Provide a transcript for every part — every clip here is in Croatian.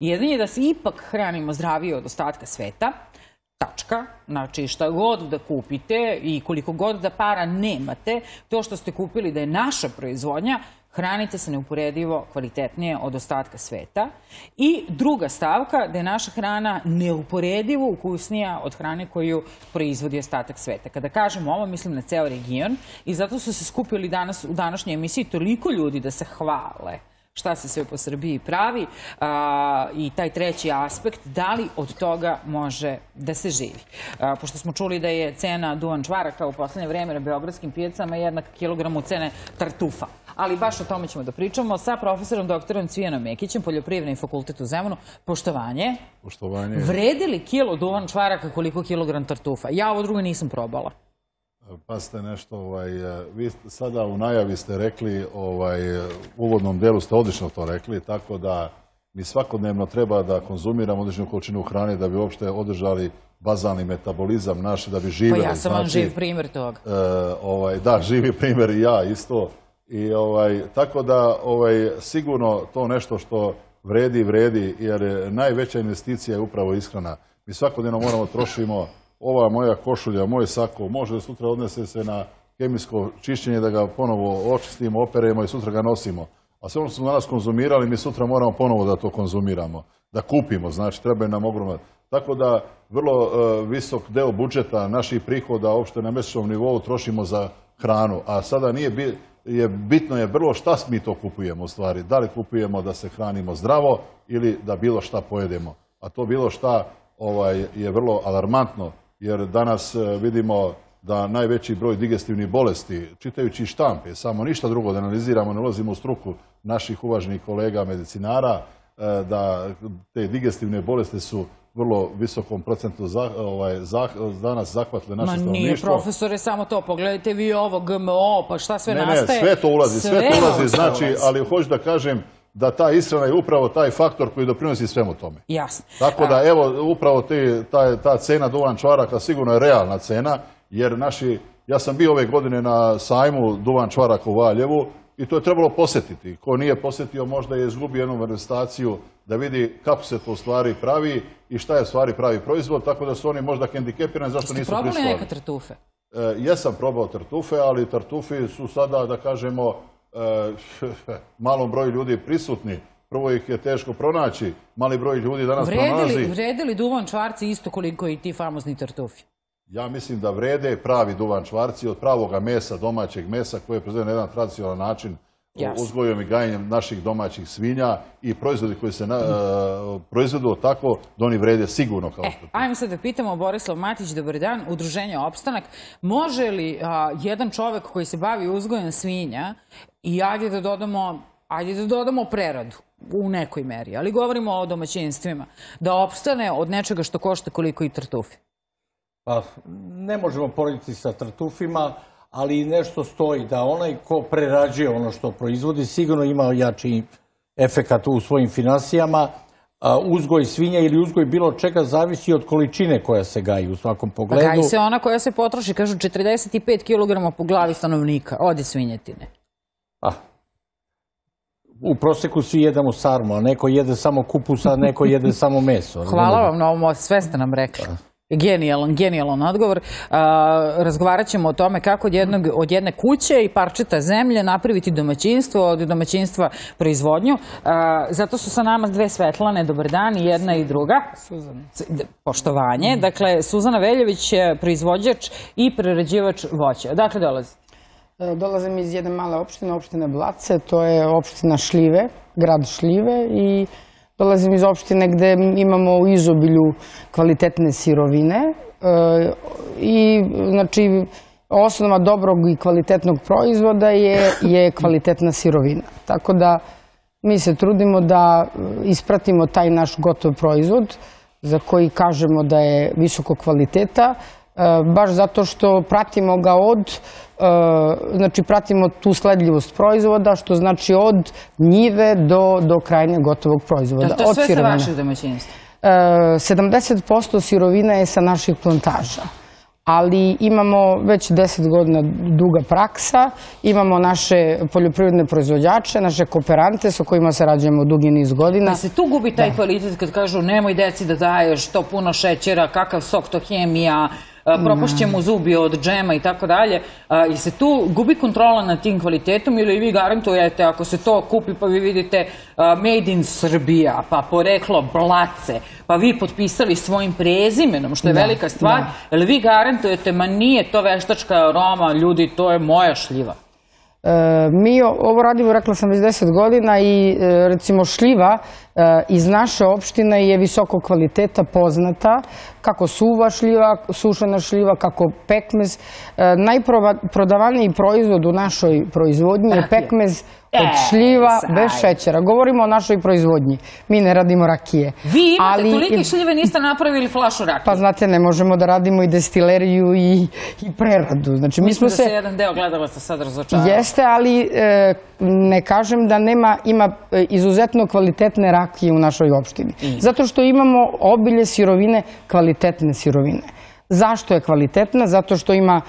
Jedan je da se ipak hranimo zdravije od ostatka sveta, tačka, znači šta god da kupite i koliko god da para nemate, to što ste kupili da je naša proizvodnja, hranite se neuporedivo kvalitetnije od ostatka sveta. I druga stavka, da je naša hrana neuporedivo ukusnija od hrane koju proizvodi ostatak sveta. Kada kažemo ovo, mislim na ceo region i zato su se skupili danas u današnjoj emisiji toliko ljudi da se hvale šta se sve po Srbiji pravi i taj treći aspekt, da li od toga može da se živi. Pošto smo čuli da je cena duvan čvaraka u poslednje vreme na beogradskim pijacama jednak kilogramu cene tartufa. Ali baš o tome ćemo da pričamo sa profesorom doktorom Cvijanom Mekićem, Poljoprivredni fakultet u Zemunu. Poštovanje. Poštovanje. Vredi li kilo duvan čvaraka koliko kilogram tartufa? Ja ovo drugo nisam probala. Pa ste nešto, vi sada u najavi ste rekli, u uvodnom delu ste odlično to rekli, tako da mi svakodnevno treba da konzumiramo određenu količinu hrane da bi uopšte održali bazalni metabolizam naš, da bi živeli. Pa ja sam vam živ primer toga. Da, živi primer i ja isto. Tako da sigurno to nešto što vredi, jer najveća investicija je upravo ishrana. Mi svakodnevno moramo trošimo. Ova moja košulja, moj sako, može sutra odnese se na kemijsko čišćenje da ga ponovo očistimo, operemo i sutra ga nosimo. A sve ono što smo danas konzumirali, mi sutra moramo ponovo da to konzumiramo, da kupimo, znači trebaju nam ogromno. Tako da vrlo visok deo budžeta naših prihoda uopšte na mesečnom nivou trošimo za hranu, a sada bitno je vrlo šta mi to kupujemo u stvari. Da li kupujemo da se hranimo zdravo ili da bilo šta pojedemo. A to bilo šta je vrlo alarmantno. Jer danas vidimo da najveći broj digestivnih bolesti, čitajući štampe, samo ništa drugo da analiziramo, ne ulazimo u struku naših uvaženih kolega medicinara, da te digestivne bolesti su vrlo visokom procentu danas zahvatile naše stanovništvo. Ma nije, profesore, samo to, pogledajte vi ovo, GMO, pa šta sve nastaje? Ne, sve to ulazi, znači, ali hoću da kažem da ta ishrana je upravo taj faktor koji doprinosi svemu tome. Jasno. Tako da evo upravo ta cena duvan čvaraka sigurno je realna cena, jer ja sam bio ove godine na sajmu duvan čvaraka u Valjevu i to je trebalo posetiti. Ko nije posetio možda je izgubio jednu manifestaciju da vidi kako se to u stvari pravi i šta je u stvari pravi proizvod, tako da su oni možda hendikepirani zašto nisu prisvojili. Ste probali neke tartufe? Jesam probao tartufe, ali tartufi su sada, da kažemo, malom broju ljudi prisutni. Prvo ih je teško pronaći. Mali broj ljudi danas pronalazi. Vrede li duvan čvarci isto koliko i ti famozni tartufi? Ja mislim da vrede pravi duvan čvarci od pravoga mesa, domaćeg mesa koje je proizvedeno na jedan tradicionalan način uzgojem i gajenjem naših domaćih svinja i proizvodi koji se proizvedu tako da oni vrede sigurno. Ajmo sad da pitamo Borislav Matić, dobar dan, Udruženje Opstanak. Može li jedan čovek koji se bavi uzgojem svinja i ajde da dodamo preradu u nekoj meri, ali govorimo o domaćinstvima, da opstane od nečega što košta koliko i tartufi? Ne možemo porediti sa tartufima, ali nešto stoji da onaj ko prerađuje ono što proizvodi sigurno ima jači efekat u svojim finansijama. Uzgoj svinja ili uzgoj bilo čega zavisi od količine koja se gaji u svakom pogledu. Gaji se ona koja se potroši, kažu 45 kg po glavi stanovnika, od svinjetine. U proseku svi jedemo sarmu, a neko jede samo kupus, a neko jede samo meso. Hvala vam na ovom, sve ste nam rekli. Genijalan odgovor. Razgovarat ćemo o tome kako od jedne kuće i parčeta zemlje napraviti domaćinstvo, od domaćinstva proizvodnju. Zato su sa nama dve Svetlane, dobar dan, i jedna i druga. Suzana. Poštovanje. Dakle, Suzana Veljović je proizvođač i prerađivač voća. Dakle, dolazite? Dolazim iz jedne male opštine, opštine Blace, to je opština Šljive, grad Šljive, i dolazim iz opštine gde imamo u izobilju kvalitetne sirovine i znači osnova dobrog i kvalitetnog proizvoda je kvalitetna sirovina. Tako da mi se trudimo da ispratimo taj naš gotov proizvod za koji kažemo da je visoko kvaliteta, baš zato što pratimo ga pratimo tu sledljivost proizvoda, što znači od njive do krajnje gotovog proizvoda. To sve sa vašeg domaćinstva? 70% sirovina je sa naših plantaža, ali imamo već 10 godina duga praksa, imamo naše poljoprivredne proizvođače, naše kooperante sa kojima sarađujemo dugi niz godina. Da se tu gubi taj kvalitet kad kažu nemoj deci da daješ to puno šećera, kakav sok, to hemija, propašće mu zubi od džema i tako dalje. I se tu gubi kontrola nad tim kvalitetom ili vi garantujete ako se to kupi pa vi vidite Made in Srbija, pa poreklo Blace, pa vi potpisali svojim prezimenom, što je velika stvar, ali vi garantujete, ma nije to veštačka aroma, ljudi, to je moja šljiva. Mi ovo radimo, rekla sam, već 10 godina i recimo šljiva iz naše opštine je visoko kvaliteta poznata, kako suva šljiva, sušena šljiva, kako pekmez. Najprodavaniji proizvod u našoj proizvodnji je pekmez od šljiva bez šećera. Govorimo o našoj proizvodnji. Mi ne radimo rakije. Vi imate tolike šljive, niste napravili flašu rakije. Pa znate, ne možemo da radimo i destileriju i preradu. Mislim da se jedan deo gledalaca sad razočarao. Jeste, ali ne kažem da ima izuzetno kvalitetne rakije u našoj opštini. Zato što imamo obilje sirovine, kvalitetne sirovine. Zašto je kvalitetna? Zato što ima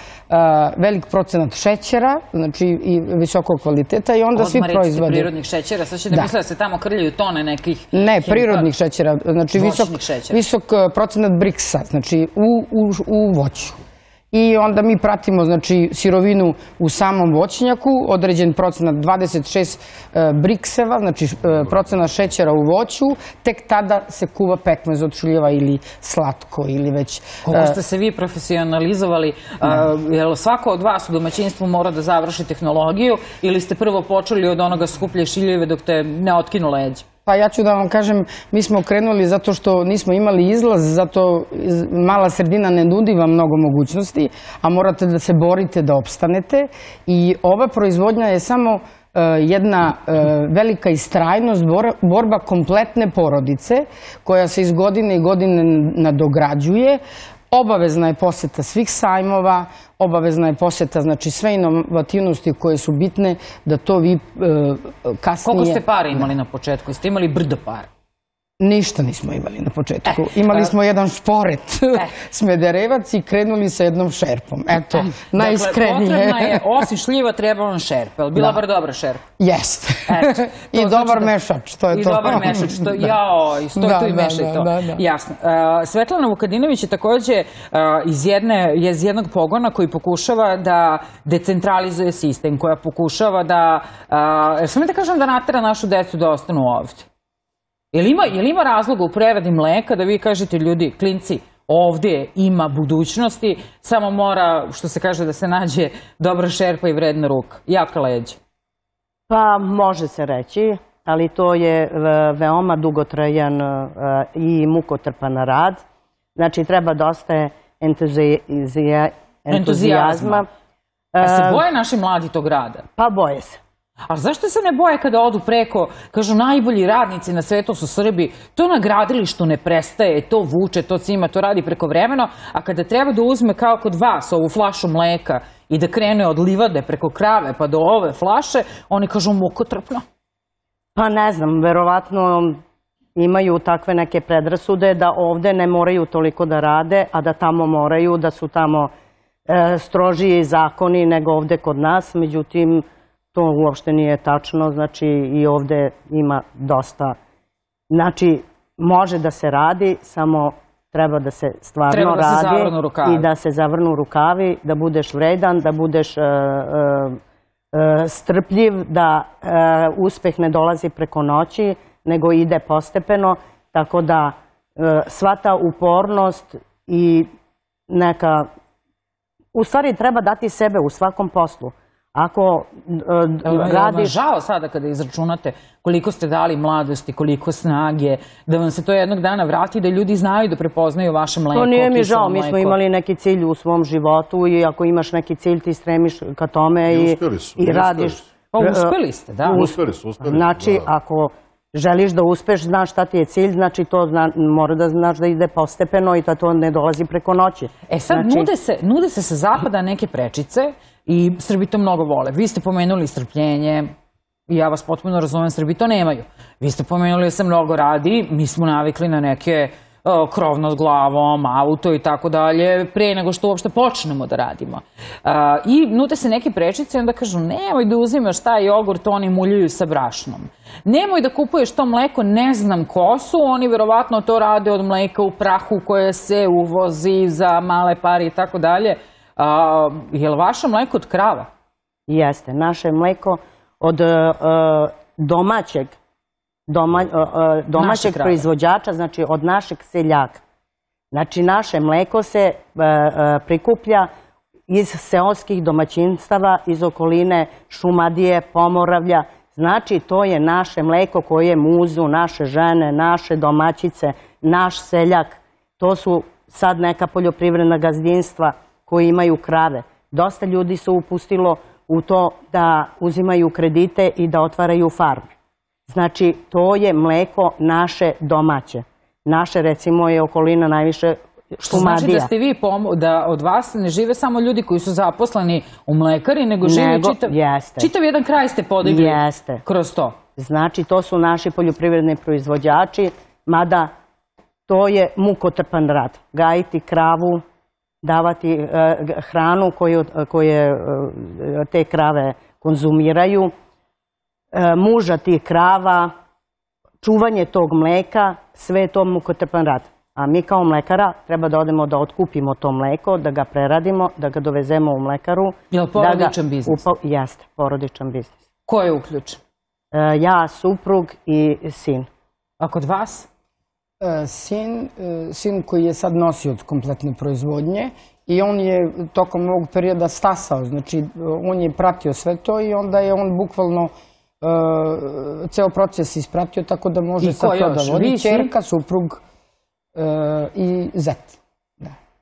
velik procenat šećera, znači i visokog kvaliteta i onda svi proizvode. Odmah recite prirodnih šećera, sad ćete misliti da se tamo krljaju tone nekih... Ne, prirodnih šećera, znači visok procenat briksa, znači u voću. I onda mi pratimo sirovinu u samom voćnjaku, određen procenat 26 brikseva, znači procenat šećera u voću, tek tada se kuva pekmez od šljiva ili slatko ili već... Koliko ste se vi profesionalizovali, jel svako od vas u domaćinstvu mora da završi tehnologiju ili ste prvo počeli od onoga skuplje šljive dok te ne otkinu leđe? Pa ja ću da vam kažem, mi smo krenuli zato što nismo imali izlaz, zato mala sredina ne nudi vam mnogo mogućnosti, a morate da se borite, da opstanete. I ova proizvodnja je samo jedna velika istrajnost, borba kompletne porodice koja se iz godine i godine nadograđuje. Obavezna je poseta svih sajmova, obavezna je poseta, znači sve inovativnosti koje su bitne da to vi kasnije... Koliko ste para imali na početku? Jeste imali brdo para? Ništa nismo imali na početku. Imali smo jedan šporet smederevac i krenuli sa jednom šerpom. Eto, najiskrenije. Dakle, potrebna je, osim šljiva, treba vam šerpa. Je li bila bar dobra šerpa? Jeste. I dobar mešač, to je to. I dobar mešač, jao, i stoj tu i mešaj to. Jasno. Svetlana Vukadinović je takođe iz jednog pogona koji pokušava da decentralizuje sistem, koja pokušava da, sam mi da kažem da natera našu decu da ostanu ovde. Je li ima razloga u preradi mleka da vi kažete ljudi, klinci, ovde ima budućnosti, samo mora, što se kaže, da se nađe dobra šerpa i vredna ruka, jaka leđa? Pa može se reći, ali to je veoma dugotrajan i mukotrpan rad. Znači treba dosta entuzijazma. Pa se boje naši mladi tog rada? Pa boje se. A zašto se ne boje kada odu preko, kažu najbolji radnici na svetu su Srbi, to na gradilištu ne prestaje, to vuče, to cima, to radi preko vremena, a kada treba da uzme kao kod vas ovu flašu mleka i da krene od livade preko krave pa do ove flaše, oni kažu mukotrpno. Pa ne znam, verovatno imaju takve neke predrasude da ovde ne moraju toliko da rade, a da tamo moraju, da su tamo strožiji zakoni nego ovde kod nas, međutim... To uopšte nije tačno, znači i ovde ima dosta, znači može da se radi, samo treba da se stvarno radi i da se zavrnu rukavi, da budeš vredan, da budeš strpljiv, da uspeh ne dolazi preko noći, nego ide postepeno, tako da sva ta upornost i neka, u stvari treba dati sebe u svakom poslu. Ako radiš... Žao sada kada izračunate koliko ste dali mladosti, koliko snage, da vam se to jednog dana vrati, da ljudi znaju da prepoznaju vaše mleko. To nije mi žao, mi smo imali neki cilj u svom životu i ako imaš neki cilj ti stremiš ka tome i radiš. Uspeli ste, da. Znači, ako želiš da uspeš, znaš šta ti je cilj, znači to mora da znaš da ide postepeno i da to ne dolazi preko noći. E sad, nude se sa zapada neke prečice i Srbi to mnogo vole. Vi ste pomenuli strpljenje i ja vas potpuno razumem, Srbi to nemaju. Vi ste pomenuli da se mnogo radi, mi smo navikli na neke krov nad glavom, auto i tako dalje, pre nego što uopšte počnemo da radimo. I nute se neke prečice i onda kažu nemoj da uzimaš taj jogurt, oni muljuju sa brašnom. Nemoj da kupuješ to mleko, ne znam ko su, oni verovatno to rade od mleka u prahu koje se uvozi za male pare i tako dalje. Je li vaše mleko od krava? Jeste, naše mleko od domaćeg proizvođača, znači od našeg seljaka. Znači naše mleko se prikuplja iz seoskih domaćinstava, iz okoline Šumadije, Pomoravlja. Znači to je naše mleko koje muzu naše žene, naše domaćice, naš seljak. To su sad neka poljoprivredna gazdinstva koji imaju krave. Dosta ljudi se upustilo u to da uzimaju kredite i da otvaraju farme. Znači, to je mleko naše domaće. Naše, recimo, je okolina najviše Šumadija. Znači da ste vi, da od vas ne žive samo ljudi koji su zaposleni u mlekari, nego žive čitav jedan kraj ste podigli kroz to. Znači, to su naši poljoprivredni proizvođači, mada to je mukotrpan rad. Gajiti kravu, davati hranu koje te krave konzumiraju, muža tih krava, čuvanje tog mleka, sve je to mukotrpan rad. A mi kao mlekara treba da odemo da otkupimo to mleko, da ga preradimo, da ga dovezemo u mlekaru. Je li porodičan biznis? Jeste, porodičan biznis. Ko je uključen? Ja, suprug i sin. A kod vas? Sin koji je sad nosioc kompletne proizvodnje i on je tokom ovog perioda stasao, znači on je pratio sve to i onda je on bukvalno ceo proces ispratio, tako da može sad to da vodi. Ćerka, suprug i zet.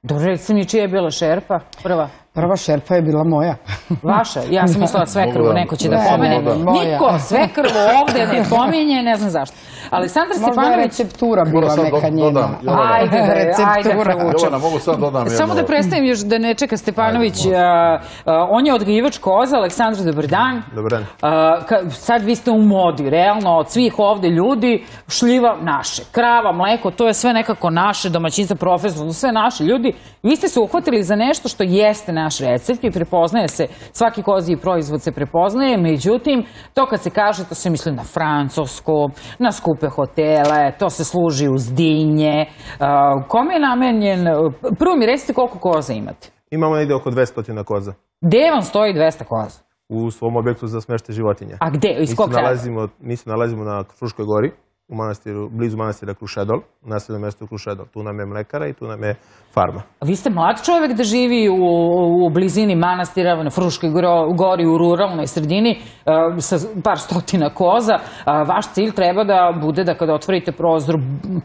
Dobro, reci mi čija je bila šerpa? Prva? Prva šerpa je bila moja. Vaša? Ja sam mislila svekrvu, neko će da pomene. Niko svekrvu ovde ne pominje, ne znam zašto. Aleksandar Stefanović... Možda je receptura bila neka njena. Ajde, receptura. Jovana, mogu sad dodam jedno... Samo da predstavim još da ne čeka Stefanović. On je odgajivač koza. Aleksandar, dobar dan. Dobar dan. Sad vi ste u modi, realno, od svih ovde ljudi, šljiva naše. Krava, mleko, to je sve nekako naše, domaćinstvo, profesionalno, sve naše ljudi. Vi ste se uhvatili za nešto što jeste naš recept i prepoznaje se, svaki koziji proizvod se prepoznaje, međutim, to kad se kaže, to se misli na francusko, na skupe hotele, to se služi uz dinje. Kome je namenjen? Prvo mi recite koliko koza imate. Imamo negde oko 200 koza. Gde vam stoji 200 koza? U svom objektu za smešte životinja. A gde? Iz kog kraja? Mi se nalazimo na Fruškoj gori, blizu manastira Krušedol, nasljedno mesto Krušedol. Tu nam je mlekara i tu nam je farma. Vi ste mlad čovjek da živi u blizini manastira, na Fruškoj gori, u ruralnoj sredini, sa par stotina koza. Vaš cilj treba da bude da kada otvorite prozor,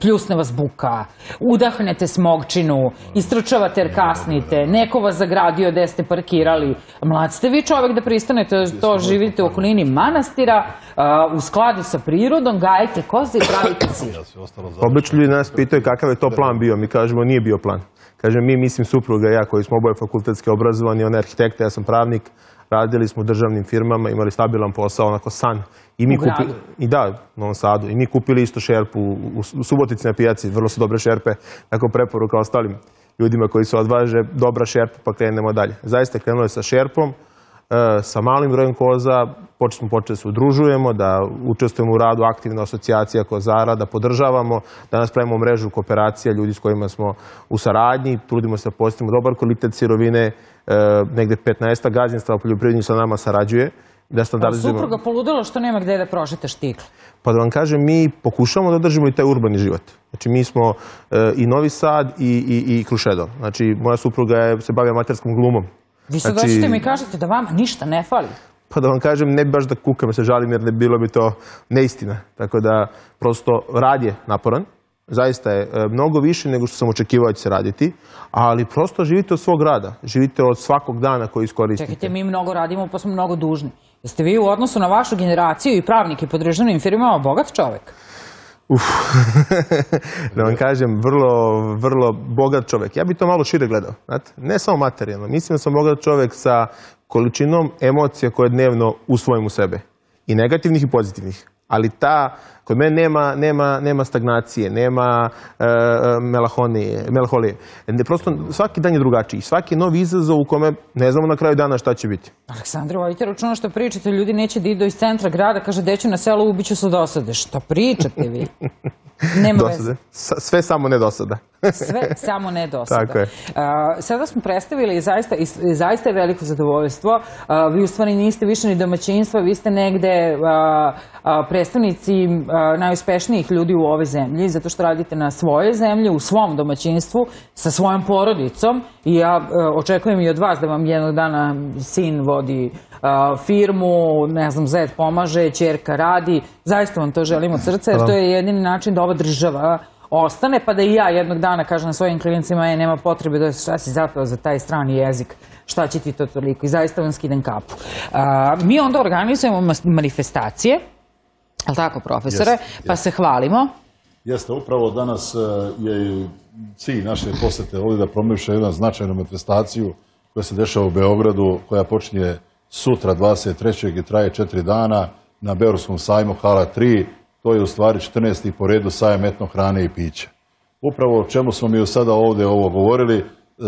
pljusne vas buka, udahnete smogčinu, istrčavate jer kasnite, neko vas zagradio gde ste parkirali. Mlad ste vi čovjek da pristanete, to živite u okolini manastira, u skladu sa prirodom, gajite koza i pravite sir. Obično ljudi nas pitaju kakav je to plan bio. Mi kažemo nije bio plan. Kažem mi, mislim supruga i ja koji smo oboje fakultetski obrazovani, on je arhitekta, ja sam pravnik, radili smo u državnim firmama, imali stabilan posao, onako san. U gradu? I da, u Novom Sadu. I mi kupili isto šerpu u Subotici na pijaci, vrlo su dobre šerpe, nakon preporuka ostalim ljudima koji se odvaže, dobra šerpa pa krenemo dalje. Zaista krenuo je sa šerpom, sa malim brojem koza, počeli se udružujemo, da učestvujemo u radu aktivna asocijacija kozara, da podržavamo, da nas pravimo mrežu kooperacija, ljudi s kojima smo u saradnji, trudimo se da postignemo dobar kvalitet sirovine, negde 15 gazdinstava poljoprivrednih sa nama sarađuje. Supruga poludela što nema gde da prožete štikle. Pa da vam kažem, mi pokušamo da održimo i taj urbani život. Znači, mi smo i Novi Sad i Krušedol. Znači, moja supruga se bavi amaterskom glumom. Vi se doćete mi kažete da vama ništa ne fali. Pa da vam kažem, ne bi baš da kukam, se žalim jer ne bilo bi to neistina. Tako da, prosto, rad je naporan. Zaista je mnogo više nego što sam očekivao da će se raditi. Ali prosto živite od svog rada. Živite od svakog dana koji iskoristite. Čekajte, mi mnogo radimo pa smo mnogo dužni. Jeste vi u odnosu na vašu generaciju i pravnike po državnim firmama bogat čovek? Da vam kažem, vrlo bogat čovek. Ja bi to malo šire gledao, ne samo materijalno. Mislim da sam bogat čovek sa količinom emocija koje dnevno usvojim u sebe. I negativnih i pozitivnih. Ali ta Kod mene nema stagnacije, nema melaholije. Prosto svaki dan je drugačiji. Svaki je novi izazov u kome ne znamo na kraju dana šta će biti. Aleksandre, vodite računa što pričate. Ljudi neće da idu iz centra grada, kaže deću na selo, ubiću se dosade. Šta pričate vi? Nema veze. Sve samo ne dosada. Sve samo ne dosada. Tako je. Sada smo predstavili i zaista je veliko zadovoljstvo. Vi u stvari niste više ni domaćinstva, vi ste negde predstavnici najuspešnijih ljudi u ove zemlji, zato što radite na svoje zemlje, u svom domaćinstvu, sa svojom porodicom. I ja očekujem i od vas da vam jednog dana sin vodi firmu, ne znam, zet pomaže, ćerka radi. Zaista vam to želim od srca, jer to je jedini način da ova država ostane, pa da i ja jednog dana kažem na svojim klinicima, nema potrebe da šta si zapeo za taj strani jezik, šta će ti to toliko, i zaista vam skidem kapu. Mi onda organizujemo manifestacije, ali tako, profesore, pa se hvalimo. Jeste, upravo danas je cilj naše posete ovdje da promoviše jednu značajnu manifestaciju koja se dešava u Beogradu, koja počinje sutra 23. i traje 4 dana na Beorskom sajmu, hala 3. To je u stvari 14. po redu sajam etno hrane i pića. Upravo o čemu smo mi sada ovdje ovo govorili,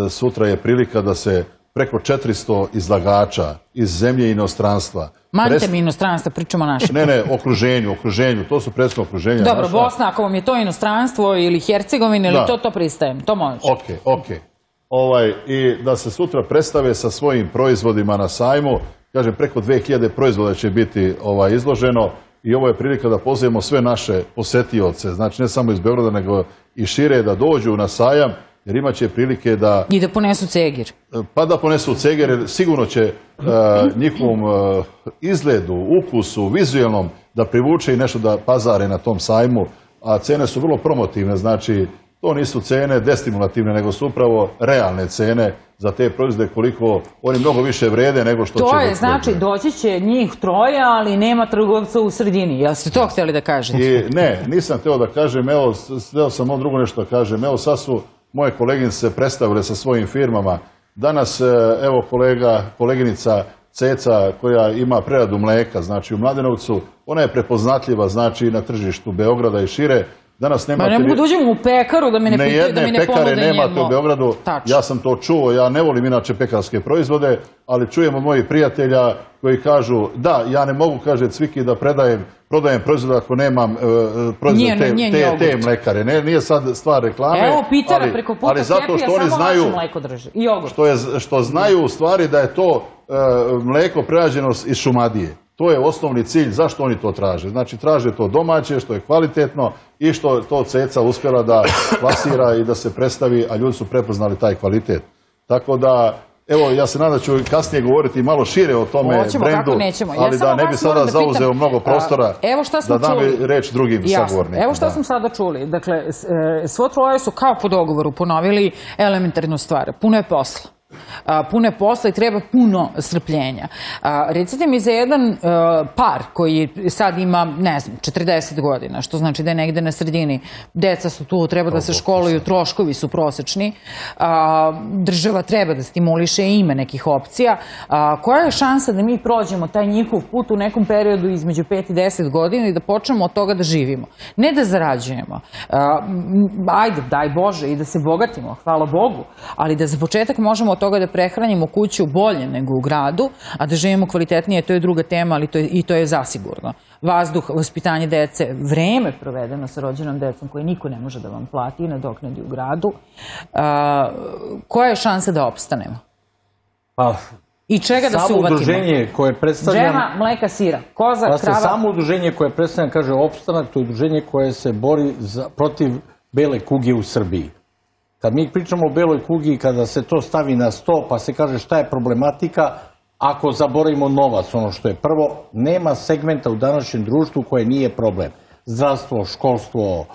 sutra je prilika da se preko 400 izlagača iz zemlje i inostranstva. Manite mi inostranstva, pričamo našem. Ne, okruženju, to su predstavno okruženja. Dobro, Bosna, ako vam je to inostranstvo ili Hercegovina ili to pristajem, to može. I da se sutra predstave sa svojim proizvodima na sajmu, kažem preko 2000 proizvoda će biti izloženo. I ovo je prilika da pozovemo sve naše posetioce, znači ne samo iz Beograda, nego i šire, da dođu na sajam, jer imaće prilike da... I da ponesu cegir. Pa da ponesu cegir, jer sigurno će njihovom izgledu, ukusu, vizuelnom, da privuče i nešto da pazare na tom sajmu, a cene su vrlo promotivne, znači to nisu cene destimulativne, nego su upravo realne cene za te proizvode, koliko oni mnogo više vrede nego što će... To je, znači, doći će njih 3, ali nema trgovca u sredini. Jel ste to hteli da kažete? Ne, nisam hteo da kažem, evo, hteo sam ovo drugo nešto da kažem. Evo, sad su moje koleginice se predstavile sa svojim firmama. Danas, evo, koleginica Ceca, koja ima preradu mleka, znači u Mladenovcu, ona je prepoznatljiva, znači, na tržištu Beograda i šire. Ne mogu da uđem u pekaru da mi ne pitaju da mi ne pomogu da njemo. Ja sam to čuo, ja ne volim inače pekarske proizvode, ali čujem od mojih prijatelja koji kažu da, ja ne mogu, kaže Cviki, da prodajem proizvode ako nemam proizvode te mlekare. Nije sad stvar reklame, ali zato što oni znaju, što znaju u stvari da je to mleko prerađeno iz Šumadije. To je osnovni cilj zašto oni to traže. Znači, traže to domaće, što je kvalitetno i što to Ceca uspjela da plasira i da se predstavi, a ljudi su prepoznali taj kvalitet. Tako da, evo, ja se nadam da ću kasnije govoriti malo šire o tome brendu, ali da ne bi sada zauzeo mnogo prostora da dam reč drugim sagovornikom. Evo šta smo sada čuli. Dakle, svo troje su kao po dogovoru ponovili elementarnu stvar. Puno je posla. Puno je posla i treba puno strpljenja. Recite mi za jedan par koji sad ima, ne znam, 40 godina, što znači da je negde na sredini, deca su tu, treba da se školuju, troškovi su prosečni, država treba da stimuliše i ima nekih opcija. Koja je šansa da mi prođemo taj njihov put u nekom periodu između 5 i 10 godina i da počnemo od toga da živimo? Ne da zarađujemo. Ajde, daj Bože, i da se bogatimo, hvala Bogu, ali da za početak možemo od toga da prehranimo kuću bolje nego u gradu, a da živimo kvalitetnije, to je druga tema, ali i to je zasigurno. Vazduh, vaspitanje dece, vreme provedeno sa rođenom decom koje niko ne može da vam plati i nadoknadi u gradu. Koja je šansa da opstanemo? I čega da se uvatimo? Džema, mleka, sira, koza, krava. Samo udruženje koje predstavljam, kaže Opstanak, to je udruženje koje se bori protiv bele kuge u Srbiji. Kad mi pričamo o beloj kugi, kada se to stavi na sto, pa se kaže šta je problematika, ako zaboravimo novac, ono što je prvo, nema segmenta u današnjem društvu koje nije problem. Zdravstvo, školstvo,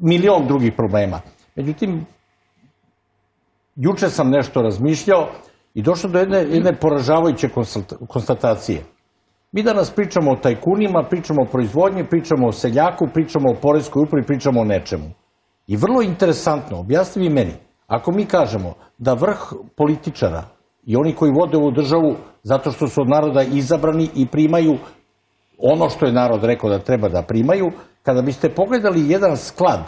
milion drugih problema. Međutim, juče sam nešto razmišljao i došlo do jedne poražavajuće konstatacije. Mi danas pričamo o tajkunima, pričamo o proizvodnji, pričamo o seljaku, pričamo o poreskoj upravi, pričamo o nečemu. I vrlo interesantno, objasni vi meni, ako mi kažemo da vrh političara i oni koji vode ovu državu zato što su od naroda izabrani i primaju ono što je narod rekao da treba da primaju. Kada biste pogledali jedan sklad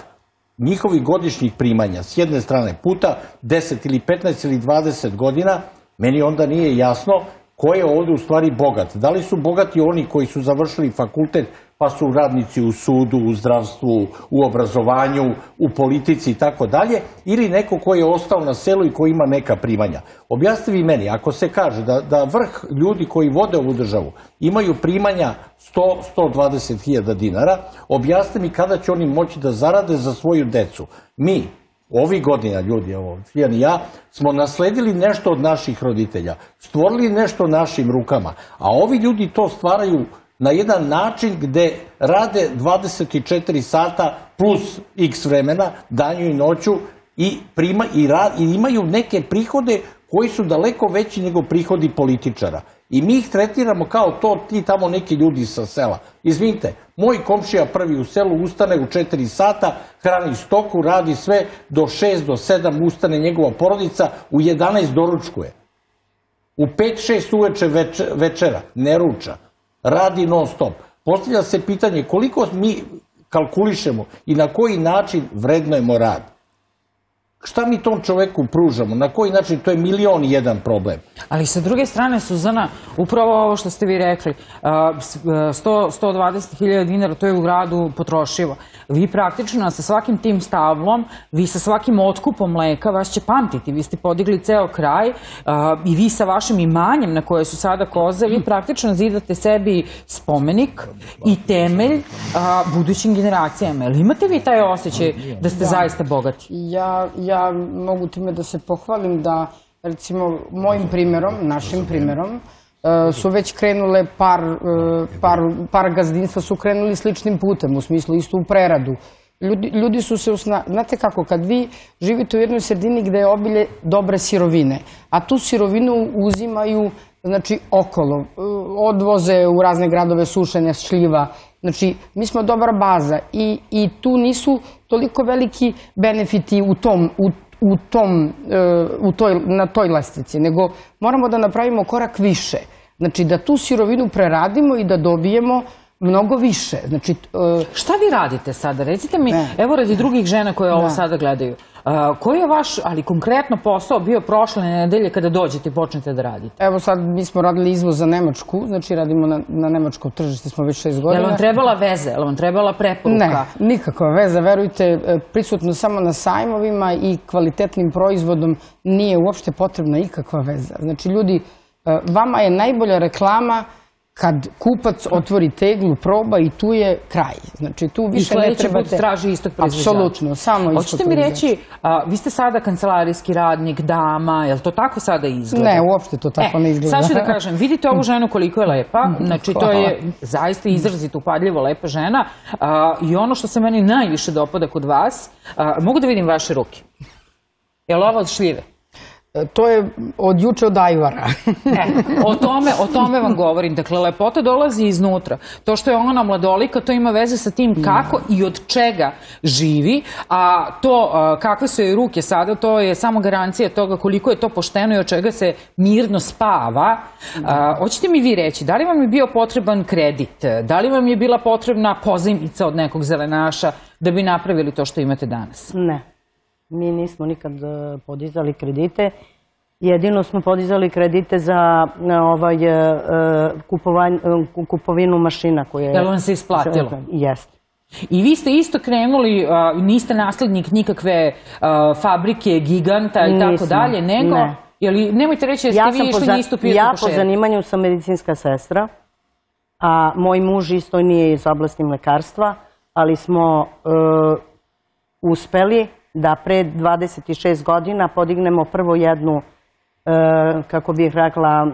njihovih godišnjih primanja, s jedne strane puta 10 ili 15 ili 20 godina, meni onda nije jasno ko je ovde u stvari bogat. Da li su bogati oni koji su završili fakultet pa su radnici u sudu, u zdravstvu, u obrazovanju, u politici i tako dalje, ili neko koji je ostao na selu i koji ima neka primanja. Objasni vi meni, ako se kaže da vrh ljudi koji vode ovu državu imaju primanja 100-120.000 dinara, objasni mi kada će oni moći da zarade za svoju decu. Mi, ovih godina ljudi, Cvijan i ja, smo nasledili nešto od naših roditelja, stvorili nešto našim rukama, a ovi ljudi to stvaraju na jedan način gde rade 24 sata plus x vremena, danju i noću, i imaju neke prihode koji su daleko veći nego prihodi političara. I mi ih tretiramo kao to ti tamo neki ljudi sa sela. Izvinite, moj komšija prvi u selu ustane u 4 sata, hrani stoku, radi sve do 6, do 7, ustane njegova porodica, u 11 doručkuje. U 5-6 uveče večera, ne ruča. Radi non stop. Postavlja se pitanje koliko mi kalkulišemo i na koji način vrednujemo rad. Šta mi tom čoveku pružamo? Na koji način? To je milion i jedan problem. Ali sa druge strane, Suzana, upravo ovo što ste vi rekli, 100-120.000 dinara, to je u gradu potrošivo. Vi praktično sa svakim tim stablom, vi sa svakim otkupom mleka, vas će pamtiti. Vi ste podigli ceo kraj i vi sa vašim imanjem na koje su sada koze, vi praktično zidate sebi spomenik i temelj budućim generacijama. Ili imate vi taj osjećaj da ste zaista bogati? Ja mogu time da se pohvalim da, recimo, mojim primjerom, našim primjerom, su već krenule par gazdinstva su krenuli sličnim putem, u smislu isto u preradu. Ljudi su se, znate kako, kad vi živite u jednoj sredini gde je obilje dobre sirovine, a tu sirovinu uzimaju, znači, okolo, odvoze u razne gradove sušenja šljiva. Znači, mi smo dobra baza i tu nisu toliko veliki benefiti na toj lestvici, nego moramo da napravimo korak više. Znači, da tu sirovinu preradimo i da dobijemo mnogo više. Šta vi radite sada? Recite mi, evo radi drugih žena koje ovo sada gledaju, koji je vaš, ali konkretno posao bio prošle nedelje kada dođete i počnete da radite? Evo sad mi smo radili izvoz za Nemačku, znači radimo na nemačkom tržištu, smo već 6 godina. Je li vam trebala veze, je li vam trebala preporuka? Ne, nikakva veza, verujte, prisutno samo na sajmovima i kvalitetnim proizvodom nije uopšte potrebna ikakva veza. Znači ljudi, vama je najbolja reklama kad kupac otvori teglu, proba i tu je kraj. Znači tu više ne trebate... Traži istog proizvođača. Apsolutno, samo istog proizvođača. Hoćete mi reći, vi ste sada kancelarijski radnik, dama, je li to tako sada izgleda? Ne, uopšte to tako ne izgleda. Sad ću da kažem, vidite ovu ženu koliko je lepa, znači to je zaista izrazito upadljivo lepa žena i ono što se meni najviše dopada kod vas, mogu da vidim vaše ruke. Je li ovo od šljive? To je od juče od ajvara. O tome vam govorim. Dakle, lepota dolazi iznutra. To što je ona mladolika, to ima veze sa tim kako i od čega živi, a to kakve su joj ruke sada, to je samo garancija toga koliko je to pošteno i od čega se mirno spava. Hoćete mi vi reći, da li vam je bio potreban kredit, da li vam je bila potrebna pozajmica od nekog zelenaša da bi napravili to što imate danas? Ne. Mi nismo nikad podizali kredite, jedino smo podizali kredite za kupovinu mašina. Je li vam se isplatilo? Jeste. I vi ste isto krenuli, niste naslednik nikakve fabrike, giganta i tako dalje, nego, nemojte reći da ste vi išli na istu pijacu po šeru. Ja po zanimanju sam medicinska sestra, a moj muž isto nije iz oblasti mlekarstva, ali smo uspeli da pre 26 godina podignemo prvo jednu, kako bih rekla,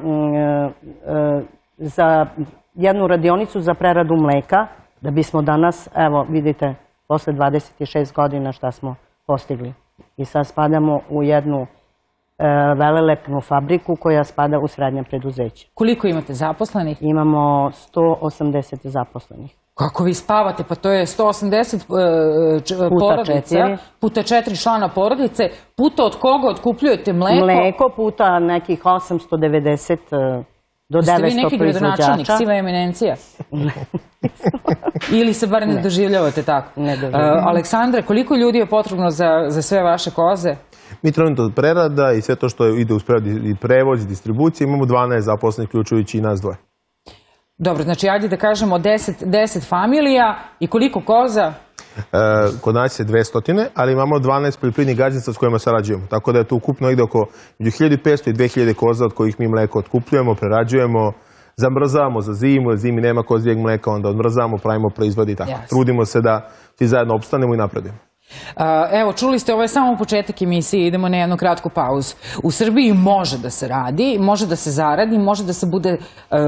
za jednu radionicu za preradu mleka, da bismo danas, evo vidite, posle 26 godina šta smo postigli. I sad spadamo u jednu velelepnu fabriku koja spada u srednje preduzeće. Koliko imate zaposlenih? Imamo 180 zaposlenih. Kako vi spavate, pa to je 180 porodica, puta 4 člana porodice, puta od koga otkupljujete mleko? Mleko puta nekih 890 do 900 proizvođača. Jeste vi neki gradonačelnik, siva eminencija? Ili se bar ne doživljavate tako? Ne doživljavate. Aleksandre, koliko ljudi je potrebno za sve vaše koze? Mi trenutno od prerada i sve to što ide uz prevoz i distribucije imamo 12 zaposlenih, uključujući i nas dvoje. Dobro, znači ajde da kažemo 10 familija i koliko koza? Kod nas je 200, ali imamo 12 poljoprivrednih gazdinstva s kojima sarađujemo. Tako da je to ukupno negde oko 1500 i 2000 koza od kojih mi mleko otkupljujemo, prerađujemo, zamrzavamo za zimu, jer zimi nema kozijeg mleka, onda odmrzavamo, pravimo proizvode i tako. Trudimo se da svi zajedno opstanemo i napredujemo. Evo, čuli ste, ovo je samo početak emisije, idemo na jednu kratku pauzu. U Srbiji može da se radi, može da se zaradi, može da se bude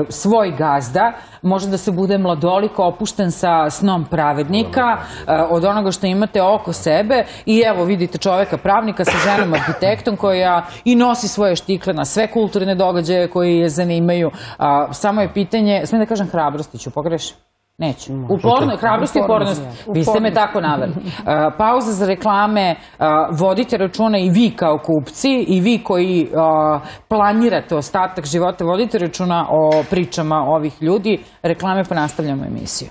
svoj gazda, može da se bude mladoliko opušten sa snom pravednika, od onoga što imate oko sebe. I evo, vidite čoveka pravnika sa ženom arhitektom koja i nosi svoje štikle na sve kulturne događaje koji je zanimaju. Samo je pitanje, smijem da kažem hrabrosti, ću pogrešiti? Neću. Uporno, hrabrost i upornost. Vi ste me tako naveli. Pauza za reklame, vodite računa i vi kao kupci i vi koji planirate ostatak života, vodite računa o pričama ovih ljudi. Reklame, pa nastavljamo emisiju.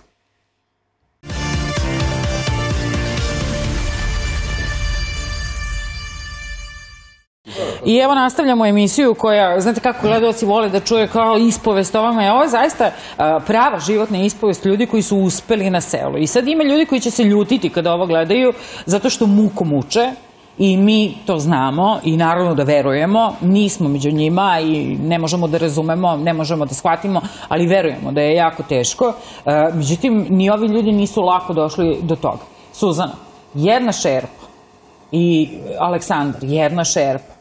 I evo nastavljamo emisiju koja, znate kako gledaoci vole da čuje kao ispovest o vama, je ovo zaista prava životna ispovest ljudi koji su uspeli na selu. I sad ima ljudi koji će se ljutiti kada ovo gledaju zato što muku muče i mi to znamo i naravno da verujemo, nismo među njima i ne možemo da razumemo, ne možemo da shvatimo, ali verujemo da je jako teško. Međutim, ni ovi ljudi nisu lako došli do toga. Suzana, jedna šerpa i Aleksandar, jedna šerpa.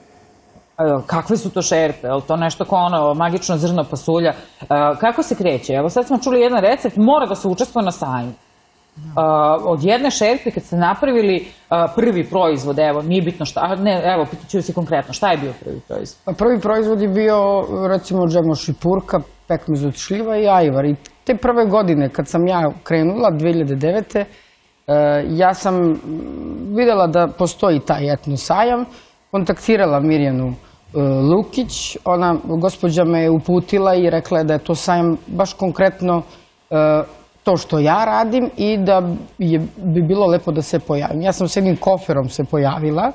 Kakve su to šerpe? Je li to nešto kao ono magično zrno pasulja? Kako se kreće? Evo sad smo čuli jedan recept, mora da se učestvuje na sajmu. Od jedne šerpe kad ste napravili prvi proizvod, evo, nije bitno šta, evo, pitaću se konkretno, šta je bio prvi proizvod? Prvi proizvod je bio, recimo, džemoš i purka, pekmez od šljiva i ajvar. I te prve godine, kad sam ja krenula, 2009. Ja sam videla da postoji taj etno sajam, kontaktirala Mirjanu Lukić, ona gospođa me je uputila i rekla je da je to sajam baš konkretno to što ja radim i da bi bilo lepo da se pojavim. Ja sam s jednim koferom se pojavila,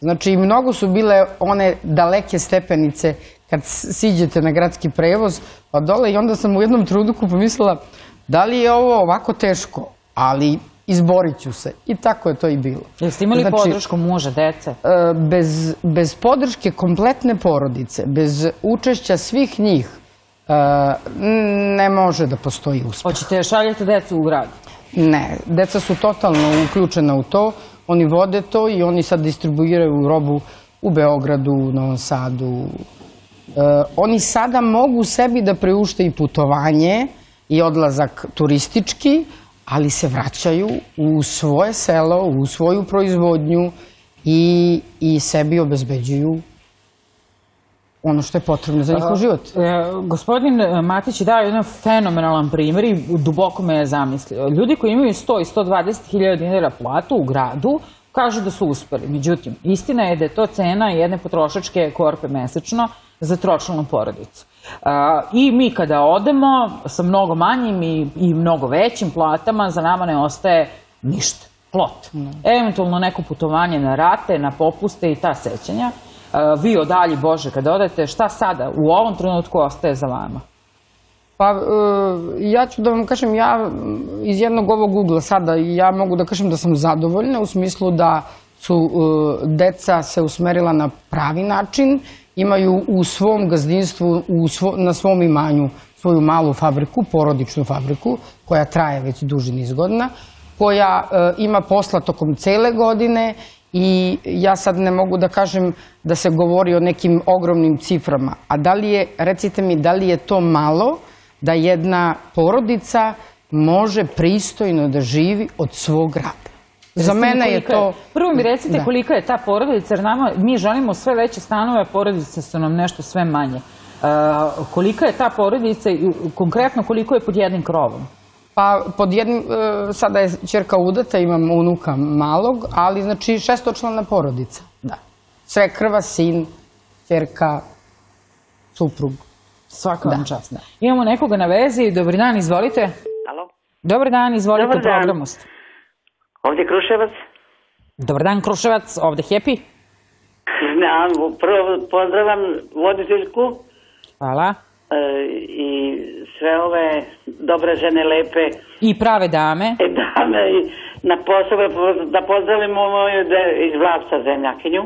znači i mnogo su bile one daleke stepenice kad siđete na gradski prevoz pa dole i onda sam u jednom trenutku pomislila da li je ovo ovako teško, ali izborit ću se. I tako je to i bilo. Jeste imali podršku muža, dece? Bez podrške kompletne porodice, bez učešća svih njih, ne može da postoji uspeh. Hoćete šaljati decu u grad? Ne, deca su totalno uključena u to, oni vode to i oni sad distribuiraju robu u Beogradu, u Novom Sadu. Oni sada mogu sebi da priušte i putovanje i odlazak turistički, ali se vraćaju u svoje selo, u svoju proizvodnju i sebi obezbeđuju ono što je potrebno za njihov život. Gospodin Matić je dao jedan fenomenalan primjer i duboko me je zamislio. Ljudi koji imaju 100 i 120 hiljada dinara platu u gradu kažu da su uspeli. Međutim, istina je da je to cena jedne potrošačke korpe mesečno za tročlanu porodicu. I mi kada odemo sa mnogo manjim i mnogo većim platama, za nama ne ostaje ništa, plot. Eventualno neko putovanje na rate, na popuste i ta sećanja. Vi odalji Bože kada odete, šta sada u ovom trenutku ostaje za vama? Pa ja ću da vam kažem, ja iz jednog ovog ugla sada, ja mogu da kažem da sam zadovoljna u smislu da su deca se usmerila na pravi način, imaju u svom gazdinstvu, na svom imanju svoju malu fabriku, porodičnu fabriku, koja traje već duži niz godina, koja ima posla tokom cele godine i ja sad ne mogu da kažem da se govori o nekim ogromnim ciframa. A da li je, recite mi, da li je to malo da jedna porodica može pristojno da živi od svog rada? Za mene je to... Prvo mi recite kolika je ta porodica, jer mi želimo sve veće stanove, porodice su nam nešto sve manje. Kolika je ta porodica i konkretno koliko je pod jednim krovom? Pa pod jednim, sada je ćerka udata, imam unuka malog, ali znači šestočlana porodica. Sve krva, sin, ćerka, suprug. Svaka vam čast. Imamo nekoga na vezi. Dobar dan, izvolite. Alo. Dobar dan, izvolite u programu. Ovdje je Kruševac. Dobar dan, Kruševac. Ovdje je Hepi. Znam, prvo pozdravam voditeljku. Hvala. I sve ove dobre žene, lepe. I prave dame. Dame i na posao da pozdravimo moju iz Vlaca zemljakinju.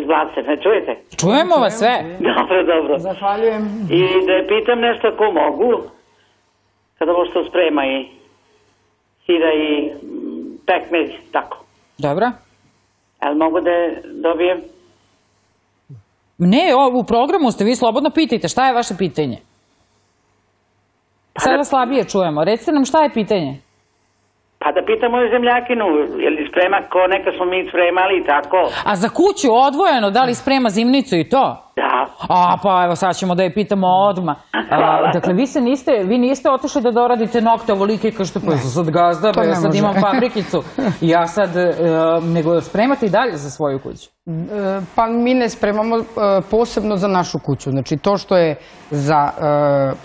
Iz Blace, me čujete? Čujemo vas sve. Dobro, dobro. Zahvaljujem. I da je pitam nešto ko mogu, kad ovo što sprema i sira i pekmez, tako. Dobro. Ali mogu da dobijem? Ne, u programu ste, vi slobodno pitajte, šta je vaše pitanje? Sada vas slabije čujemo, recite nam šta je pitanje? Pa da pitam moju zemljakinu, je li sprema ko neka smo mi spremali i tako. A za kuću odvojeno, da li sprema zimnicu i to? Da. A pa evo sad ćemo da je pitamo odmah. Dakle, vi niste otišli da doradite nokte ovolike i kažete, pa ja sam sad gazda, pa ja sad imam fabrikicu. Ja sad, nego spremate i dalje za svoju kuću? Pa mi ne spremamo posebno za našu kuću. Znači, to što je za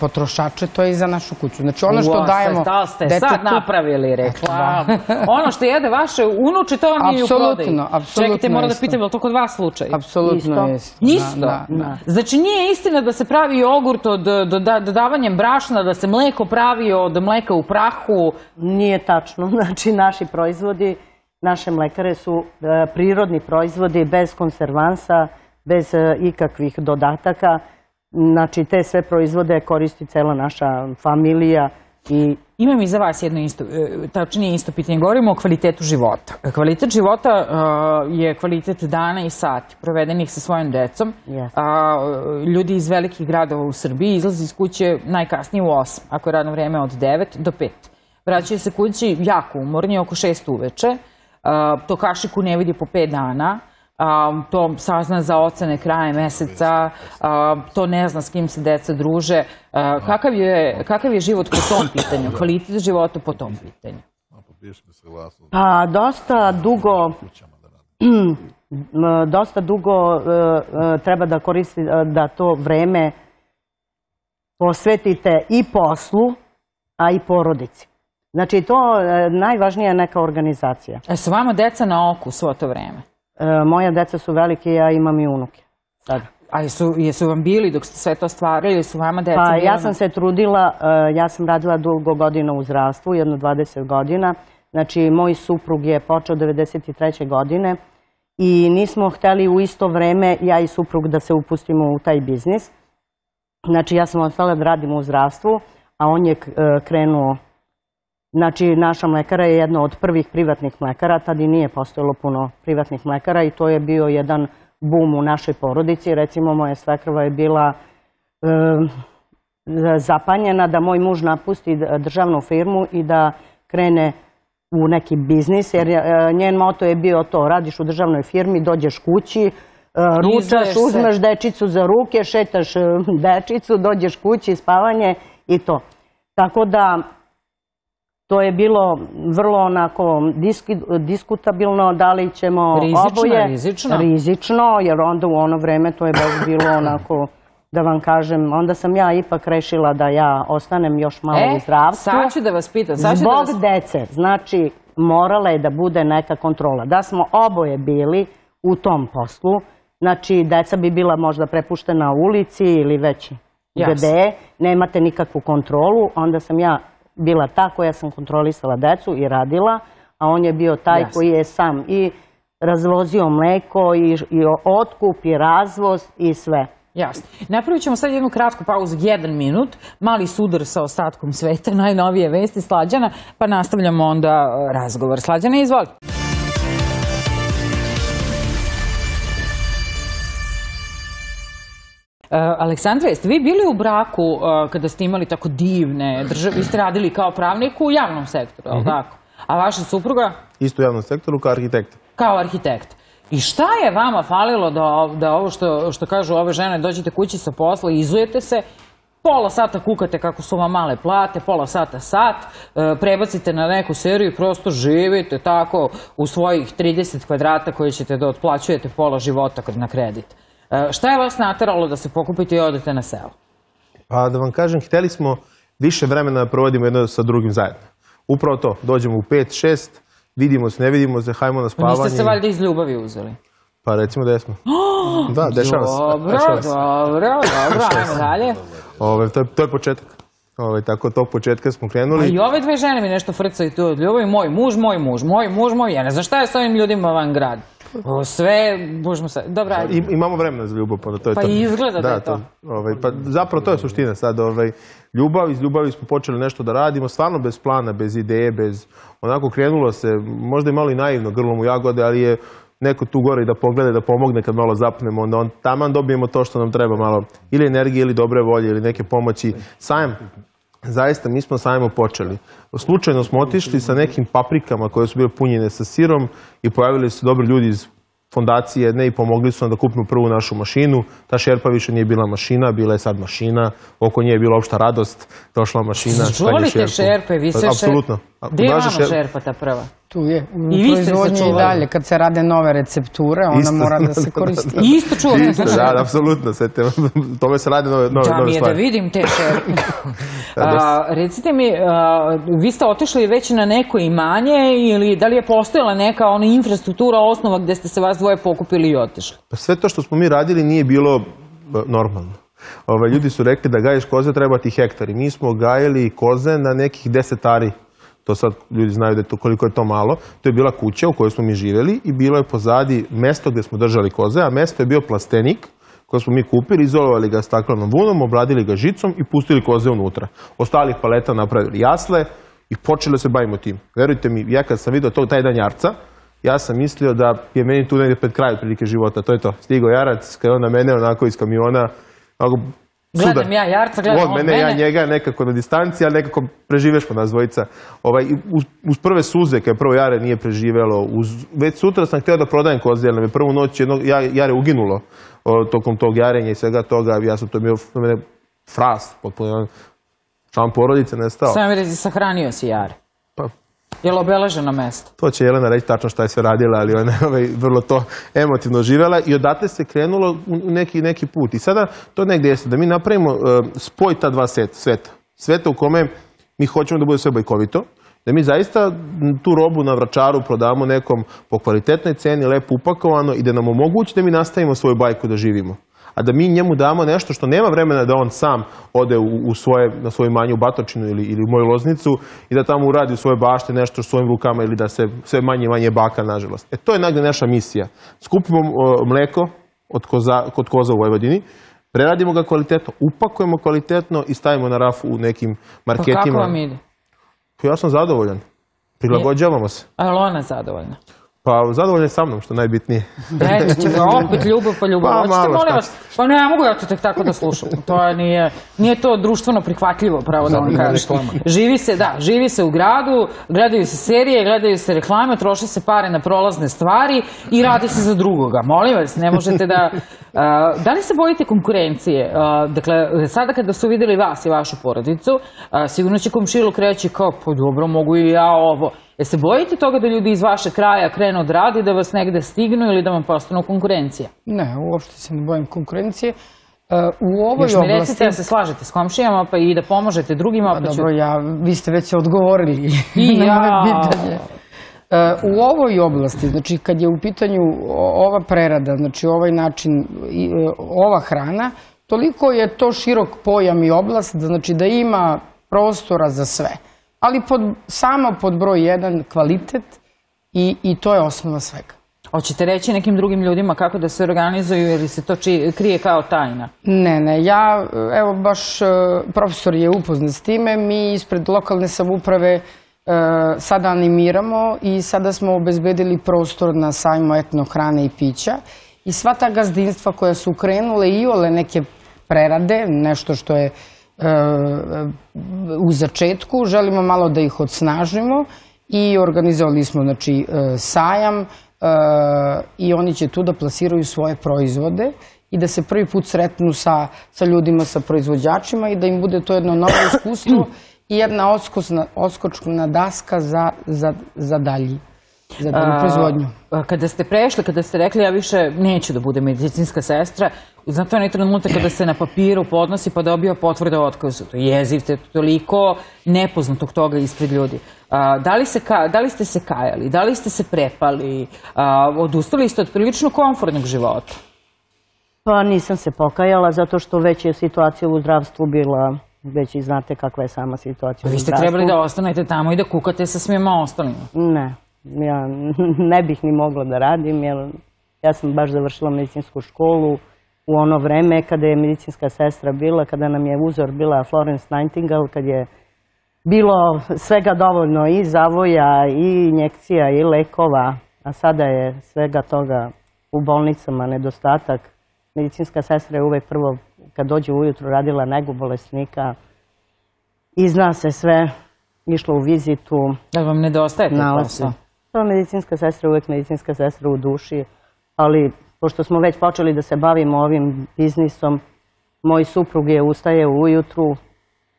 potrošače, to je i za našu kuću. Znači, ono što dajemo... Da ste sad napravili, rekla. Ono što jede vaše unuče, to vam je i u prodaju. Apsolutno, apsolutno. Čekajte, moram da pitam, je li to kod vas slučaj? Apsolutno jeste. Isto? Znači, nije istina da se pravi jogurt od dodavanjem brašna, da se mleko pravi od mleka u prahu? Nije tačno. Znači, naši proizvodi... Naše mlekare su prirodni proizvodi bez konservansa, bez ikakvih dodataka. Znači, te sve proizvode koristi cela naša familija. Imam i za vas jedno isto pitanje. Govorimo o kvalitetu života. Kvalitet života je kvalitet dana i sati provedenih sa svojim decom. Ljudi iz velikih gradova u Srbiji izlaze iz kuće najkasnije u 8, ako je radno vreme od 9 do 5. Vraćaju se kući jako umorni, oko 6 uveče. To kašiku ne vidi po 5 dana, to sazna za ocene kraje meseca, to ne zna s kim se deca druže. Kakav je život po tom pitanju, kvalitet života po tom pitanju? Pa dosta dugo treba da koristi, da to vreme posvetite i poslu, a i porodici. Znači, to najvažnija je neka organizacija. E su vama deca na oku svo to vreme? Moja deca su velike, ja imam i unuke. A jesu vam bili dok ste sve to stvarili? Pa ja sam se trudila, ja sam radila dugo godina u zdravstvu, jedno 20 godina. Znači, moj suprug je počeo 93. godine i nismo hteli u isto vreme, ja i suprug, da se upustimo u taj biznis. Znači, ja sam ostala da radim u zdravstvu, a on je krenuo. Znači, naša mlekara je jedna od prvih privatnih mlekara, tad i nije postojalo puno privatnih mlekara i to je bio jedan bum u našoj porodici. Recimo, moja svekrva je bila zapanjena da moj muž napusti državnu firmu i da krene u neki biznis, jer njen moto je bio to, radiš u državnoj firmi, dođeš kući, ručaš, uzmeš dečicu za ruke, šetaš dečicu, dođeš kući, spavanje i to. Tako da... To je bilo vrlo onako diskutabilno, da li ćemo oboje... Rizično? Rizično, jer onda u ono vreme to je baš bilo onako, da vam kažem, onda sam ja ipak rešila da ja ostanem još malo u zdravstvu. Sad ću da vas pitam. Zbog dece, znači, morala je da bude neka kontrola. Da smo oboje bili u tom poslu, znači, deca bi bila možda prepuštena u ulici ili već gde, nemate nikakvu kontrolu, onda sam ja... bila ta koja sam kontrolisala decu i radila, a on je bio taj koji je sam i razvozio mleko, i otkup, i razvoz, i sve. Jasno. Napravit ćemo sad jednu kratku pauzu, 1 minut, mali sudar sa ostatkom sveta, najnovije vesti Slađana, pa nastavljamo onda razgovor. Slađana, izvolite. Aleksandra, jeste vi bili u braku kada ste imali tako divne države? Vi ste radili kao pravnik u javnom sektoru, ali tako? A vaša supruga? Isto u javnom sektoru, kao arhitekt. Kao arhitekt. I šta je vama falilo da ovo što kažu ove žene, dođete kući sa posla, izujete se, pola sata kukate kako su vam male plate, pola sata sat, prebacite na neku seriju i prosto živite tako u svojih 30 kvadrata koje ćete da otplaćujete pola života na kredit. Šta je vas nateralo da se pokupite i odete na selo? Pa da vam kažem, hteli smo više vremena da provodimo jedno sa drugim zajedno. Upravo to, dođemo u 5-6, vidimo se, ne vidimo se, hajmo na spavanje. Niste se valjda iz ljubavi uzeli? Pa recimo da jesmo. Da, dešava se. Dobro, ajmo dalje. To je početak. Tako od tog početka smo krenuli. A i ove dve žene mi nešto frcaju tu od ljubavi. Moj muž, ja ne znam šta je s ovim ljudima van grad. Sve, možemo sad, dobro, ajde. Imamo vremena za ljubav, onda to je to. Pa izgleda da je to. Zapravo to je suština sad. Ljubav, iz ljubavi smo počeli nešto da radimo, stvarno bez plana, bez ideje, bez... Onako krenulo se, možda je malo i naivno grlom u jagode, ali je neko tu gore i da pogleda, da pomogne kad malo zapnemo, onda taman dobijemo to što nam treba malo. Ili energije, ili dobre volje, ili neke pomoći. Sajam, zaista mi smo sajamo počeli. Slučajno smo otišli sa nekim paprikama koje su bile punjene sa sirom i pojavili su dobri ljudi iz fondacije jedne i pomogli su nam da kupimo prvu našu mašinu. Ta šerpa više nije bila mašina, bila je sad mašina. Oko nje je bila opšta radost, došla mašina. Čuvate šerpe, vi se šerpe. Apsolutno. Gde je vama šerpa ta prva? Tu je. I vi ste se čuvali. Kad se rade nove recepture, ona mora da se koristi. Isto čuvate šerpe. Da, apsolutno. Tome se rade nove stvari. Da mi je da vidim te šerpe. Recite mi, vi ste otišli već na neko imanje ili da li je postojala neka ona infrastruktura, osnova gde ste se vas dvoje pokupili i otišli? Sve to što smo mi radili nije bilo normalno. Ljudi su rekli da gajiš koze treba ti hektari. Mi smo gajili koze na nekih 10 ari. To sad ljudi znaju koliko je to malo. To je bila kuća u kojoj smo mi živjeli i bilo je pozadi mesto gdje smo držali koze, a mesto je bio plastenik koje smo mi kupili, izolovali ga staklenom vunom, obradili ga žicom i pustili koze unutra. Ostalih paleta napravili jasle i počeli se bavimo tim. Verujte mi, ja kad sam vidio tog taj dan jarca, ja sam mislio da je meni tu negdje pred kraj prilike života. To je to. Stigao jarac, kada je on na mene onako iz kamiona, onako... Gledam ja jarca, gledam on mene. Ja njega nekako na distanci, ali nekako preživeš po nas dvojica. Uz prve suze, kada je prvo jare nije preživelo, već sutra sam htio da prodajem koze, jer nam je prvu noć jednog jare uginulo tokom tog jarenja i svega toga. Ja sam to bio frast, potpuno član porodice nestao. Sam mi reći, sahranio si jare. Je li obeleženo mesto? To će Jelena reći tačno šta je sve radila, ali ona je vrlo to emotivno živjela i odatle se krenulo u neki put. I sada to negdje jeste da mi napravimo spoj ta dva sveta. Sveta u kome mi hoćemo da bude sve bajkovito, da mi zaista tu robu na Vračaru prodamo nekom po kvalitetnoj ceni, lepo upakovano i da nam omogući da mi nastavimo svoju bajku da živimo. A da mi njemu damo nešto što nema vremena da on sam ode na svoju manju Batočinu ili u moju Loznicu i da tamo uradi u svoje bašte nešto svojim rukama ili da se sve manje i manje baka, nažalost. E to je negde naša misija. Skupimo mleko kod koza u Vojvodini, preradimo ga kvalitetno, upakujemo kvalitetno i stavimo na rafu u nekim marketima. Pa kako vam ide? Ja sam zadovoljan. Prilagođavamo se. A je li ona zadovoljna? Pa zadovoljni sa mnom, što najbitnije. Reći ću ga, opet ljubav pa ljubav. Pa malo šta ćeš. Pa ne mogu ja to tek tako da slušam. Nije to društveno prihvatljivo, pravo da vam kažem. Živi se u gradu, gledaju se serije, gledaju se reklame, troše se pare na prolazne stvari i radi se za drugoga. Molim vas, ne možete da... Da li se bojite konkurencije? Dakle, sada kada su vidjeli vas i vašu porodicu, sigurno će komšiluk reći kao, pa dobro, mogu i ja ovo. Jel se bojite toga da ljudi iz vaše kraja krenu od rada i da vas negde stignu ili da vam postanu konkurencija? Ne, uopšte se ne bojim konkurencije. U ovoj oblasti... Još mi recite da se slažete s komšijama pa i da pomožete drugima. Dobro, vi ste već odgovorili na moje pitanje. U ovoj oblasti, znači kad je u pitanju ova prerada, znači ovaj način, ova hrana, toliko je to širok pojam i oblast da ima prostora za sve. Ali samo pod broj 1 kvalitet i to je osnova svega. Hoćete reći nekim drugim ljudima kako da se organizuju ili se to krije kao tajna? Ne, ja, evo baš profesor je upoznan s time, mi ispred lokalne samouprave sada animiramo i sada smo obezbedili prostor na sajmu etnohrane i pića i sva ta gazdinstva koja su krenule i ole neke prerade, nešto što je u začetku, želimo malo da ih odsnažimo i organizovali smo sajam i oni će tu da plasiraju svoje proizvode i da se prvi put sretnu sa ljudima, sa proizvođačima i da im bude to jedno novo iskustvo i jedna odskočna daska za dalji za dalju proizvodnju. Kada ste prešli, kada ste rekli ja više neću da budem medicinska sestra, znate onaj trenutak kada se na papiru podnosi pa dobio potvrda o otkazu, to jezivte toliko nepoznatog toga ispred ljudi. Da li ste se kajali, da li ste se prepali, odustali ste od prilično komfortnog života? Pa nisam se pokajala zato što već je situacija u zdravstvu bila, već i znate kakva je sama situacija u zdravstvu. Vi ste trebali da ostanete tamo i da kukate sa svima ostalima? Ne, ja ne bih ni mogla da radim jer ja sam baš završila medicinsku školu u ono vreme kada je medicinska sestra bila, kada nam je uzor bila Florence Nightingale, kad je bilo svega dovoljno i zavoja i injekcija i lekova, a sada je svega toga u bolnicama nedostatak. Medicinska sestra je uvek prvo, kad dođe ujutru, radila negu bolesnika i zna se sve, išla u vizitu. Da vam nedostaje to posao? To je medicinska sestra, uvek medicinska sestra u duši, ali pošto smo već počeli da se bavimo ovim biznisom, moj suprug je ustaje ujutru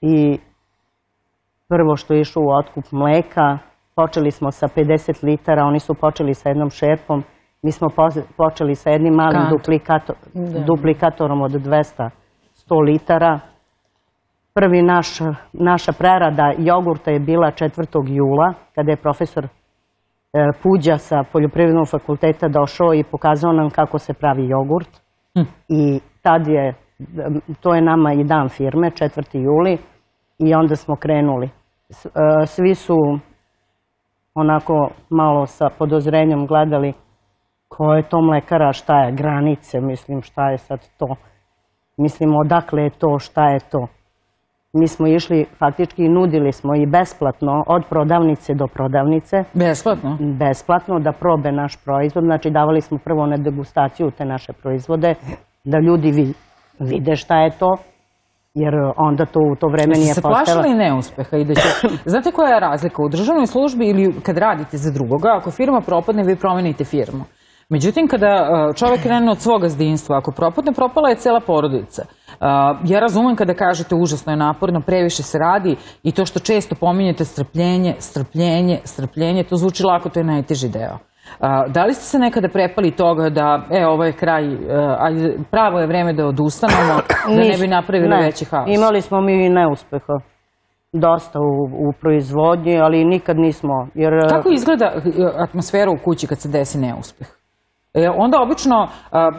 i prvo što je išao u otkup mleka, počeli smo sa 50 litara, oni su počeli sa jednom šerpom. Mi smo počeli sa jednim malim duplikatorom od 200 litara. Prvi naša prerada jogurta je bila 4. jula, kada je profesor Puđa sa Poljoprivrednog fakulteta došao i pokazao nam kako se pravi jogurt. I tad je, to je nama i dan firme, 4. juli, i onda smo krenuli. Svi su onako malo sa podozrenjem gledali ko je to mlekara, šta je, granice, mislim, šta je sad to, mislim, odakle je to, šta je to. Mi smo išli, faktički nudili smo i besplatno, od prodavnice do prodavnice. Besplatno? Besplatno, da probe naš proizvod, znači davali smo prvo na degustaciju te naše proizvode, da ljudi vide šta je to, jer onda to u to vreme nije postalo. Jeste se plašili neuspeha? Znate koja je razlika u državnoj službi ili kad radite za drugoga, ako firma propadne, vi promenite firmu. Međutim, kada čovek krene od svog gazdinstva, ako propadne, propala je cela porodica. Ja razumem kada kažete užasno je naporno, previše se radi i to što često pominjete strpljenje, strpljenje, strpljenje, to zvuči lako, to je najteži deo. Da li ste se nekada prepali toga da, ovo je kraj, pravo je vreme da odustanemo, da ne bi napravili veći haos? Imali smo mi i neuspeha. Dosta u proizvodnji, ali nikad nismo. Kako izgleda atmosfera u kući kad se desi neuspeh? Onda obično,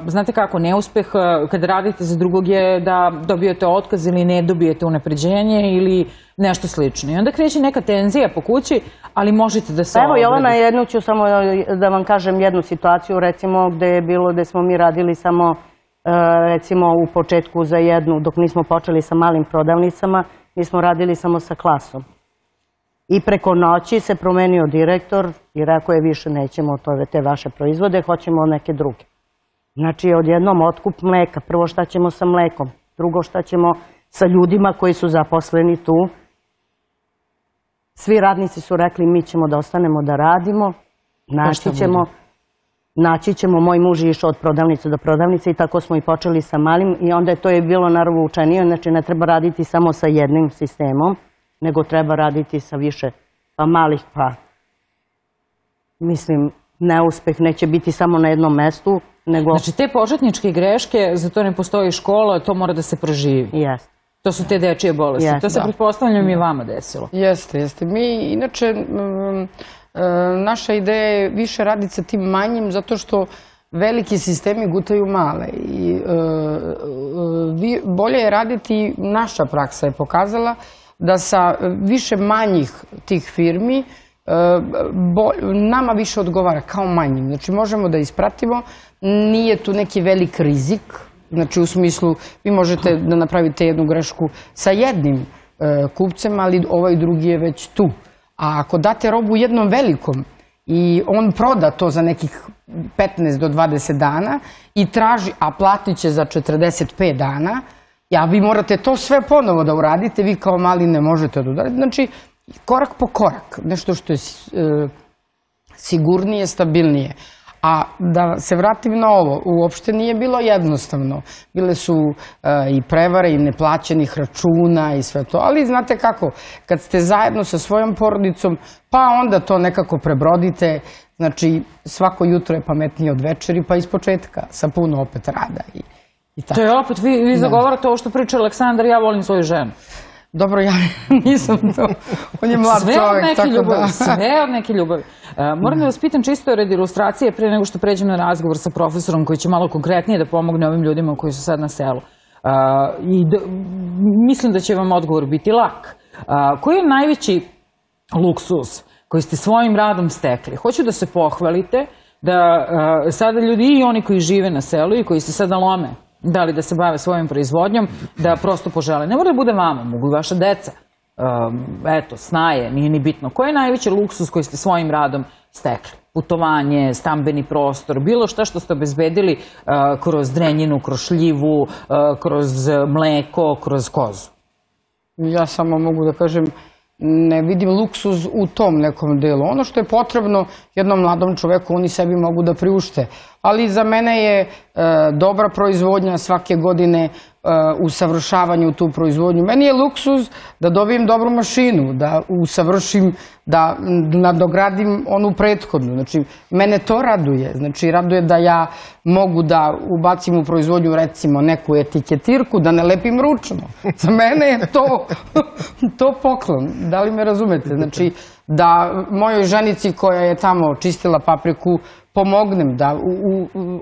znate kako, neuspeh kada radite za drugog je da dobijete otkaz ili ne dobijete unapređenje ili nešto slično. I onda kreće neka tenzija po kući, ali možete da se odredite. Evo, Jovana, jednu ću samo da vam kažem jednu situaciju, recimo, gde je bilo, gde smo mi radili samo, recimo, u početku za jednu, dok nismo počeli sa malim prodavnicama, mi smo radili samo sa klasom. I preko noći se promenio direktor i rekao je više nećemo te vaše proizvode, hoćemo neke druge. Znači odjednom otkup mleka, prvo šta ćemo sa mlekom, drugo šta ćemo sa ljudima koji su zaposleni tu. Svi radnici su rekli mi ćemo da ostanemo da radimo, naći ćemo, moj muž je išao od prodavnice do prodavnice i tako smo i počeli sa malim i onda je to bilo naravno učenije, znači ne treba raditi samo sa jednim sistemom, nego treba raditi sa više malih, pa mislim, neuspeh neće biti samo na jednom mestu, nego... Znači, te početničke greške, za to ne postoji škola, to mora da se proživi. Jeste. To su te dečije bolesti. To se, pretpostavljam, i vama desilo. Jeste, jeste. Mi, inače, naša ideja je više raditi sa tim manjim, zato što veliki sistemi gutaju male i bolje je raditi, naša praksa je pokazala, da sa više manjih tih firmi nama više odgovara kao manjim. Znači možemo da ispratimo, nije tu neki velik rizik, znači u smislu vi možete da napravite jednu grešku sa jednim kupcem, ali ovaj drugi je već tu. A ako date robu jednom velikom i on proda to za nekih 15 do 20 dana i traži, a platit će za 45 dana, ja, vi morate to sve ponovo da uradite, vi kao mali ne možete da uradite. Znači, korak po korak, nešto što je sigurnije, stabilnije. A da se vratim na ovo, uopšte nije bilo jednostavno. Bile su i prevare i neplaćenih računa i sve to, ali znate kako, kad ste zajedno sa svojom porodicom, pa onda to nekako prebrodite, znači svako jutro je pametnije od večeri, pa iz početka, sa puno opet rada i tako. To je opet, vi zagovarate ovo što priča Aleksandar, ja volim svoju ženu. Dobro, ja nisam to. On je mlad čovjek, tako da... Sve od neke ljubavi. Moram da vas pitam čisto red ilustracije, prije nego što pređem na razgovor sa profesorom koji će malo konkretnije da pomogne ovim ljudima koji su sad na selu. Mislim da će vam odgovor biti lak. Koji je najveći luksuz koji ste svojim radom stekli? Hoću da se pohvalite da sada ljudi i oni koji žive na selu i koji se sada lome, da li da se bave svojim proizvodnjom, da prosto požele. Ne mora da bude vama, mogu i vaša deca. Eto, snaje, nije ni bitno. Koji je najveći luksuz koji ste svojim radom stekli? Putovanje, stambeni prostor, bilo šta što ste obezbedili kroz Drenjinu, kroz šljivu, kroz mleko, kroz kozu? Ja samo mogu da kažem, ne vidim luksuz u tom nekom delu. Ono što je potrebno jednom mladom čoveku, oni sebi mogu da priušte. Ali za mene je dobra proizvodnja svake godine, usavršavanju tu proizvodnju. Meni je luksuz da dobijem dobru mašinu, da usavršim, da nadogradim onu prethodnu. Znači, mene to raduje. Znači, raduje da ja mogu da ubacim u proizvodnju, recimo, neku etiketirku, da ne lepim ručno. Za mene je to poklon. Da li me razumete? Znači, da mojoj ženici koja je tamo čistila papriku, pomognem, da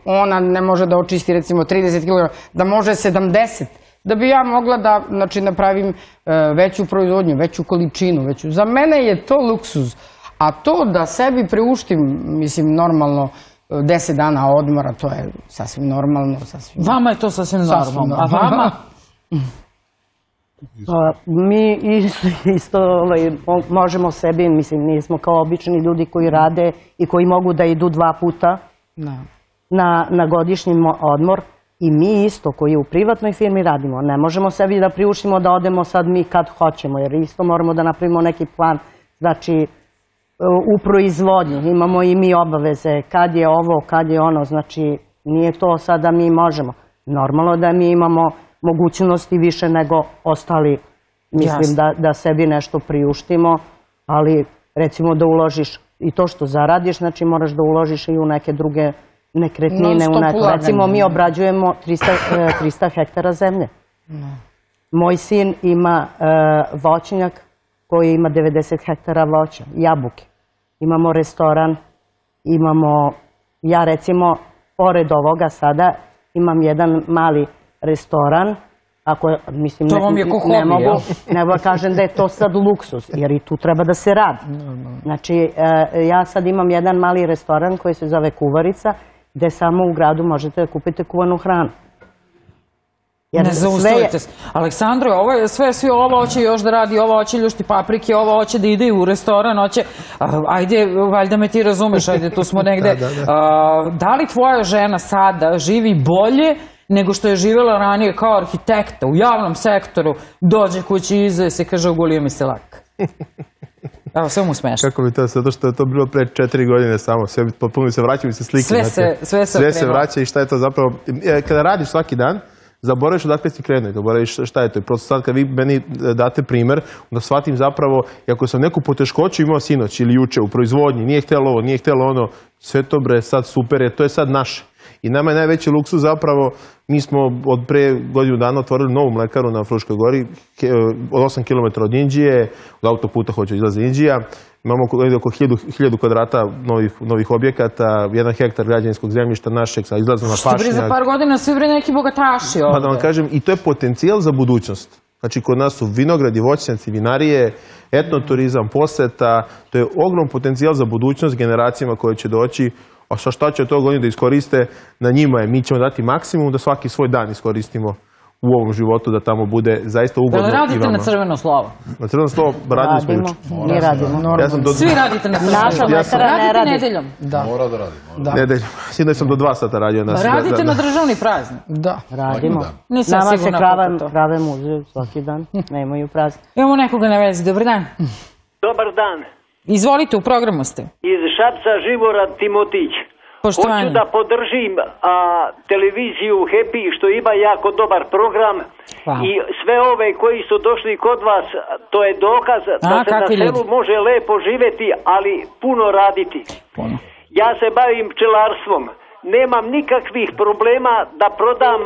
ona ne može da očisti recimo 30 kg, da može 70, da bi ja mogla da napravim veću proizvodnju, veću količinu. Za mene je to luksuz, a to da sebi priuštim, mislim, normalno 10 dana odmora, to je sasvim normalno. Vama je to sasvim normalno, a vama? Mi isto možemo sebi, mislim, nismo kao obični ljudi koji rade i koji mogu da idu 2 puta na godišnji odmor, i mi isto koji u privatnoj firmi radimo, ne možemo sebi da priuštimo da odemo sad mi kad hoćemo, jer isto moramo da napravimo neki plan, znači u proizvodnji imamo i mi obaveze kad je ovo, kad je ono, znači nije to sad da mi možemo, normalno da mi imamo mogućnosti više nego ostali, mislim, da sebi nešto priuštimo, ali recimo da uložiš i to što zaradiš, znači moraš da uložiš i u neke druge nekretnine. Recimo mi obrađujemo 300 hektara zemlje. Moj sin ima voćnjak koji ima 90 hektara voća, jabuke. Imamo restoran, imamo, ja recimo, pored ovoga sada imam jedan mali restoran, ako, mislim, ne mogu, nego kažem da je to sad luksuz, jer i tu treba da se radi. Znači, ja sad imam jedan mali restoran koji se zove Kuvarica, gde samo u gradu možete da kupite kuvanu hranu. Ne zaustavite se. Aleksandro, svi ovo hoće još da radi, ovo hoće ljušti paprike, ovo hoće da ide u restoran, hoće... Ajde, valjda me ti razumeš, ajde, tu smo negde. Da li tvoja žena sada živi bolje nego što je živjela ranije kao arhitekta u javnom sektoru, dođe kući iza se kaže ogolio mi se lak. Evo, sve mu smešno. Kako bi to, zato što je to bilo pre 4 godine samo, sve potpuno se vraća, mi se slike. Sve se vraća i šta je to zapravo, kada radiš svaki dan, zaboraviš odakle si krenuo i zaboraviš šta je to. I prosto sad kad vi meni date primer, onda shvatim zapravo, ako sam neku poteškoću imao sinoć ili juče u proizvodnji, nije htjelo ovo, nije htjelo ono, sve to bre, sad super je, to je sad naše. I nama je najveći luksuz zapravo, mi smo od pre godinu dana otvorili novu mlekaru na Fruškoj gori, od 8 km od Inđije, od autoputa hoće izlaze Inđija, imamo oko 1000 kvadrata novih objekata, 1 hektar građevinskog zemljišta našeg, sa izlazom na pašnjak. Što bre za par godina svi bre neki bogataši ovde. Pa da vam kažem, i to je potencijal za budućnost. Znači, kod nas su vinogradi, voćnjaci, vinarije, etnoturizam, poseta, to je ogrom potencijal za budućnost generacijama koje će doći. A šta će od toga oni da iskoriste, na njima je. Mi ćemo dati maksimum da svaki svoj dan iskoristimo u ovom životu, da tamo bude zaista ugodno i vama. Da radite na crveno slovo? Na crveno slovo radimo smo juče. Mi radimo. Svi radite na crveno slovo. Radite nedeljom. Mora da radimo. Nedeljom. Sinoć sam do 2 sata radio. Radite na državni praznik. Da. Radimo. Nama se krave muzeju svaki dan. Nemaju praznik. Imamo nekoga na vezi. Dobar dan. Dobar dan. Izvolite, u programu ste. Iz Šapca, Živorad Timotić. Hoću da podržim televiziju Hepi što ima jako dobar program i sve ove koji su došli kod vas, to je dokaz da se na selu može lepo živjeti, ali puno raditi. Ja se bavim pčelarstvom. Nemam nikakvih problema da prodam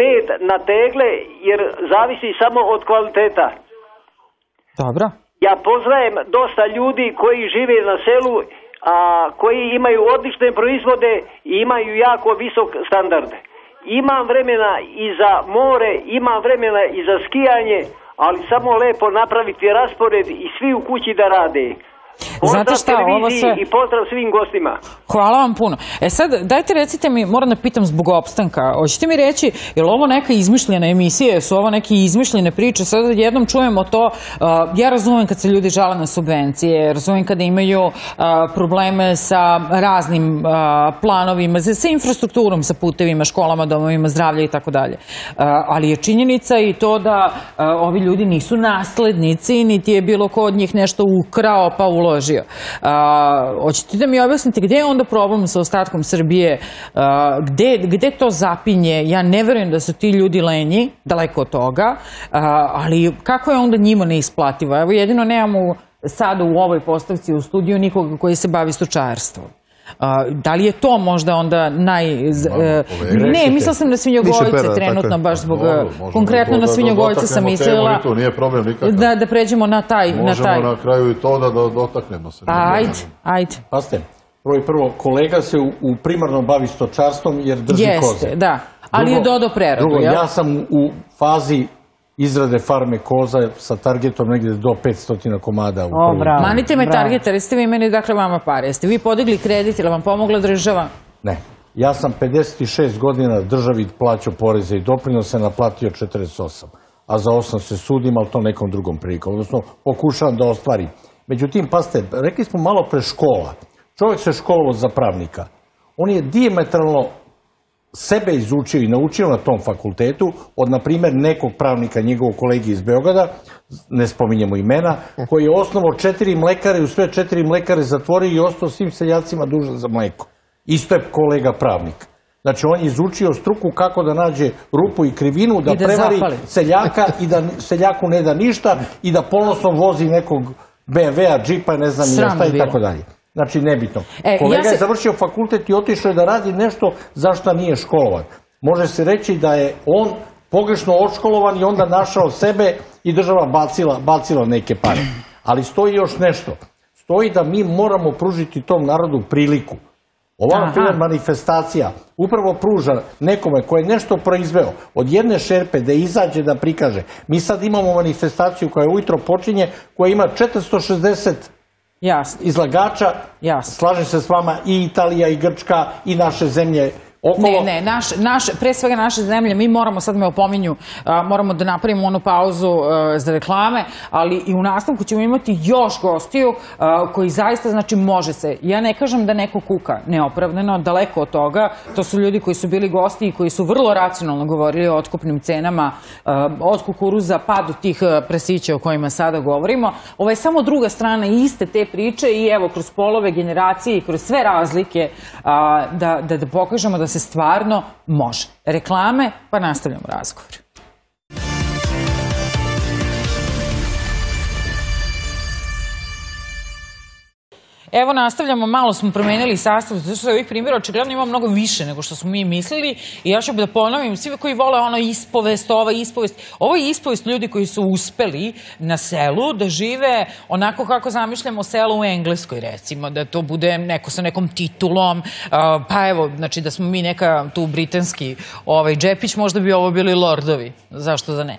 med na tegle jer zavisi samo od kvaliteta. Dobro. Ja poznajem dosta ljudi koji žive na selu, koji imaju odlične proizvode i imaju jako visok standarde. Imam vremena i za more, imam vremena i za skijanje, ali samo lepo napraviti raspored i svi u kući da rade. Pozdrav televiziji i pozdrav svim gostima. Hvala vam puno. E sad, dajte recite mi, moram da pitam zbog opstanka, hoćete mi reći, je li ovo neka izmišljena emisija, su ovo neke izmišljene priče, sad jednom čujemo to, ja razumijem kad se ljudi žale na subvencije, razumijem kada imaju probleme sa raznim planovima, sa infrastrukturom, sa putevima, školama, domovima, zdravlja i tako dalje. Ali je činjenica i to da ovi ljudi nisu naslednici, niti je bilo ko od njih nešto ukrao pa uložio. Hoćete da mi objasnite gde je onda problem sa ostatkom Srbije, gde to zapinje? Ja ne verujem da su ti ljudi lenji, daleko od toga, ali kako je onda njima neisplativo? Evo, jedino nemamo sada u ovoj postavci u studiju nikoga koji se bavi stočarstvom. Da li je to možda onda ne, mislila sam na svinjogojice trenutno, baš zbog konkretno na svinjogojice sam mislila da pređemo na taj. Možemo na kraju i to da dotaknemo se. Ajde. Prvo, kolega se u primarno bavi stočarstvom jer drži koze. Jeste, da, ali je dodao preradu. Drugo, ja sam u fazi izrade farme koza sa targetom negdje do 500 komada. Manite me targeta, jer ste vi meni, dakle, vama pare. Jeste vi podigli kredit ili vam pomogla država? Ne. Ja sam 56 godina državi plaćao poreze i doprinose, naplatio 48. A za 8 se sudim, ali to nekom drugom prilikom. Odnosno, pokušavam da ostvarim. Međutim, pazite, rekli smo malo pre škola. Čovjek se školovao za pravnika. On je dijametralno sebe izučio i naučio na tom fakultetu od, na primjer, nekog pravnika, njegovog kolegi iz Beograda, ne spominjemo imena, koji je osnovao 4 mlekare i u sve 4 mlekare zatvorio i ostao svim seljacima dužan za mleko. Isto je kolega pravnik. Znači, on je izučio struku kako da nađe rupu i krivinu, da prevari seljaka i da seljaku ne da ništa i da ponosno vozi nekog BMW-a, džipa, ne znam ni šta i tako dalje. Znači, nebitno. Kolega je završio fakultet i otišao je da radi nešto zašto nije školovan. Može se reći da je on pogrešno odškolovan i onda našao sebe i država bacila neke pare. Ali stoji još nešto. Stoji da mi moramo pružiti tom narodu priliku. Ova, na primjer, manifestacija upravo pruža nekome koji je nešto proizveo od jedne šerpe da izađe da prikaže. Mi sad imamo manifestaciju koja ujutro počinje, koja ima 460 izlagača, slažem se s vama, i Italija, i Grčka, i naše zemlje okolo. Pre svega naše zemlje, mi moramo, sad me opominju, moramo da napravimo onu pauzu za reklame, ali i u nastavku ćemo imati još gostiju koji zaista, znači, može se. Ja ne kažem da neko kuka neopravdano, daleko od toga. To su ljudi koji su bili gosti i koji su vrlo racionalno govorili o otkupnim cenama od kukuruza pa do tih presića o kojima sada govorimo. Ovo je samo druga strana iste te priče i evo, kroz polove, generacije i kroz sve razlike da pokažemo da se stvarno može. Reklame, pa nastavljamo razgovor. Evo, nastavljamo, malo smo promenili sastav, zato što je ovih primjera očigledno ima mnogo više nego što smo mi mislili i ja ću da ponovim, svi koji vole ono ispovest, ova ispovest, ovo je ispovest ljudi koji su uspeli na selu da žive onako kako zamišljamo selo u Engleskoj, recimo, da to bude neko sa nekom titulom, pa evo, znači da smo mi neka tu britanski džepić, možda bi ovo bili lordovi, zašto da ne.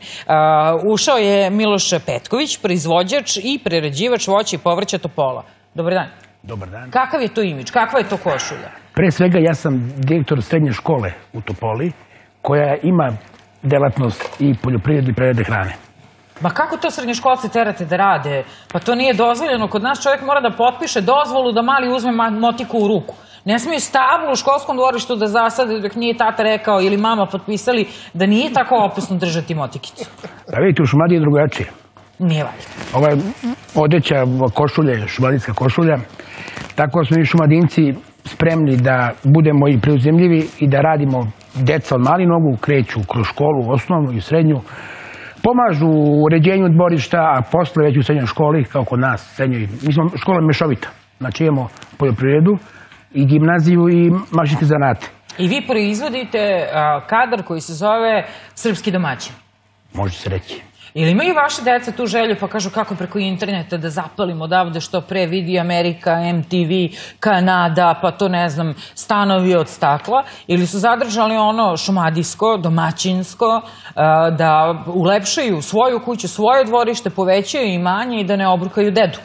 Ušao je Miloš Petković, proizvođač i prerađivač voća i povrća Topola. Dobar dan. Dobar dan. Kakav je to imidž? Kakva je to košulja? Pre svega, ja sam direktor srednje škole u Topoli, koja ima delatnost i poljoprivrede i prerade hrane. Ma kako to srednjoškolce terate da rade? Pa to nije dozvoljeno. Kod nas čovjek mora da potpiše dozvolu da mali uzme motiku u ruku. Ne smiju stablu u školskom dvorištu da zasade dok nije tata rekao ili mama potpisali da nije tako opasno držati motikicu. Pa vidite, u Šumadiji je drugačije. Nije valjda. Ova je odeća košulja, šumadinska košulja, tako smo i šumadinci spremni da budemo i preuzimljivi i da radimo. Deca od malih nogu kreću kroz školu, osnovnu i srednju, pomažu u uređenju dvorišta, a posle već u srednjoj školi, kao kod nas, srednjoj. Mi smo škola mešovita, znači imamo poljoprivredu i gimnaziju i mašinske zanate. I vi proizvodite kadar koji se zove srpski domaćin. Može se reći. Ili imaju vaše deca tu želju pa kažu kako preko interneta da zapalim odavde što pre, vidi Amerika, MTV, Kanada, pa to ne znam, stanovi od stakla, ili su zadržali ono šumadijsko, domaćinsko, da ulepšaju svoju kuću, svoje dvorište, povećaju imanje i da ne obrukaju dedu.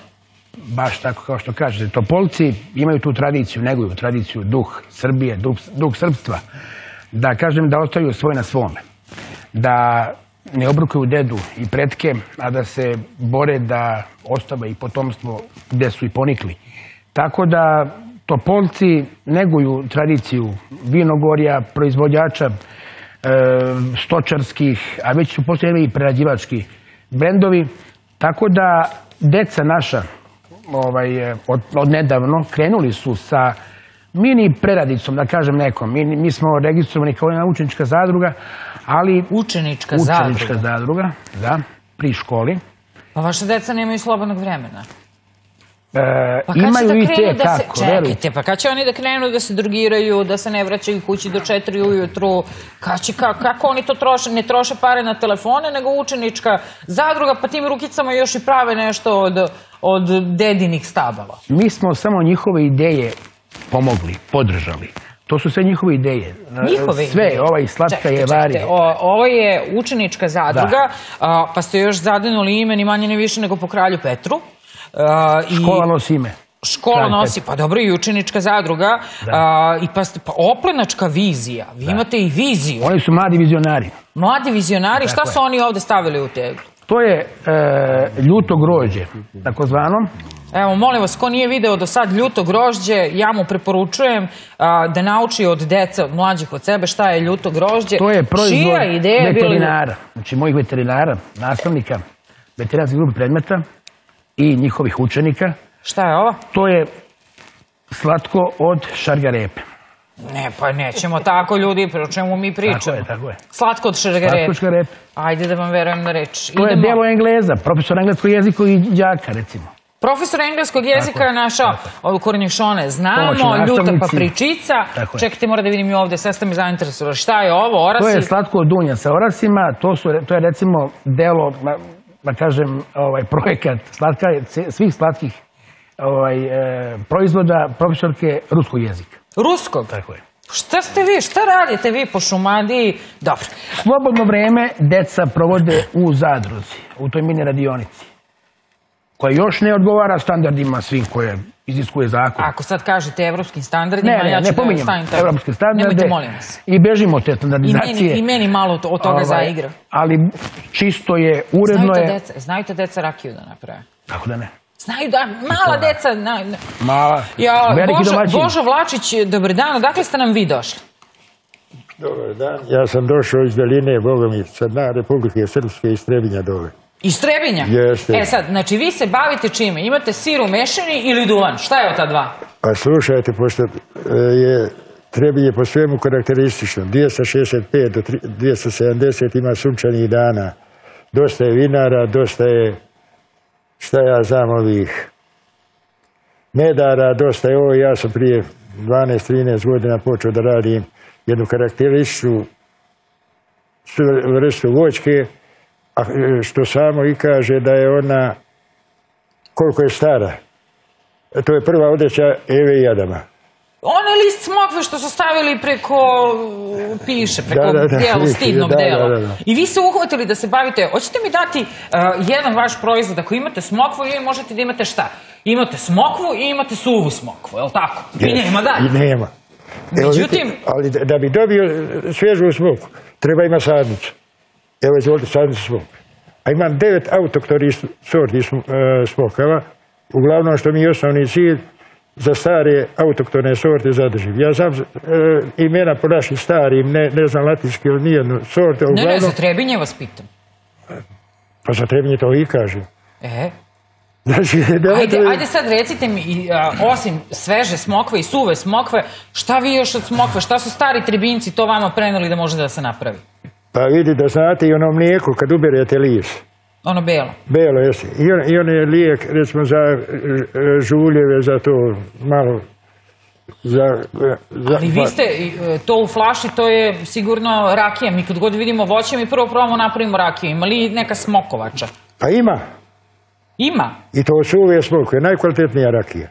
Baš tako kao što kažete, Topolci imaju tu tradiciju, neguju tradiciju, duh Srbije, duh srpstva, da kažem da ostaju svoj na svome, da ne obrukuju dedu i pretke, a da se bore da ostave i potomstvo gde su i ponikli. Tako da Topolci neguju tradiciju vinogorja, proizvođača stočarskih, a već su postoje i prerađivački brendovi. Tako da deca naša od nedavno krenuli su sa mini preradicom, da kažem nekom. Mi smo registrovani kao jedna učenička zadruga, ali... Učenička zadruga? Učenička zadruga, da, pri školi. Pa vaše deca nemaju slobodnog vremena. Imaju i te, kako, veruju. Čekajte, pa kada će oni da krenu da se drogiraju, da se ne vraćaju kući do 4 ujutru? Kako oni to troše? Ne troše pare na telefone, nego učenička zadruga, pa tim rukicama još i prave nešto od dedinih stabala. Mi smo samo njihove ideje pomogli, podržali. To su sve njihove ideje. Sve, ova i slatka je varija. Ovo je učenička zadruga, pa ste još zadenuli ime, ni manje ni više nego po kralju Petru. Škola nosi ime. Škola nosi, pa dobro, i učenička zadruga. Pa oplenačka vizija. Vi imate i viziju. Oni su mladi vizionari. Mladi vizionari, šta su oni ovde stavili u teglu? To je ljuto grožđe, tako zvano. Evo, molim vas, ko nije video do sad ljuto grožđe, ja mu preporučujem da nauči od deca, od mlađih od sebe, šta je ljuto grožđe. To je proizvod veterinara, znači mojih veterinara, nastavnika, veterinarske grupe predmeta i njihovih učenika. Šta je ovo? To je slatko od šargarepe. Ne, pa nećemo tako, ljudi, o čemu mi pričamo. Tako je, tako je. Slatko od šargarepe. Slatko od šargarepe. Ajde da vam verujem na reč. To je delo Engleza, profesor engleskog jezika i đaka, recimo. Profesor engleskog jezika je naša kornjišone. Znamo, ljuta papričica. Čekajte, mora da vidim i ovde, sve ste mi zainteresovali. Šta je ovo, orasi? To je slatko od dunja sa orasima. To je recimo delo, da kažem, projekat svih slatkih proizvoda profesorke ruskog jezika. Ruskog? Tako je. Šta ste vi, šta radite vi po Šumadiji? Dobro. Slobodno vreme deca provode u zadruzi, u toj mini radionici, koja još ne odgovara standardima svim koje iziskuje zakon. Ako sad kažete evropskim standardima, ja ću da stavim tako. Ne, ne pominjem evropske standarde i bežimo od te standardizacije. I meni malo od toga zaigra. Ali čisto je, uredno je... Znaju te deca rakiju da naprave? Kako da ne? Znaju da, mala deca... Mala, veliki domaćin. Božo Vlačić, dobar dan, odakle ste nam vi došli? Dobar dan, ja sam došao iz daljine, Boga mi, sad na Republike Srpske iz Trebinja dole. Iz Trebinja? Jeste. E sad, znači vi se bavite čime? Imate sir u mešini ili duvan? Šta je od ta dva? Pa slušajte, pošto je Trebinje po svemu karakteristično. 265 do 270 ima sunčanih dana. Dosta je vinara, dosta je, šta ja znam, ovih medara, dosta je ovo. Ja sam prije 12-13 godina počeo da radim jednu karakterističnu vrstu voćke, što samo i kaže da je ona koliko je stara. To je prva odeća Eve i Adama. One list smokve što su stavili preko piše, preko stidnog dela. I vi se uhvatili da se bavite. Hoćete mi dati jedan vaš proizvod? Ako imate smokvu, vi možete da imate šta? Imate smokvu i imate suvu smokvu, je li tako? I nema dalje. I nema. Međutim... Ali da bi dobio svježu smokvu, treba ima sadnicu. Evo, izvolite, sadnicu smokve. A imam 9 autoktonih sorti smokava, uglavnom što mi je osnovni cilj za stare autoktone sorte zadržim. Ja znam imena po našim starim, ne znam latinski ili nijednu sorte. Ne, za Trebinje vas pitam. Pa za Trebinje to i kažem. Ajde sad recite mi, osim sveže smokve i suve smokve, šta vi još od smokve, šta su stari Trebinjci to vama preneli da može da se napravi? Pa vidi da znate i ono mlijeko kad uberete liš. Ono belo? Belo, jeste. I ono je lijek, recimo, za žuljeve, za to malo... Ali vi ste, to u flaši, to je sigurno rakija. Mi kad god vidimo voće, mi prvo probamo napravimo rakiju. Ima li neka smokovača? Pa ima. Ima? I to suve smokve, najkvalitetnija rakija.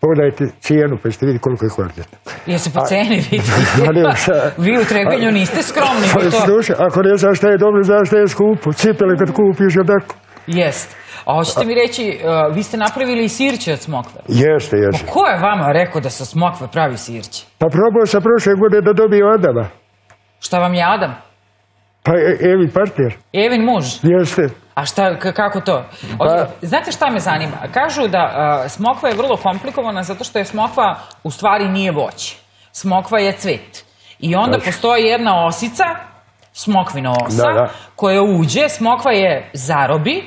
Pogledajte cijenu, pa ćete vidjeti koliko je kvalitetno. Ja se po ceni vidim. Vi u Trebinju niste skromni. Slušaj, ako ne znaš šta je dobro, znaš šta je skupo. Cipele kad kupiš, odako. Jeste. A hoćete mi reći, vi ste napravili i sirće od smokve? Jeste, jeste. Ko je vama rekao da se smokve pravi sirće? Pa probao sam prošle godine da dobiju Adama. Šta vam je Adam? Pa Evin partner. Evin muž? Jeste. A šta, kako to? Znate šta me zanima? Kažu da smokva je vrlo komplikovana zato što je smokva u stvari nije voće. Smokva je cvet. I onda postoji jedna osica, smokvina osa, koja uđe, smokva je zarobi,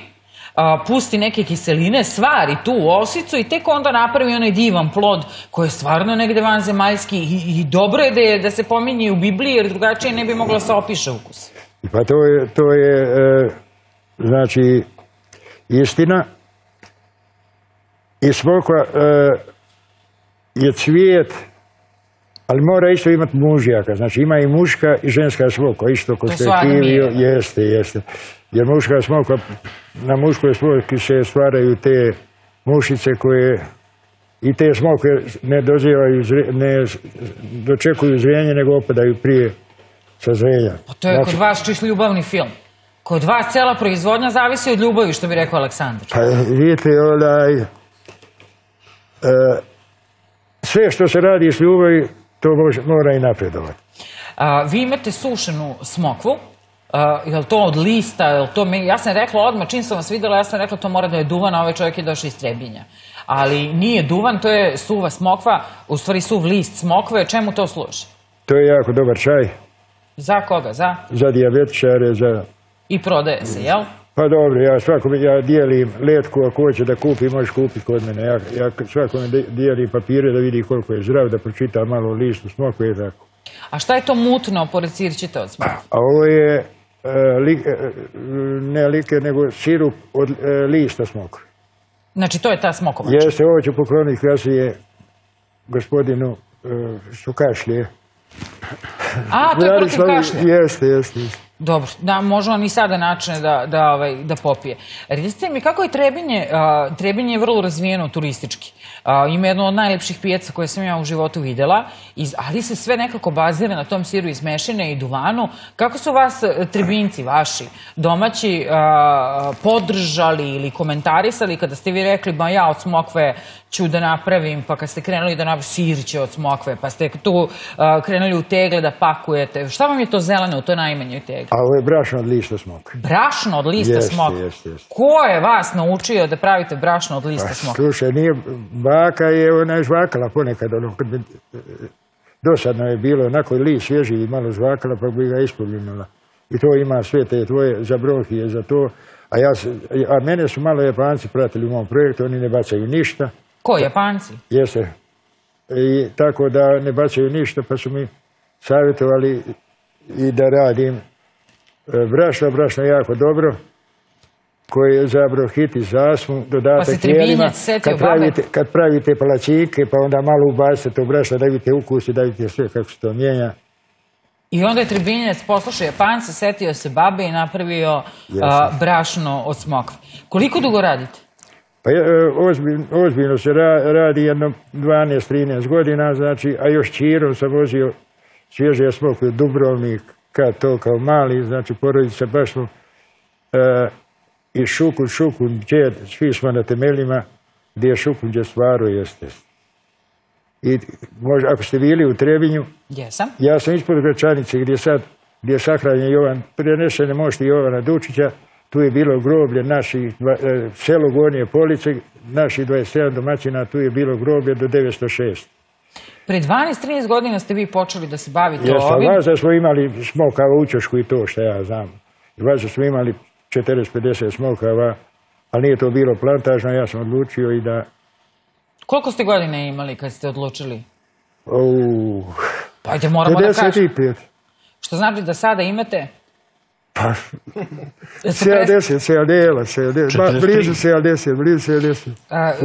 pusti neke kiseline, svari tu osicu i tek onda napravi onaj divan plod koji je stvarno negde vanzemaljski i dobro je da se pominje u Bibliji jer drugačije ne bi moglo se opiše ukus. Pa to je... Znači, istina, i smokva je cvijet, ali mora isto imati mužjaka. Znači, ima i muška i ženska smokva, isto ko ste pivio, jeste, jeste. Jer muška smokva, na muškoj smokvi se stvaraju te mušice koje i te smokve ne dočekuju zrenje, nego opadaju prije sa zrenja. To je kod vas čist ljubavni film. Kod vas cela proizvodnja zavisi od ljubavi, što bi rekao Aleksandar. Pa vidite, sve što se radi s ljubavi, to mora i napredovati. Vi imate sušenu smokvu, je li to od lista, je li to... Ja sam rekla odmah, čim sam vas videla, ja sam rekla to mora da je duvan, a ovaj čovjek je došao iz Trebinja. Ali nije duvan, to je suva smokva, u stvari suv list smokve, čemu to služi? To je jako dobar čaj. Za koga, za? Za dijabetičare, za... I prodaje se, jel? Pa dobro, ja dijelim letku, ako hoće da kupi, može kupiti kod mene. Ja svakome dijelim papire da vidi koliko je zdrav, da pročita malo listu smokve i tako. A šta je to mutno, pored sirćete od smokve? A ovo je, ne like, nego sirup od lista smokve. Znači, to je ta smokovača? Jeste, ovo ću pokloniti kasnije gospodinu što kašlje. A, to je protiv kašlja? Jeste, jeste. Dobro, da, možemo i sada načine da popije. Recite mi, kako je Trebinje? Trebinje je vrlo razvijeno turistički. Ima jedno od najlepših pijaca koje sam ja u životu videla, ali se sve nekako bazira na tom siru iz mešine i duvanu. Kako su vas Trebinjci, vaši domaći, podržali ili komentarisali kada ste vi rekli, ba ja od smokve ću da napravim, pa kad ste krenuli da napravim sirće od smokve, pa ste tu krenuli u tegle da pakujete. Šta vam je to zeleno, to najmanje u tegle? A ovo je brašno od lista smokve. Brašno od lista smokve? Jeste, jeste. Ko je vas naučio da pravite brašno od lista smokve? Slušaj, nije... Baka je, ona je žvakala ponekad, ono, dosadno je bilo, onako list svježi i malo žvakala, pa bi ga ispominala. I to ima sve te tvoje, za bronhije, za to. A mene su malo Japanci pratili u mom projektu, oni ne bacaju ništa. Ko, Japanci? Jeste. I tako da ne bacaju ništa, pa su mi savjetovali i da radim brašno jako dobro, koji je za bronhitis, zasmu, dodatak jelima, kad pravite palačinke, pa onda malo ubacite to brašno, da vidite ukus i da vidite sve kako se to mijenja. I onda je Trebinjac poslušao Japanca, setio se babe i napravio brašno od smokve. Koliko dugo radite? Pa ozbiljno se radi jedno 12-13 godina, znači, a još čirom sam vozio svježe smokve u Dubrovnik, kad to kao mali, znači porodica baš smo... I Šukun, džed, svi smo na temeljima gdje je Šukun, džed stvaru jeste. I možda, ako ste bili u Trebinju, ja sam ispod Gračanice gdje je sahranjen Jovan, prenešene mošti Jovana Dučića, tu je bilo groblje naših, selo Gornje Police, naših 27 domaćina, tu je bilo groblje do 906. Pre 12-13 godina ste vi počeli da se bavite ovim? Jeste, važda smo imali smoka u Čošku i to što ja znam. Važda smo imali 40-50 smokava ali nije to bilo plantažno, ja sam odlučio i da... Koliko ste godine imali kad ste odlučili? Pa ajde, moramo da kažem. 95. Što znači da sada imate? Pa, 70, blizu 70, blizu 70.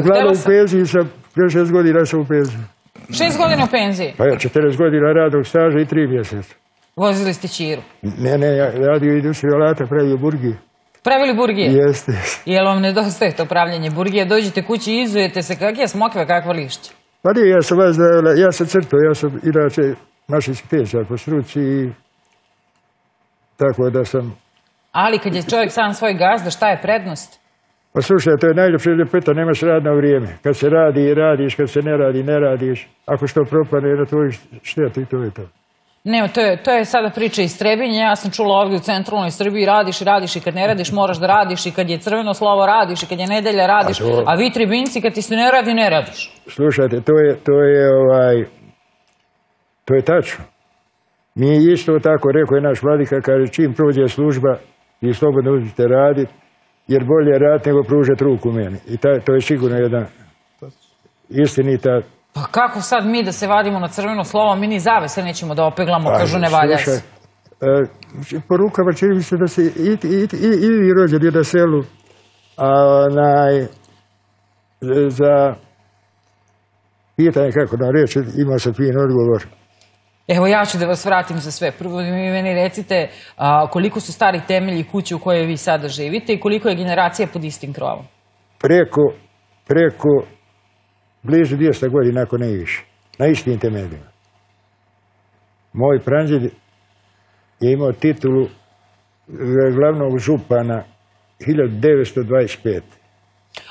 Uglavnom u penziji sam, još 6 godina sam u penziji. 6 godina u penziji? Pa ja, 40 godina radnog staža i 3 mjeseca. Vozili ste čiru? Ne, ja radio industriju alata, pravio burgije. Pravili burgije? Jeste. Jel vam nedostaje to pravljanje burgije? Dođete kući i izujete se kakve smokve, kakva lišća? Pa nije, ja sam crto, ja sam inače mašinski pećar po struci i tako da sam... Ali kad je čovjek sam svoj gazda, šta je prednost? Pa slušaj, to je najljepše ljepeta, nemaš radno vrijeme. Kad se radi, radiš, kad se ne radi, ne radiš. Ako što propane na tvoju štetu i to je to. Ne, to je sada priča iz Trebinje. Ja sam čula ovdje u centralnoj Srbiji, radiš i kad ne radiš moraš da radiš i kad je crveno slovo radiš i kad je nedelja radiš, a vi Trebinjci kad ti se ne radi, ne radiš. Slušajte, to je tačno. Mi je isto tako, rekao je naš vladika, kaže čim prođe služba i slobodno uzmite raditi, jer bolje raditi nego pružati ruku meni. I to je sigurno jedna istinita... Pa kako sad mi da se vadimo na crveno slovo, mi ni zavese nećemo da opeglamo, kažu ne valja se. Slušaj, po rukama čini mi se da se i vi rođeni na selu, za pitanje kako nam reći, imao sam fin odgovor. Evo ja ću da vas vratim za sve. Prvo mi meni recite koliko su stari temelji kuće u kojoj vi sada živite i koliko je generacija pod istim krovom? Preko blizu 200 godina, ako ne i više. Na istim temeljima. Moj pradjed je imao titulu glavnog župana 1925.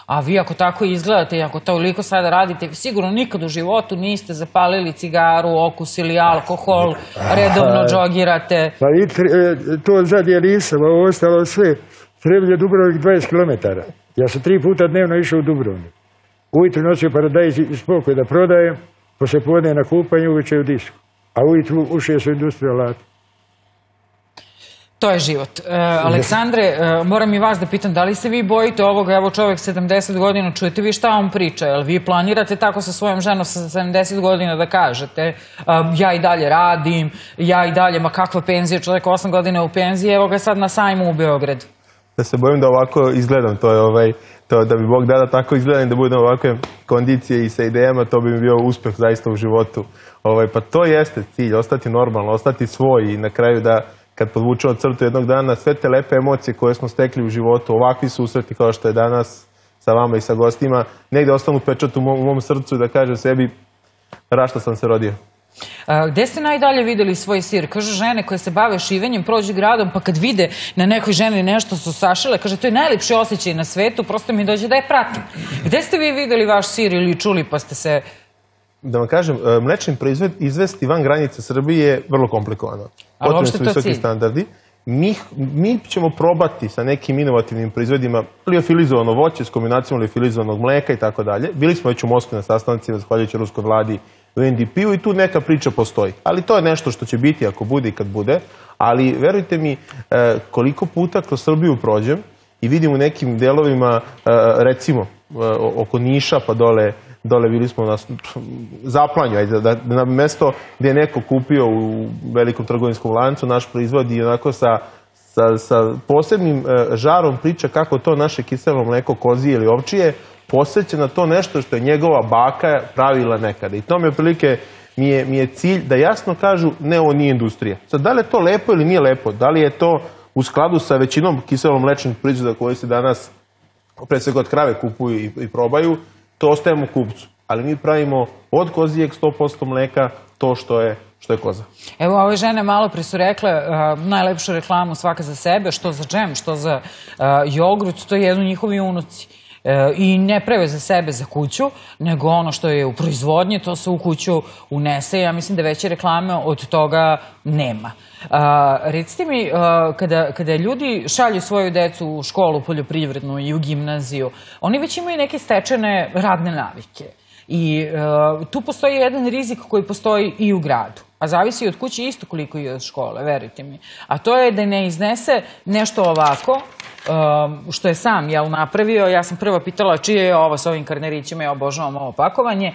A vi ako tako izgledate i ako toliko sada radite, sigurno nikad u životu niste zapalili cigaru, okusili alkohol, redovno džogirate. Pa i to zadnje nisam, ovo ostalo sve. Trebinje Dubrovnik 20 km. Ja sam 3 puta dnevno išao u Dubrovnik. Ujutru nosio paradajz iz pokoja da prodajem, poslepodne na kupanje, uveče u disku. A ujutru ušao sam u industriju alata. To je život. Aleksandre, moram i vas da pitam, da li se vi bojite ovoga, evo čovjek 70 godina, čujete vi šta on priča, jel vi planirate tako sa svojom ženom sa 70 godina da kažete, ja i dalje radim, ja i dalje, ma kakva penzija, čovjek 8 godina u penziji, evo ga sad na sajmu u Beogradu. Da se bojim da ovako izgledam, da bi Bog dala tako izgledam, da budem ovakve kondicije i sa idejama, to bi mi bio uspeh zaista u životu. Pa to jeste cilj, ostati normalno, ostati svoj i na kraju da kad podvučemo crtu jednog dana, sve te lepe emocije koje smo stekli u životu, ovakvi susreti kao što je danas sa vama i sa gostima, negde ostanu pečat u mom srcu da kažem sebi, rašta sam se rodio. Gde ste najdalje videli svoj sir? Kažu žene koje se bave šivenjem, prođu gradom, pa kad vide na nekoj ženi nešto su sašile, kaže to je najlepši osjećaj na svetu, prosto mi dođe da je pratim. Gde ste vi videli vaš sir ili čuli pa ste se... Da vam kažem, mlečni proizvod izvesti van granice Srbije je vrlo komplikovano. Potrebni su visoki standardi. Mi ćemo probati sa nekim inovativnim proizvodima liofilizovano voće s kombinacijom liofilizovanog mleka i tako dalje. Bili smo već u Moskvi na sastancima zahvaljujući ruskoj vladi u NDP-u i tu neka priča postoji. Ali to je nešto što će biti ako bude i kad bude. Ali verujte mi, koliko puta kroz Srbiju prođem i vidim u nekim delovima, recimo, oko Niša pa dole bili smo na zaplanju, na mesto gde je neko kupio u velikom trgovinskom lancu naš proizvod i onako sa posebnim žarom priča kako to naše kiselo mleko kozije ili ovčije posjeća na to nešto što je njegova baka pravila nekada. I to mi je otprilike cilj da jasno kažu ne, ovo nije industrija. Sad, da li je to lepo ili nije lepo? Da li je to u skladu sa većinom kiselo mlečnih proizvoda koji se danas pre svega od krave kupuju i probaju? To ostajemo kupcu, ali mi pravimo od kozijeg 100% mleka to što je koza. Evo, ove žene malo pre su rekle najlepšu reklamu svaka za sebe, što za džem, što za jogurt, to jedu njihovi unuci. I ne prave za sebe, za kuću, nego ono što je u proizvodnji, to se u kuću unese. Ja mislim da veće reklame od toga nema. Recite mi, kada ljudi šalju svoju decu u školu poljoprivrednu i u gimnaziju, oni već imaju neke stečene radne navike. I tu postoji jedan rizik koji postoji i u gradu. A zavisi i od kuće isto koliko i od škole, verujte mi. A to je da ne iznese nešto ovako, što je sam napravio. Ja sam prvo pitala čije je ovo s ovim karnerićima, ja obožavam ovo pakovanje.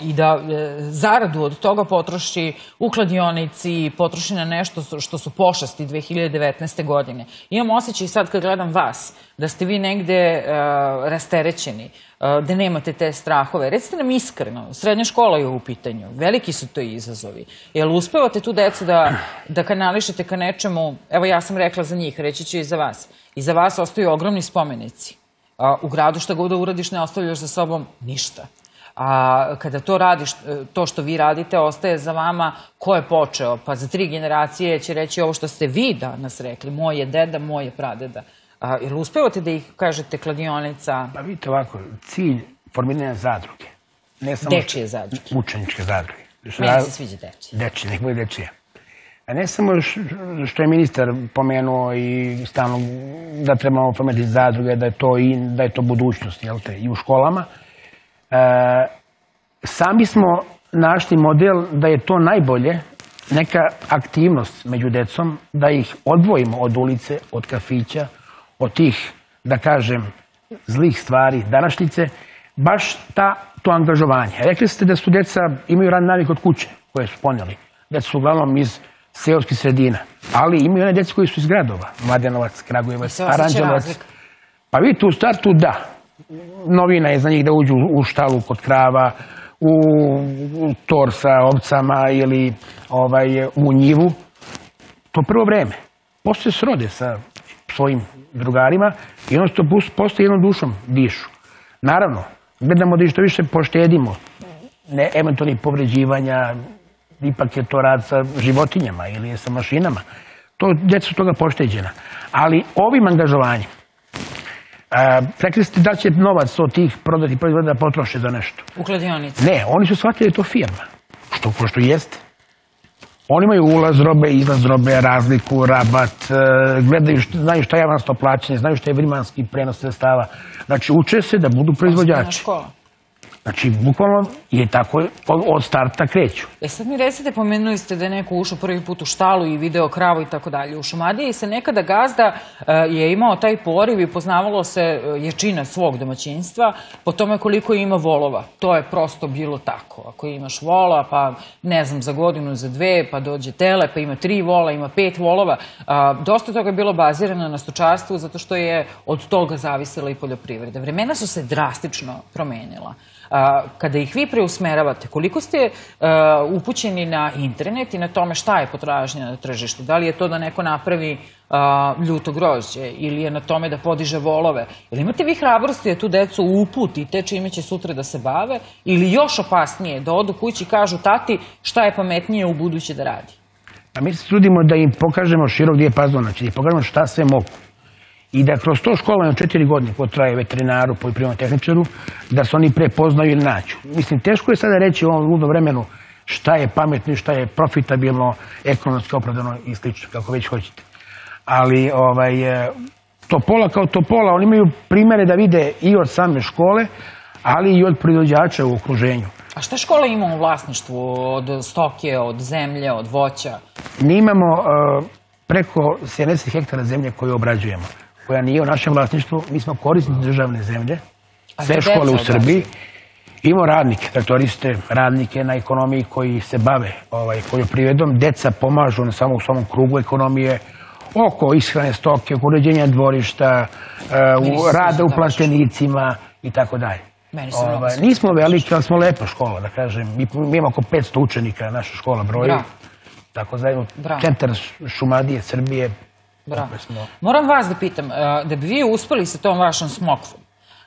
I da zaradu od toga potroši u kladionici, potroši na nešto što su pošasti 2019. godine. Imam osjećaj sad kad gledam vas, da ste vi negde rasterećeni, da nemate te strahove. Recite nam iskreno, srednja škola je u pitanju, veliki su to izazovi. Jel uspevate tu decu da kanališete ka nečemu, evo ja sam rekla za njih, reći ću i za vas. I za vas ostaju ogromni spomenici. U gradu šta god da uradiš ne ostavljaš za sobom ništa. A kada to radiš, to što vi radite, ostaje za vama ko je počeo. Pa za 3 generacije će reći ovo što ste vi danas rekli, moj je deda, moj je pradeda. Jel uspevate da ih, kažete, kladionica? Pa vidite ovako, cilj formiranja zadruge. Dečije zadruge. Učeničke zadruge. Meni se sviđa dečije. Dečije, nek bude dečije. A ne samo što je ministar pomenuo i stalno da trebamo formirati zadruge, da je to budućnost, jel te, i u školama. Sami smo našli model da je to najbolje, neka aktivnost među decom, da ih odvojimo od ulice, od kafića, od tih, da kažem, zlih stvari, današnjice, baš to angažovanje. Rekli ste da su deca imaju radne navike od kuće koje su poneli, deca su uglavnom iz seoskih sredina, ali imaju one deca koji su iz gradova, Mladenovac, Kragujevac, Aranđelovac. Pa vidite, u startu da. Novina je za njih da uđu u štalu kod krava, u tor sa ovcama ili u njivu. To prvo vreme. Posle srode sa svojim drugarima i ono što postoji jednom dušom dišu. Naravno, gledamo da što više poštedimo eventualnih povređivanja, ipak je to rad sa životinjama ili sa mašinama. Djeca su toga pošteđena. Ali ovim angažovanjem, rekli ste da će novac od tih prodatih proizvoda potroše za nešto. U kladionici? Ne, oni su shvatili da je to firma. Što jeste. Oni imaju ulaz robe, izlaz robe, razliku, rabat, znaju šta je avansno plaćanje, znaju šta je vremenski prenos sredstava. Znači, uče se da budu proizvođači. Znači, bukvalno je tako od starta kreću. E sad mi recite, pomenuli ste da je neko ušao prvi put u štalu i video kravu i tako dalje. U Šumadiji se nekada gazda je imao taj poriv i poznavalo se jačina svog domaćinstva po tome koliko ima volova. To je prosto bilo tako. Ako imaš vola, pa ne znam, za godinu, za 2, pa dođe tele, pa ima 3 vola, ima 5 volova. Dosta toga je bilo bazirano na stočarstvu zato što je od toga zavisila i poljoprivreda. Vremena su se drastično promenila. Kada ih vi preusmeravate, koliko ste upućeni na internet i na tome šta je potražnja na tržištu? Da li je to da neko napravi ljuto grožđe ili je na tome da podiže volove? Ili imate vi hrabrosti da tu decu uputite čime će sutra da se bave? Ili još opasnije da odu kući i kažu tati šta je pametnije u buduće da radi? A mi se trudimo da im pokažemo širok dijapazon, znači da im pokažemo šta sve mogu. I da kroz to školovanje 4 godine ko traje veterinaru, poljoprivrednom tehničaru, da se oni prepoznaju ili nađu. Mislim, teško je sada reći u ovom ludom vremenu šta je pametno, šta je profitabilno, ekonomski opravdano i slično, kako već hoćete. Ali Topola kao Topola, oni imaju primere da vide i od same škole, ali i od proizvođača u okruženju. A šta škola ima u vlasništvu od stoke, od zemlje, od voća? Mi imamo preko 70 hektara zemlje koju obrađujemo, koja nije u našem vlasništvu. Mi smo korisnici državne zemlje, sve škole u Srbiji. Imamo radnike, traktoriste, radnike na ekonomiji koji se bave poljoprivredom. Deca pomažu na samom krugu ekonomije, oko ishrane stoke, oko uređenja dvorišta, rada u plastenicima itd. Nismo veliki, ali smo lepa škola, da kažem. Mi imamo oko 500 učenika, naša škola broji. Tako zajedno, centar Šumadije, Srbije. Moram vas da pitam, da bi vi uspeli sa tom vašom smokvom,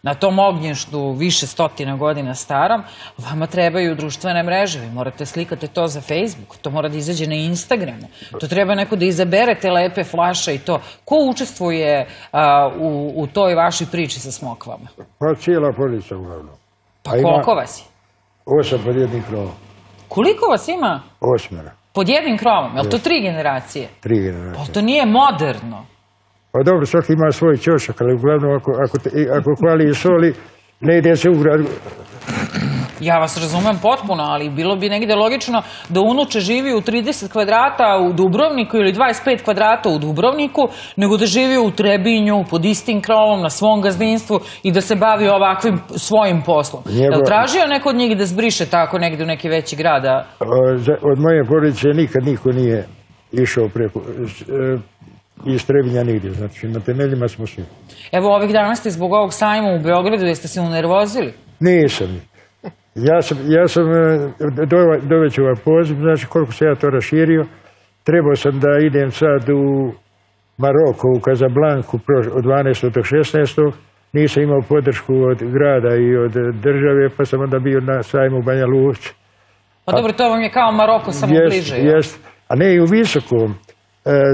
na tom ognjištu više 100 godina starom, vama trebaju društvene mreže, vi morate slikati to za Facebook, to mora da izađe na Instagramu, to treba neko da izabere te lepe flaše i to. Ko učestvuje u toj vašoj priči sa smokvama? Pa cijela porodica uglavnom. Pa koliko vas je? 8 pod jednim krovom. Koliko vas ima? 8. Pod jednim krovom, je li to 3 generacije? 3 generacije. Pa to nije moderno. Pa dobro, svaki ima svoj ćošak, ali uglavnom ako hvali i soli, ne ide se u gradu. Ja vas razumem potpuno, ali bilo bi negde logično da unuče živi u 30 kvadrata u Dubrovniku ili 25 kvadrata u Dubrovniku, nego da živi u Trebinju, pod istim krovom, na svom gazdinstvu i da se bavi ovakvim svojim poslom. Da li tražio neko od njih da zbriše tako negde u neki veći grada? Od moje porodice nikad niko nije išao preko... iz Trebinja nigdje, znači na temeljima smo svi. Evo ovih dana ste zbog ovog sajma u Beogradu, jeste se unervozili? Nisam. Ja sam doveću ovaj poziv, znači koliko se ja to raširio, trebao sam da idem sad u Maroko, u Kazablanku od 12. do 16. Nisam imao podršku od grada i od države, pa sam onda bio na sajmu u Banja Luci. Pa dobro, to vam je kao Maroko samo bliže. Jest, a ne i u Visokom.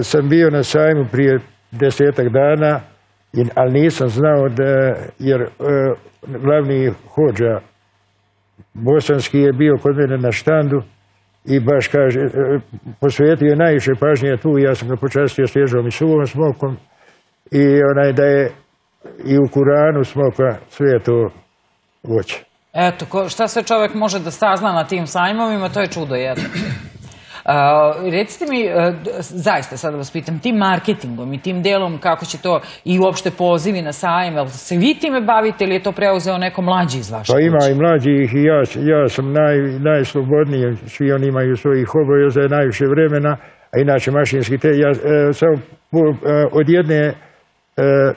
Sam bio na sajmu prije 10-ak dana, ali nisam znao da, jer glavni hođa bosanski je bio kod mene na štandu i baš kaže, posvetio je najviše pažnje tu, ja sam ga počastio svježom i suvom smokom i onaj da je i u Kuranu smoka sve to voće. Eto, šta sve čovjek može da sazna na tim sajmovima, to je čudo jedno. Recite mi, zaista sad vas pitam, tim marketingom i tim delom kako će to i uopšte pozivi na sajam, ali se vi time bavite ili je to preuzeo neko mlađi iz vaše? Pa ima i mlađih i ja sam najslobodniji, svi oni imaju svojih obaveza najviše vremena, a inače mašinski te, ja samo od jedne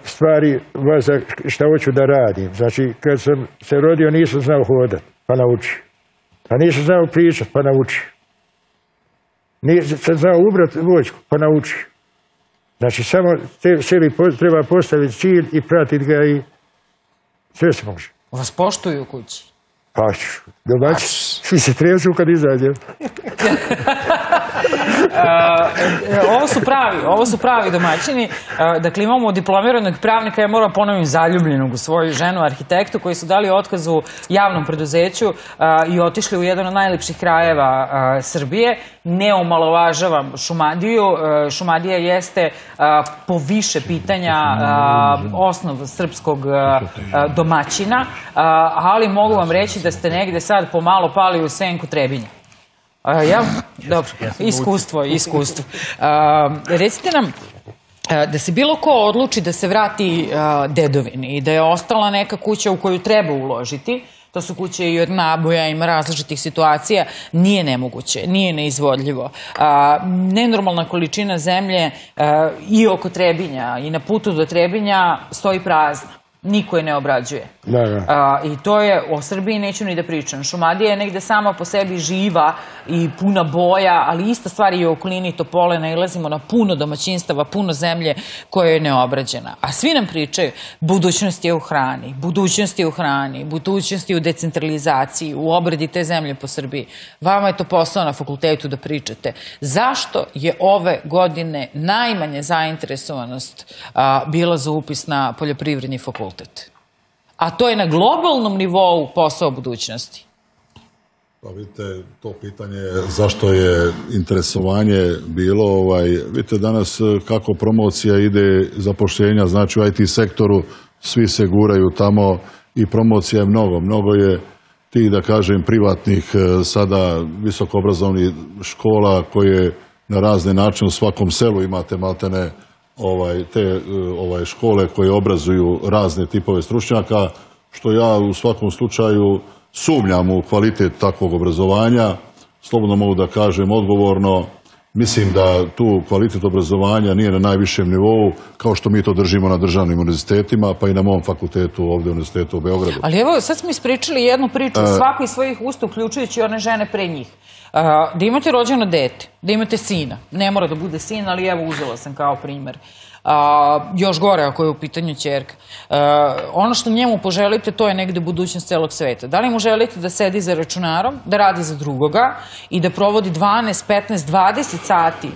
stvari vas šta hoću da radim, znači kad sam se rodio nisam znao hodat, pa nauči, a nisam znao pričat, pa nauči. Nisam znao ubrat voćku, pa nauči. Znači, samo sebi treba postaviti cilj i pratiti ga i sve se može. Vas poštuju u kući? Pa, domaći, svi se trezu kad izađem. Ovo su pravi domaćini. Dakle, imamo diplomiranog pravnika, ja moram ponovim zaljubljenog u svoju ženu, arhitektu, koji su dali otkaz u javnom preduzeću i otišli u jedan od najlepših krajeva Srbije. Ne omalovažavam Šumadiju. Šumadija jeste po više pitanja osnov srpskog domaćina, ali mogu vam reći da ste negde sad pomalo pali u senku Trebinja. Dobro, iskustvo. Recite nam, da se bilo ko odluči da se vrati dedovini i da je ostala neka kuća u koju treba uložiti, to su kuće i od naboja, ima različitih situacija, nije nemoguće, nije neizvodljivo. Nenormalna količina zemlje i oko Trebinja i na putu do Trebinja stoji prazna. Niko je ne obrađuje. I to je, o Srbiji neću ni da pričam. Šumadija je negde sama po sebi živa i puna boja, ali ista stvar je u okolini Topole, nailazimo na puno domaćinstava, puno zemlje koja je neobrađena. A svi nam pričaju, budućnost je u hrani, budućnost je u hrani, budućnost je u decentralizaciji, u obradi te zemlje po Srbiji. Vama je to posao na fakultetu da pričate. Zašto je ove godine najmanje zainteresovanost bila za upis na Poljoprivredni fakultet? A to je na globalnom nivou posao budućnosti. Pa vidite, to pitanje zašto je interesovanje bilo, vidite danas kako promocija ide zapošljenja, znači u IT sektoru svi se guraju tamo i promocija je mnogo. Mnogo je tih, da kažem, privatnih sada visokoobrazovnih škola koje na razne načine u svakom selu imate maltene te škole koje obrazuju razne tipove stručnjaka, što ja u svakom slučaju sumnjam u kvalitet takvog obrazovanja. Slobodno mogu da kažem odgovorno, mislim da tu kvalitet obrazovanja nije na najvišem nivou, kao što mi to držimo na državnim univerzitetima, pa i na mom fakultetu ovdje, Univerzitetu u Beogradu. Ali evo, sad smo ispričali jednu priču, svako iz svojih usta, uključujući one žene pre njih. Da imate rođeno dete, da imate sina, ne mora da bude sin, ali evo uzela sam kao primer. Još gore ako je u pitanju ćerka. Ono što njemu poželite, to je negde budućnost celog sveta. Da li mu želite da sedi za računarom, da radi za drugoga i da provodi 12, 15, 20 sati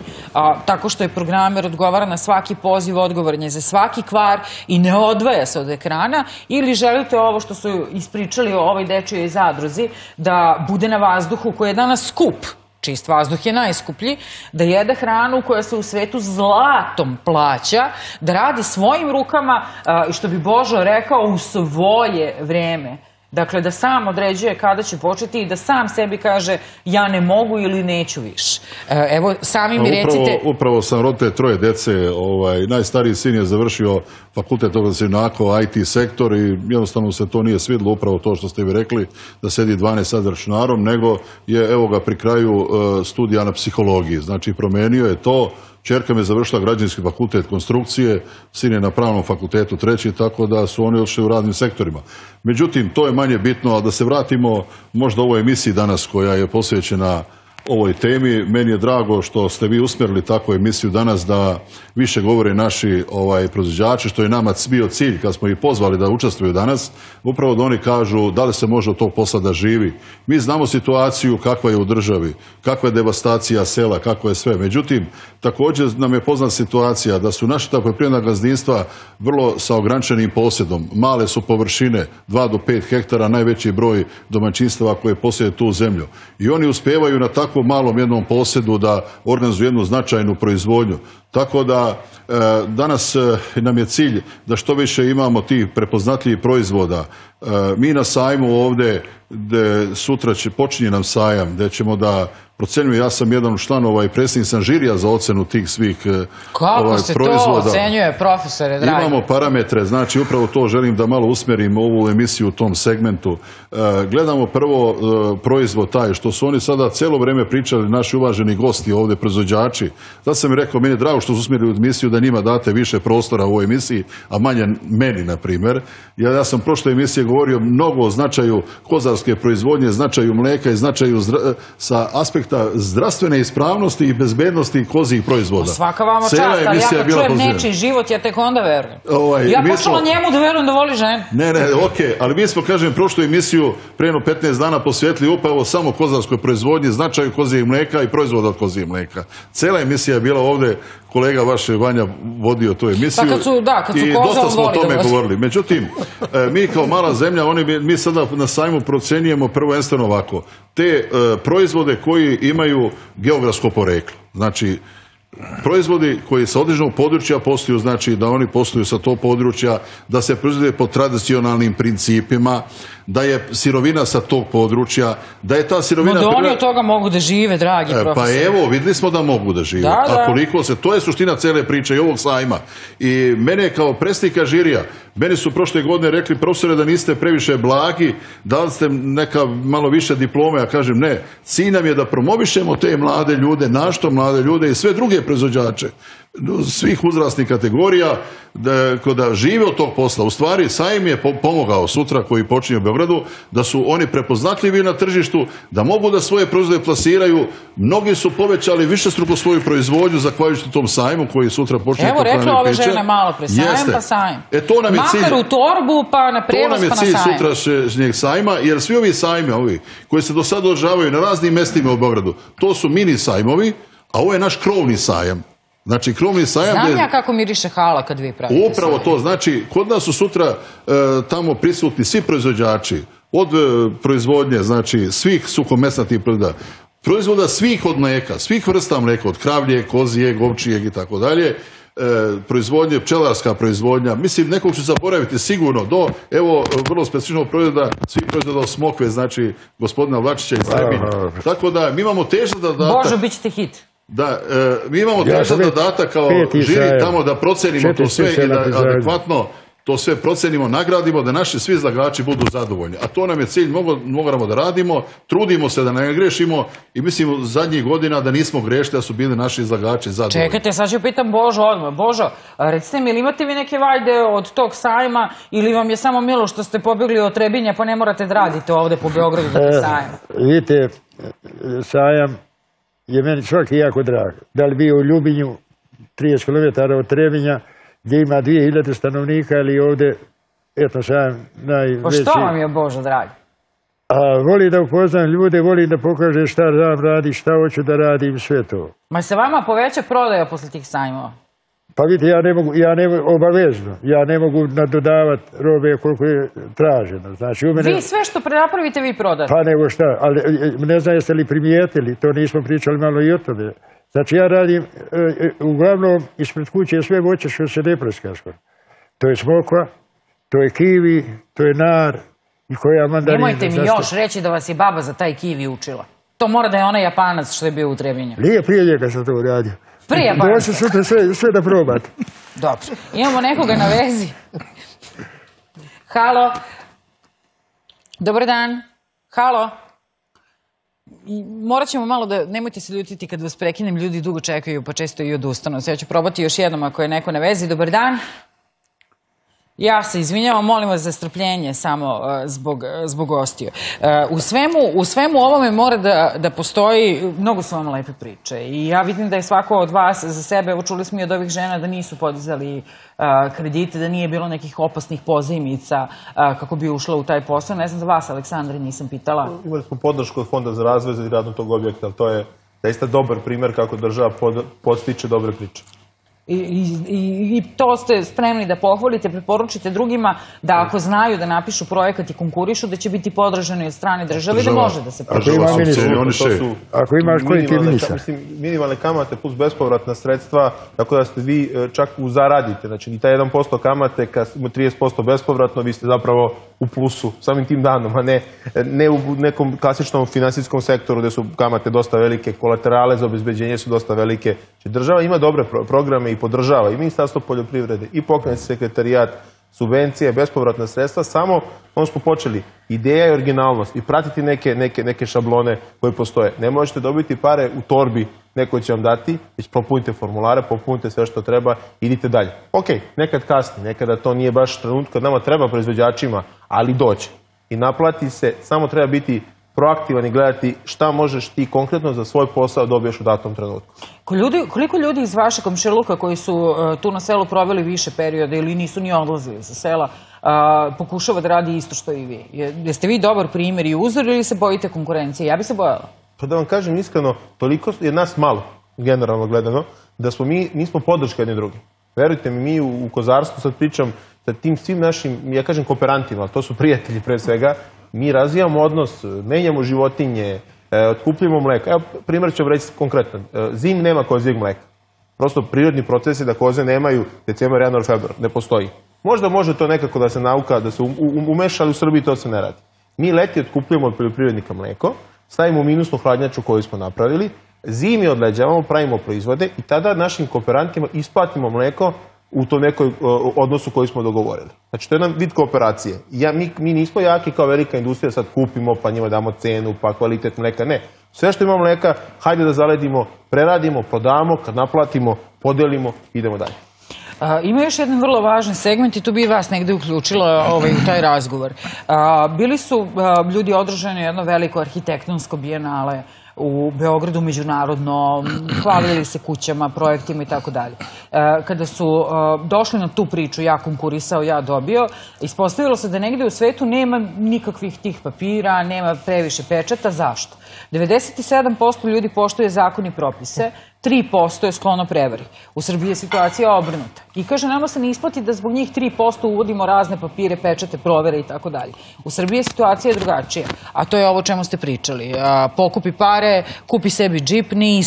tako što je programer, odgovara na svaki poziv, odgovoran je za svaki kvar i ne odvaja se od ekrana, ili želite ovo što su ispričali o ovoj dečijoj zadruzi da bude na vazduhu koji je danas skup? čist vazduh je najskuplji, da jede hranu koja se u svetu zlatom plaća, da radi svojim rukama i što bi Božo rekao u svoje vreme. Dakle, da sam određuje kada će početi i da sam sebi kaže ja ne mogu ili neću više. Evo, sami mi recite... Upravo sam roditelj troje dece. Najstariji sin je završio fakultet onako IT sektor i jednostavno se to nije svidilo, upravo to što ste vi rekli, da sedi 12 sat za računarom, nego je, evo ga, pri kraju studija na psihologiji. Znači, promenio je to. Čerka me završila građevinski fakultet konstrukcije, sin je na pravnom fakultetu treći, tako da su oni odšli u raznim sektorima. Međutim, to je manje bitno, ali da se vratimo možda ovoj emisiji danas koja je posvećena ovoj temi. Meni je drago što ste vi usmerili takvu emisiju danas da više govore naši proizvođači, što je nama bio cilj kad smo ih pozvali da učestvuju danas, upravo da oni kažu da li se može od tog posla da živi. Mi znamo situaciju kakva je u državi, kakva je devastacija sela, kakva je sve. Međutim, također nam je poznata situacija da su naše poljoprivredna gazdinstva vrlo sa ograničenim posjedom. Male su površine, 2 do 5 hektara, najveći broj domaćinstava koje posjede tu zemlju. I oni uspevaju na tako malom jednom posjedu da organizuju jednu značajnu proizvodnju. Tako da danas nam je cilj da što više imamo tih prepoznatljivih proizvoda. Mi na sajmu ovdje, sutra počinje nam sajam, gdje ćemo da procenjujemo, ja sam jedan od članova i predsjednik sam žirija za ocenu tih svih proizvoda. Kako se to ocenjuje, profesore dragi? Imamo parametre, znači upravo to želim da malo usmerim ovu emisiju u tom segmentu. Gledamo prvo proizvod taj, što su oni sada celo vreme pričali, naši uvaženi gosti ovdje, proizvođači. Zato sam mi rekao, meni je drago što su usmerili u emisiju da njima date više prostora u ovoj emisiji, a manje meni, na primjer. Ja sam prošle emisije govorio mnogo o značaju kozarske proizvodnje, značaju mleka i značaju sa aspekta zdravstvene ispravnosti i bezbednosti kozijih proizvoda. Svaka vama čast, ali ja kad čujem nečiji život, ja tek onda verujem. Ja počela njemu da verujem da voli ženu. Ne, okej, ali mi smo, kažem, prošlu emisiju preno 15 dana posvetili upravo samo kozarskoj proizvodnji, značaju kozijih mleka i proizvoda od kozijih mleka. Cela emisija je bila ovde, kolega vaše Vanja vodio tu emisiju i dosta smo o tome govorili. Međutim, mi kao mala zemlja, mi sada na sajmu procenjujemo prvenstveno ovako, te proizvode koji imaju geografsko poreklo. Znači, proizvodi koji sa određenog područja posluju, znači da oni posluju sa tog područja, da se proizvode po tradicionalnim principima, da je sirovina sa tog područja, da je ta sirovina... No da oni od toga mogu da žive, dragi profesor. Pa evo, videli smo da mogu da žive. A koliko se... To je suština cele priče i ovog sajma. I mene kao predsjednika žirija, meni su prošle godine rekli, profesore, da niste previše blagi, dali ste neka malo više diplome, ja kažem ne. Cilj nam je da promovišemo te mlade ljude, našto mlade ljude i sve druge proizvođače svih uzrasnih kategorija da žive od tog posla. U stvari, sajam je pomogao sutra koji počinje u Beogradu, da su oni prepoznatljivi na tržištu, da mogu da svoje proizvode plasiraju. Mnogi su povećali višestruko svoju proizvodnju zahvaljujući tom sajmu koji sutra počinje. Evo, rekla ove žene malo pre, sajam pa sajam. Makar u torbu pa na prevoz pa na sajam. To nam je cilj sutrašnjeg sajma, jer svi ovi sajmi koji se do sada održavaju na raznim mestima u Beogradu, to su mini sajmovi, a ovo je naš krovni sajam. Znači, krovni sajam... Znam ja kako miriše hala kad vi pravite sajam. Upravo to, znači, kod nas su sutra tamo prisutni svi proizvođači, od proizvodnje, znači, svih suhomesnatih proizvoda, svih od mleka, svih vrsta mleka, od kravlje, kozije, govčijeg i tako dalje, proizvodnje, pčelarska proizvodnja, mislim, nekog ću zaboraviti sigurno do, evo, vrlo specifičnog proizvoda, svih proizvoda Smokve, znači, gospodina Vlačića iz Trebinja. Tako da, mi imamo težak zadatak... Božo, bit ćete hit. Da, mi imamo težak zadatak kao žiri tamo da procenimo to sve i da adekvatno to sve procenimo, nagradimo, da naši svi izlagači budu zadovoljni. A to nam je cilj, moramo da radimo, trudimo se da ne grešimo i mislim zadnjih godina da nismo grešili, da su bili naši izlagači zadovoljni. Čekajte, sad ću pitam Božu odmah. Božo, recite mi, ili imate vi neke vajde od tog sajma ili vam je samo milo što ste pobjegli od Trebinja pa ne morate da radite ovde po Beogradu da je sajam? Vidite, sajam je meni svaki jako drag. Da li bio u Ljubinju, 30 km od Trebinja, gdje ima 2000 stanovnika, ali ovdje, eto, sajam najveći. Pa što vam je, Božo dragi? A volim da upoznam ljude, volim da pokažem šta znam radi, šta hoću da radim, sve to. Ma se vama poveća prodaja posle tih sajmova? Pa vidite, ja ne mogu nadodavati robe koliko je traženo. Vi sve što prenapravite, vi prodate. Pa nego šta, ali ne znam jeste li primijetili, to nismo pričali malo i o tome. Znači ja radim, uglavnom ispred kuće sve voće što se ne prskaš. To je smokva, to je kiwi, to je nar i koja mandarina. Nemojte mi još reći da vas je baba za taj kiwi učila. To mora da je onaj Japanac što je bio u Trebinju. Nije, prije njega sam to uradio. Prije Japanaca. Doći sutra sve da probate. Dobro, imamo nekoga na vezi. Halo. Dobar dan. Halo. Morat ćemo malo da, nemojte se ljutiti kad vas prekinem, ljudi dugo čekaju pa često i odustanu. Ja ću probati još jednom ako je neko na vezi. Dobar dan. Ja se izvinjavam, molim vas za strpljenje samo zbog gostiju. U svemu ovome mora da postoji, mnogo su vam lepe priče i ja vidim da je svako od vas za sebe, čuli smo i od ovih žena da nisu podizali kredite, da nije bilo nekih opasnih pozajmica kako bi ušla u taj posao. Ne znam za vas, Aleksandri, nisam pitala. Imali smo podršku od Fonda za razvoj za izgradnju tog objekta, ali to je zaista dobar primer kako država podstiče dobre priče. I to ste spremni da pohvalite, preporučite drugima da ako znaju da napišu projekat i konkurišu, da će biti podržano od strane države, da može da se podržava. Ako imaš koji ti ministar? Minimalne kamate plus bespovratna sredstva, tako da ste vi čak zaradite. Znači, i taj 1% kamate, 30% bespovratno, vi ste zapravo u plusu, samim tim danom, a ne u nekom klasičnom finansijskom sektoru gde su kamate dosta velike, kolaterale za obezbeđenje su dosta velike. Država ima dobre programe i podržava i Ministarstvo poljoprivrede i pokrajinski sekretarijat, subvencije, bespovratna sredstva, samo ono smo počeli, ideja je originalnost i pratiti neke šablone koje postoje. Ne možete dobiti pare u torbi, neko će vam dati, već popunite formulare, popunite sve što treba, idite dalje. Ok, nekad kasni, nekada to nije baš trenutak kad nama treba proizvođačima, ali dođe i naplati se, samo treba biti proaktivan i gledati šta možeš ti konkretno za svoj posao dobiješ u datom trenutku. Koliko ljudi iz vaše komšiluka koji su tu na selu proveli više perioda ili nisu ni odlazili sa sela pokušava da radi isto što i vi? Jeste vi dobar primjer i uzor ili se bojite konkurencije? Ja bi se bojala. Pa da vam kažem iskreno, toliko je nas malo, generalno gledano, da smo mi, nismo podrška jedne druge. Verujte mi, mi u kozarstvu sad pričam sa tim svim našim, ja kažem kooperantima, ali to su prijatelji pre svega. Mi razvijamo odnos, menjamo životinje, otkupljamo mleko. Evo, primjer ću vam reći konkretno. Zim nema kozijeg mleka. Prosto prirodni proces je da koze nemaju decembar, januar, februar. Ne postoji. Možda može to nekako da se nauka, da se umeša, ali u Srbiji to se ne radi. Mi leti otkupljamo od poljoprivrednika mleko, stavimo minusnu hladnjaču koju smo napravili, zimi odleđavamo, pravimo proizvode i tada našim kooperantima isplatimo mleko u tom nekoj odnosu koji smo dogovorili. Znači, to je jedan vid kooperacije. Mi nismo jaki kao velika industrija, sad kupimo, pa njima damo cenu, pa kvalitet mleka. Ne. Sve što imamo mleka, hajde da zaledimo, preradimo, prodamo, kad naplatimo, podelimo, idemo dalje. Ima još jedan vrlo važan segment i tu bi i vas negde uključila u taj razgovor. Bili su ljudi održani jedno veliko arhitektonsko bijenale u Beogradu, međunarodno, hvalili se kućama, projektima i tako dalje. Kada su došli na tu priču, ja konkurisao, ja dobio, ispostavilo se da negde u svetu nema nikakvih tih papira, nema previše pečata. Zašto? 97% ljudi poštuje zakon i propise, 3% je sklono prevari. U Srbiji je situacija obrnuta. I kaže, nama se ne isplati da zbog njih 3% uvodimo razne papire, pečate, provere i tako dalje. U Srbiji je situacija drugačija, a to je ovo o čemu ste pričali. Pokupi pare, kupi sebi džip, ne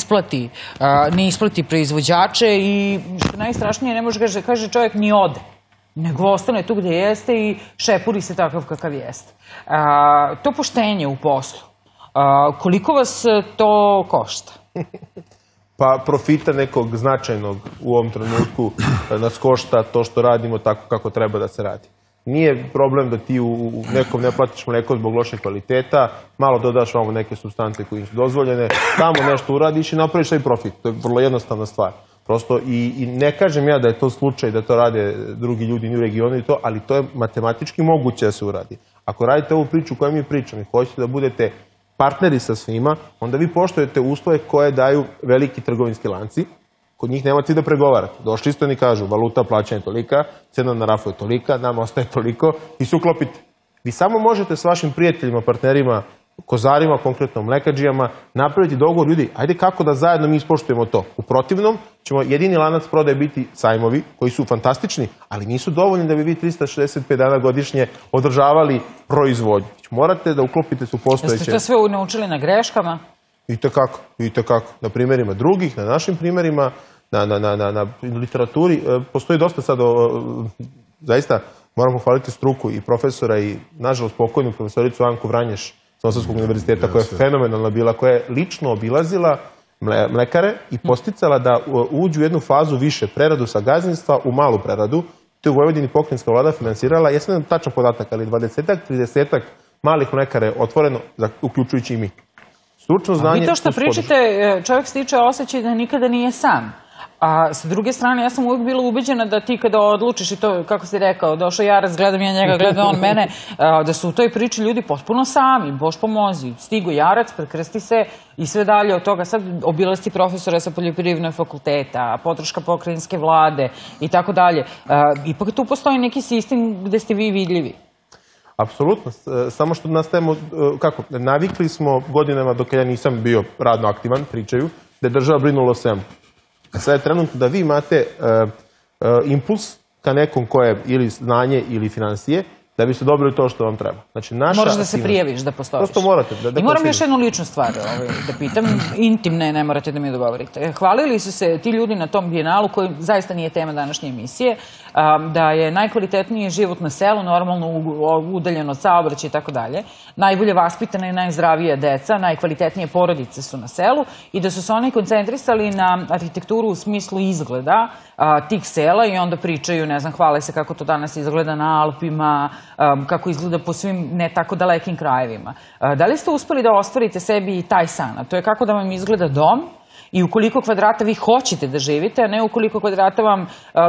isplati proizvođače i što najstrašnije, ne može, kaže čovjek, ni ode, nego ostane tu gde jeste i šepuri se takav kakav jeste. To poštenje u poslu, koliko vas to košta? Pa profita nekog značajnog u ovom trenutku nas košta to što radimo tako kako treba da se radi. Nije problem da ti u nekom ne platiš mleko zbog lošeg kvaliteta, malo dodaš ovamo neke substance koje su dozvoljene, tamo nešto uradiš i napraviš taj profit. To je vrlo jednostavna stvar. Prosto i ne kažem ja da je to slučaj da to rade drugi ljudi u regionu i to, ali to je matematički moguće da se uradi. Ako radite ovu priču koju mi pričamo i hoćete da budete partneri sa svima, onda vi poštujete uslove koje daju veliki trgovinski lanci. Kod njih nemate da pregovarate. Došli ste i kažu, valuta plaćanja je tolika, cena na rafu je tolika, nama ostaje toliko i se uklopite. Vi samo možete s vašim prijateljima, partnerima kozarima, konkretno mlekađijama, napraviti dogovor, ljudi, ajde kako da zajedno mi ispoštujemo to. U protivnom ćemo jedini lanac prodaje biti sajmovi, koji su fantastični, ali nisu dovoljni da bi vi 365 dana godišnje održavali proizvodnju. Morate da uklopite su postojeće... Jeste to sve naučili na greškama? I tekako. Na primerima drugih, na našim primerima, na literaturi. Postoji dosta sad, zaista moram pohvaliti struku i profesora i, nažalost, pokojnu profesoricu Anku Vranješ sa Novosadskog univerziteta, koja je fenomenalna bila, koja je lično obilazila mlekare i posticala da uđu u jednu fazu više preradu sa gazdinstva u malu preradu. To je u Vojvodini pokrajinska vlada finansirala, ja sam ne znam tačan podatak, ali 20-30 malih mlekara je otvoreno, uključujući i mi. Stručno znanje... Vi to što pričate, čovjek stiče osjećaj da nikada nije sam. A sa druge strane, ja sam uvijek bila ubeđena da ti kada odlučiš i to, kako si rekao, došao Jarac, gledam ja njega, gledam on mene, da su u toj priči ljudi potpuno sami. Bož pomozi, stigu Jarac, prekrsti se i sve dalje od toga. Sad obilasti profesora sa Poljoprivrednog fakulteta, potroška pokrajinske vlade i tako dalje. Ipak tu postoji neki sistem gde ste vi vidljivi. Apsolutno, samo što nastajemo, kako, navikli smo godinama dok ja nisam bio radno aktivan, pričaju, da je država brinula o svemu. A sada je trenutno da vi imate impuls ka nekom koje je ili znanje ili financije, da biste dobili to što vam treba. Moraš da se prijaviš, da postojiš. Prosto morate. I moram još jednu ličnu stvar da pitam. Intimne, ne morate da mi dogovorite. Hvalili su se ti ljudi na tom bijenalu, koji zaista nije tema današnje emisije, da je najkvalitetniji život na selu, normalno udaljen od saobraćaja i tako dalje. Najbolje vaspitana i najzdravija deca, najkvalitetnije porodice su na selu i da su se oni koncentrisali na arhitekturu u smislu izgleda tih sela i onda pričaju, ne znam, hvale se kako to danas izgleda na Alpima, kako izgleda po svim ne tako dalekim krajevima. Da li ste uspeli da ostvarite sebi i taj san? To je kako da vam izgleda dom i ukoliko kvadrata vi hoćete da živite, a ne ukoliko kvadrata vam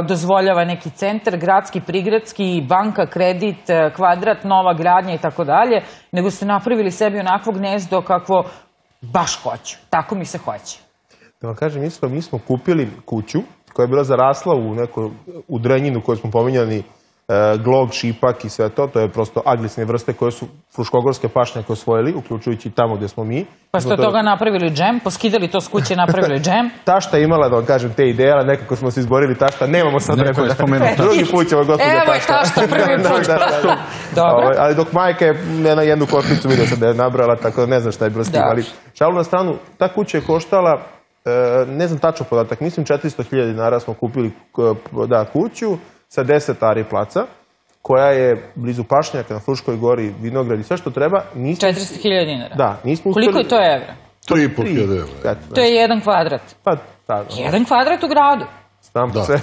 dozvoljava neki centar, gradski, prigradski, banka, kredit, kvadrat, nova gradnja i tako dalje, nego ste napravili sebi onakvo gnezdo kakvo baš hoću. Tako mi se hoće. Da vam kažem, mi smo kupili kuću koja je bila zarasla u neku udrenjinu koju smo pominjali, glog, šipak i sve to, to je prosto aglisne vrste koje su fruškogorske pašnjake osvojili, uključujući tamo gde smo mi. Pa ste od toga napravili džem, poskidali to s kuće i napravili džem. Tašta je imala, da vam kažem, te ideje, nekako smo se izborili, tašta, nemamo sad vremena. Drugi put ćemo, gospodina tašta. Evo je tašta, prvi put. Dobro. Ali dok majka je na jednu kotlicu vidio sam da je nabrala, tako da ne znam šta je bilo s tim. Ali šalu na stranu, ta kuća je koštala, ne znam tačno podatak, mislim 400.000 dinara smo kupili kuću sa 10 ari placa, koja je blizu pašnjaka na Fruškoj gori, vinograd i sve što treba. 400.000 dinara? Da. Koliko je to evra? 3.500 evra. To je jedan kvadrat. Pa, tako. Jedan kvadrat u gradu. Znam po sve.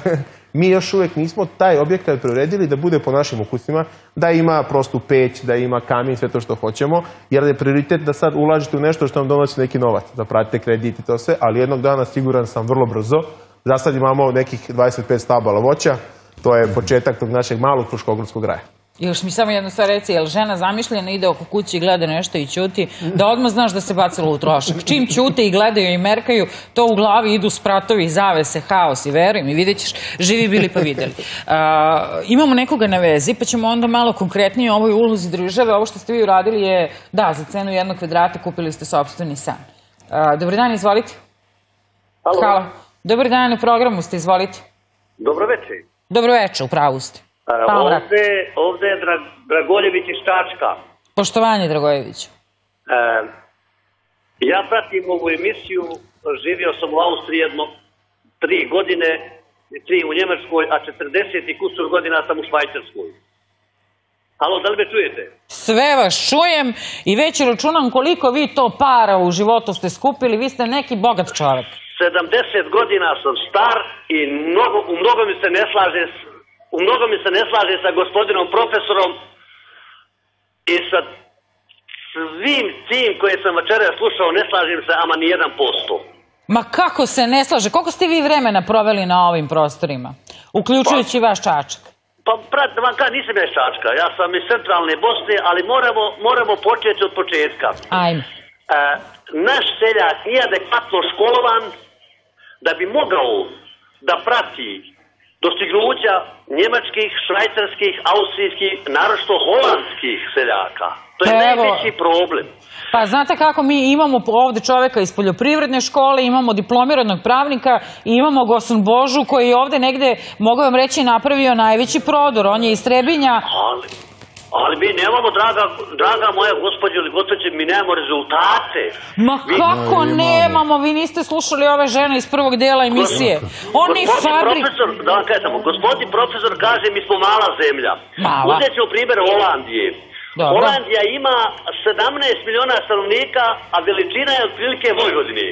Mi još uvek nismo taj objekat preuredili da bude po našim ukusima, da ima prostu peć, da ima kamen, sve to što hoćemo, jer je prioritet da sad ulažete u nešto što vam donosi neki novac, da pratite kredit i to sve, ali jednog dana siguran sam vrlo brzo. Za sad imamo nekih 25 stabala voća. To je početak tog našeg malog fruškogorskog raja. Još mi samo jednu stvar reci, je li žena zamišljena ide oko kući i gleda nešto i ćuti, da odmah znaš da se bacilo u trošak. Čim ćute i gledaju i merkaju, to u glavi idu spratovi, zavese, haos i verujem i vidjet ćeš, živi bili pa videli. Imamo nekoga na vezi, pa ćemo onda malo konkretnije o ovoj ulozi države. Ovo što ste vi uradili je, da, za cenu jednog kvadrata kupili ste sopstveni stan. Dobar dan, izvolite. Halo. Dobar dan, na programu ste, izvolite. Dobroveče, u pravu ste. Ovde je Dragoljević iz Čačka. Poštovanje, Dragoljeviću. Ja pratim ovu emisiju, živio sam u Austriji jedno 3 godine, 3 u Njemačkoj, a 40 i kusur godina sam u Švajcarskoj. Halo, da li me čujete? Sve vas čujem i već računam koliko vi to para u životu ste skupili, vi ste neki bogat čovjek. 70 godina sam star i u mnogo mi se ne slaže sa gospodinom profesorom i sa svim tim koje sam večera slušao, ne slažem se, ama ni 1%. Ma kako se ne slaže? Koliko ste vi vremena proveli na ovim prostorima? Uključujući vaš Čačak. Pa, pratite, vam kada nisam ja iz Čačka. Ja sam iz centralne Bosne, ali moramo početi od početka. Ajme. Naš seljak nije adekvatno školovan da bi mogao da prati dostignuća njemačkih, švajcarskih, austrijskih, naročito holandskih seljaka. To je najveći problem. Pa znate kako, mi imamo ovde čoveka iz poljoprivredne škole, imamo diplomiranog pravnika i imamo gospodina Božu koji je ovde negde, mogu vam reći, napravio najveći prodor. On je iz Trebinja. Ali mi nemamo, draga moja gospođa ili gospođe, mi nemamo rezultate. Ma kako nemamo? Vi niste slušali ove žene iz prvog dela emisije. Oni fabrik... Da vam kažemo, gospodin profesor kaže mi smo mala zemlja. Uzet ćemo primjer Holandije. Holandija ima 17 miliona stanovnika, a veličina je otprilike Vojvodine.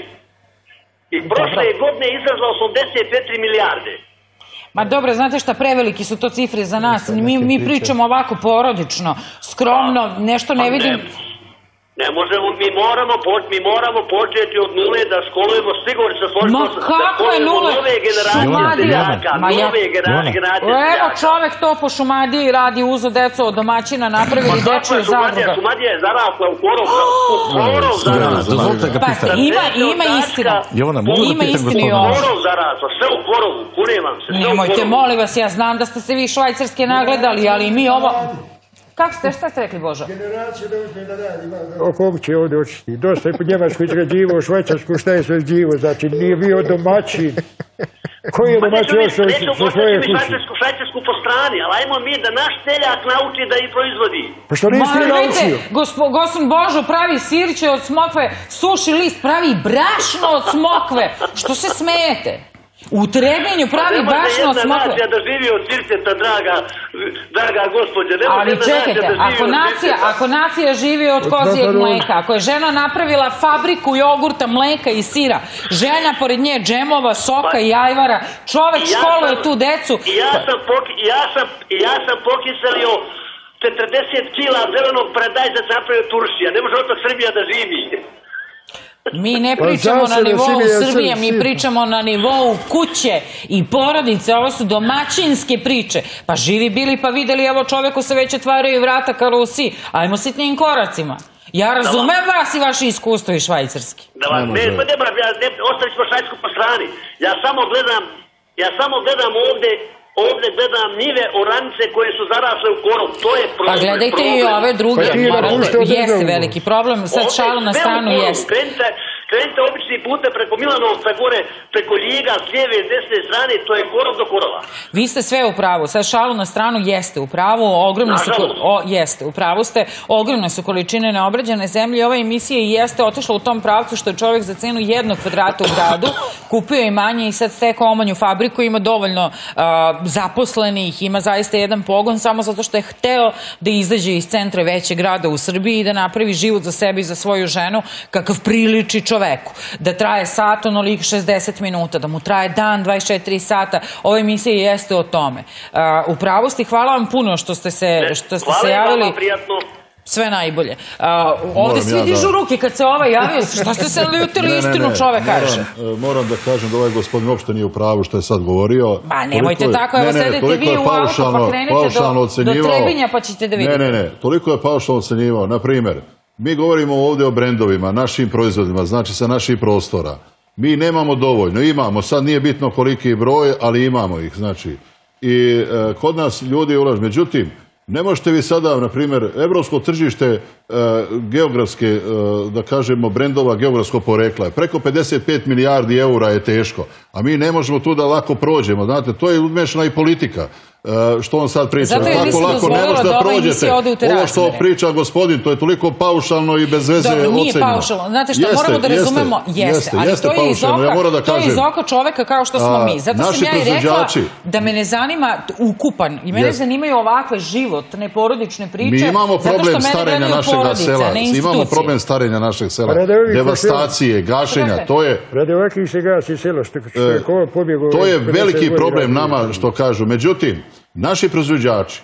I prošle godine je izrazla 84 milijarde. Ma dobro, znate šta, preveliki su to cifre za nas. Mi pričamo ovako porodično, skromno, nešto ne vidim. Ne možemo, mi moramo početi od nule da školujemo, sigurno se složimo da školujemo nove generacije seljaka. Evo čovek to po Šumadiji radi, uzo deco od domaćina, napravili dečiju zadrugu. Šumadija je zarasla u korov, zarasla. Pa ima istina. Ima istina i ovo. Korov zarasla, sve u korovu, kurevam se. Nemojte, molim vas, ja znam da ste se vi švajcarske nagledali, ali mi ovo... Kako ste, šta ste rekli, Božo? Generaciju da uzme da radi. Oko ovog će ovde očiti. Dosta je po Njemačku izgrađivo, u Švajcarsku šta je sve izgrađivo, znači nije bio domaćin. Koji je domaćin još sa svoje kuće? Švajcarsku po strani, ali ajmo mi da naš seljak nauči da i proizvodi. Pa što niste naučio? Gospodin Božo pravi sirće od smokve, suši list, pravi brašno od smokve. Što se smejete? U Trebinju pravi brašno od smokve. Nema da jedna nacija da živi od sirceta, draga gospođa. Ali čekajte, ako nacija živi od kozijeg mleka, ako je žena napravila fabriku jogurta, mleka i sira, žena pored nje džemova, soka i ajvara, čovek školuje tu decu. Ja sam pokiselio 40 kila zelenog paradajza napravio turšija. Ne može od toga Srbija da živi. Mi ne pričamo na nivou Srbije, mi pričamo na nivou kuće i porodice, ovo su domaćinske priče. Pa živi bili pa videli, evo čoveku se već otvaraju vrata karusi, ajmo sitnim koracima. Ja razumem vas i vaše iskustvo i švajcarski. Da vas, ostavit ćemo Švajcarsku po strani. Ja samo gledam ovde... Ovdje gledam njive oranice koje su zarasle u korov. To je problem. Pa gledajte i ove druge. Jeste veliki problem. Sad šalu na stranu jeste. Krenite obični puta preko Milanovca gore, preko Ljiga, s lijeve, s desne strane, to je korov do korova. Vi ste sve u pravu. Sad šalu na stranu jeste u pravu. Jeste, u pravu ste. Ogromne su količine neobrađene zemlje. Ova emisija jeste otišla u tom pravcu što je čovjek za cenu jednog kvadrata u gradu kupio i manje i sad stekao omanju fabriku. Ima dovoljno zaposlenih, ima zaista jedan pogon samo zato što je hteo da izađe iz centra većeg grada u Srbiji i da napravi život za sebe i za svoju ženu kakav priliči čoveku. Da traje sat, onolik 60 minuta, da mu traje dan, 24 sata. Ova emisija jeste o tome. U pravosti, hvala vam puno što ste se javili. Hvala vam, prijatno. Sve najbolje. Ovde svi dižu ruke kad se ovaj javio. Šta ste se ljutili, istinu čovek kaže? Moram da kažem da ovaj gospodin uopšte nije u pravu što je sad govorio. Pa nemojte tako, evo sedete vi u auto pa krenete do Trebinja pa ćete da vidite. Ne, toliko je paušalno ocenjivao. Naprimer, mi govorimo ovde o brendovima, našim proizvodima, znači sa naših prostora. Mi nemamo dovoljno, imamo, sad nije bitno koliki broj, ali imamo ih, znači. I kod nas ljudi ulažu, međutim, ne možete vi sada, na primjer, evropsko tržište geografske, da kažemo, brendova geografsko porekla je. Preko 55 milijardi eura je teško, a mi ne možemo tu da lako prođemo. Znate, to je umešana i politika, što on sad priča. Tako lako ne možete da prođete. Ovo što priča gospodin, to je toliko paušalno i bez veze ocenjeno. Nije paušalno. Znate što, moramo da razumemo, jeste. Ali to je iz oka čoveka kao što smo mi. Zato sam ja i rekla da me ne zanima ukupan. I mene zanimaju ovakve životne, porodične priče. Mi imamo problem starenja našeg sela. Imamo problem starenja našeg sela. Devastacije, gašenja. Radovaki se gasi selo. To je veliki problem nama, što kažu. Međutim, naši proizvođači,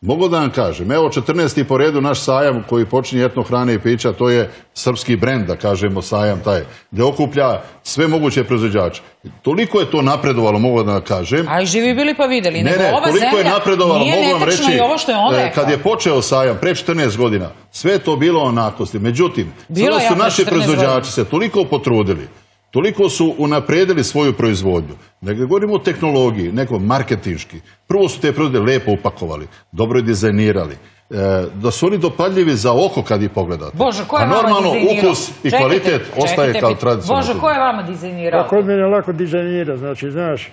mogu da vam kažem, evo 14. po redu naš sajam koji počinje etno hrane i pića, to je srpski brend, da kažemo sajam taj, gde okuplja sve moguće proizvođače. Toliko je to napredovalo, mogu da vam kažem. A i živi bili pa videli. Ne, toliko je napredovalo, mogu vam reći, kad je počeo sajam, pre 14 godina, sve je to bilo onakvosti. Međutim, sada su naši proizvođači se toliko potrudili, toliko su unapredili svoju proizvodnju. Ne govorimo o tehnologiji, nego marketinški. Prvo su te proizvode lepo upakovali, dobro dizajnirali. da su oni dopadljivi za oko kad ih pogledate. A normalno ukus i kvalitet ostaje kao tradicionalno. Božo, ko je vama dizajnirao? Pa kod mene je lako dizajnirao, znači, znaš,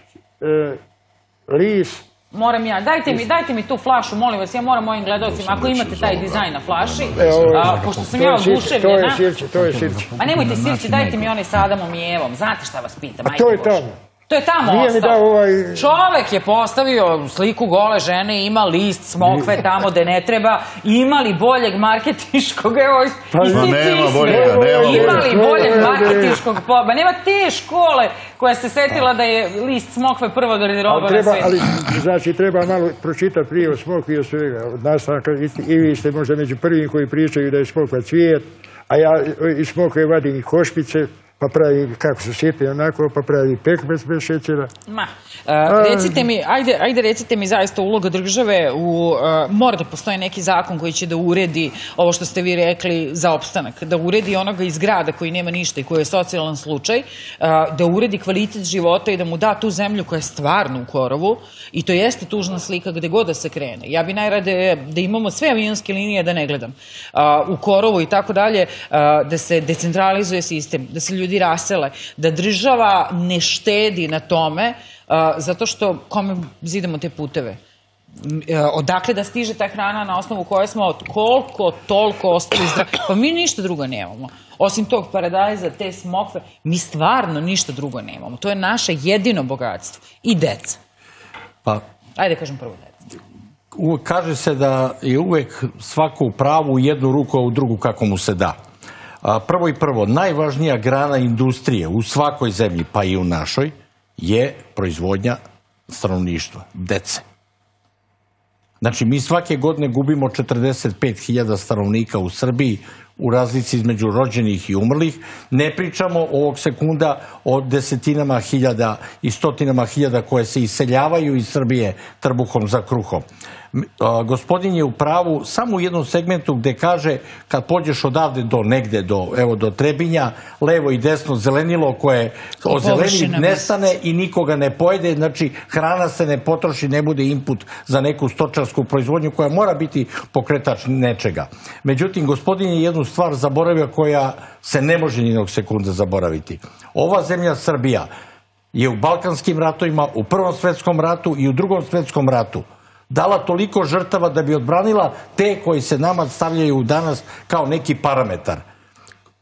lis. Moram ja, dajte mi tu flašu, molim vas, ja moram mojim gledalcima, ako imate taj dizajn na flaši, pošto sam ja oduševljena. To je sirće, to je sirće. A nemojte sirće, dajte mi one sa Adamom i Evom, znate šta vas pitam, ajde Božo. A to je tamo. To je tamo ostao. Čovek je postavio sliku gole žene, ima list smokve tamo gde ne treba, ima li boljeg marketiškog, evo, i si cisni, ima li boljeg marketiškog, pa nema te škole koja se setila da je list smokve prva garderoba na svetu. Ali, znači, treba malo pročitati prije o smokvi i o svega. Od nastanka, i vi ste možda među prvim koji pričaju da je smokva cvijet, a ja iz smokve vadim i košpice, pa pravi, kako su sjepi, onako, pa pravi pekmez bez šećera. Ma, recite mi, ajde recite mi zaista uloga države u, mora da postoje neki zakon koji će da uredi ovo što ste vi rekli za opstanak, da uredi onoga iz grada koji nema ništa i koji je socijalan slučaj, da uredi kvalitet života i da mu da tu zemlju koja je stvarno u korovu i to jeste tužna slika gde god da se krene. Ja bi najrade da imamo sve avionske linije da ne gledam u korovu i tako dalje, da se decentralizuje sistem, da se ljudi rasele, da država ne štedi na tome zato što kome zidamo te puteve. Odakle da stiže ta hrana na osnovu koje smo koliko toliko ostali zdravi. Pa mi ništa drugo nemamo. Osim tog paradajza, te smokve, mi stvarno ništa drugo nemamo. To je naše jedino bogatstvo. I deca. Ajde kažem prvo deca. Kaže se da je uvek svako u pravu jednu ruku, a u drugu kako mu se da. Prvo, najvažnija grana industrije u svakoj zemlji, pa i u našoj, je proizvodnja stanovništva, dece. Znači, mi svake godine gubimo 45.000 stanovnika u Srbiji u razlici između rođenih i umrlih. Ne pričamo ovog sekunda o desetinama hiljada i stotinama hiljada koje se iseljavaju iz Srbije trbuhom za kruhom. Gospodin je u pravu samo u jednom segmentu gde kaže kad pođeš odavde do negde, evo do Trebinja, levo i desno zelenilo koje od zelenih nestane i nikoga ne pojede, znači hrana se ne potroši, ne bude input za neku stočarsku proizvodnju koja mora biti pokretač nečega. Međutim, gospodin je jednu stvar zaboravio koja se ne može ni jednog sekunda zaboraviti. Ova zemlja Srbija je u Balkanskim ratovima, u Prvom svetskom ratu i u Drugom svetskom ratu dala toliko žrtava da bi odbranila te koji se nama stavljaju danas kao neki parametar.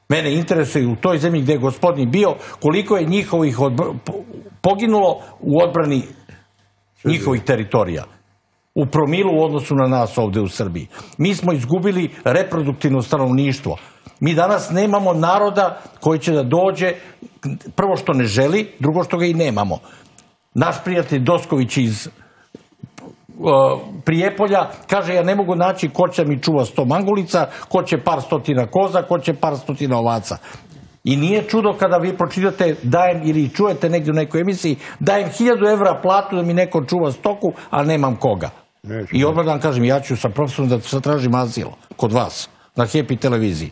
Mene interesuje u toj zemlji gde je gospodin bio koliko je njihovih poginulo u odbrani njihovih teritorija. U promilu u odnosu na nas ovde u Srbiji. Mi smo izgubili reproduktivno stanovništvo. Mi danas nemamo naroda koji će da dođe, prvo što ne želi, drugo što ga i nemamo. Naš prijatelj Dosković iz Prijepolja kaže ja ne mogu naći ko će mi čuva 100 mangulica, ko će par stotina koza, ko će par stotina ovaca. I nije čudo kada vi pročitate dajem ili čujete negdje u nekoj emisiji dajem 1.000 evra platu da mi neko čuva stoku, a nemam koga. I odmah da vam kažem, ja ću sa profesorom da se tražim azil kod vas na Hepi televiziji.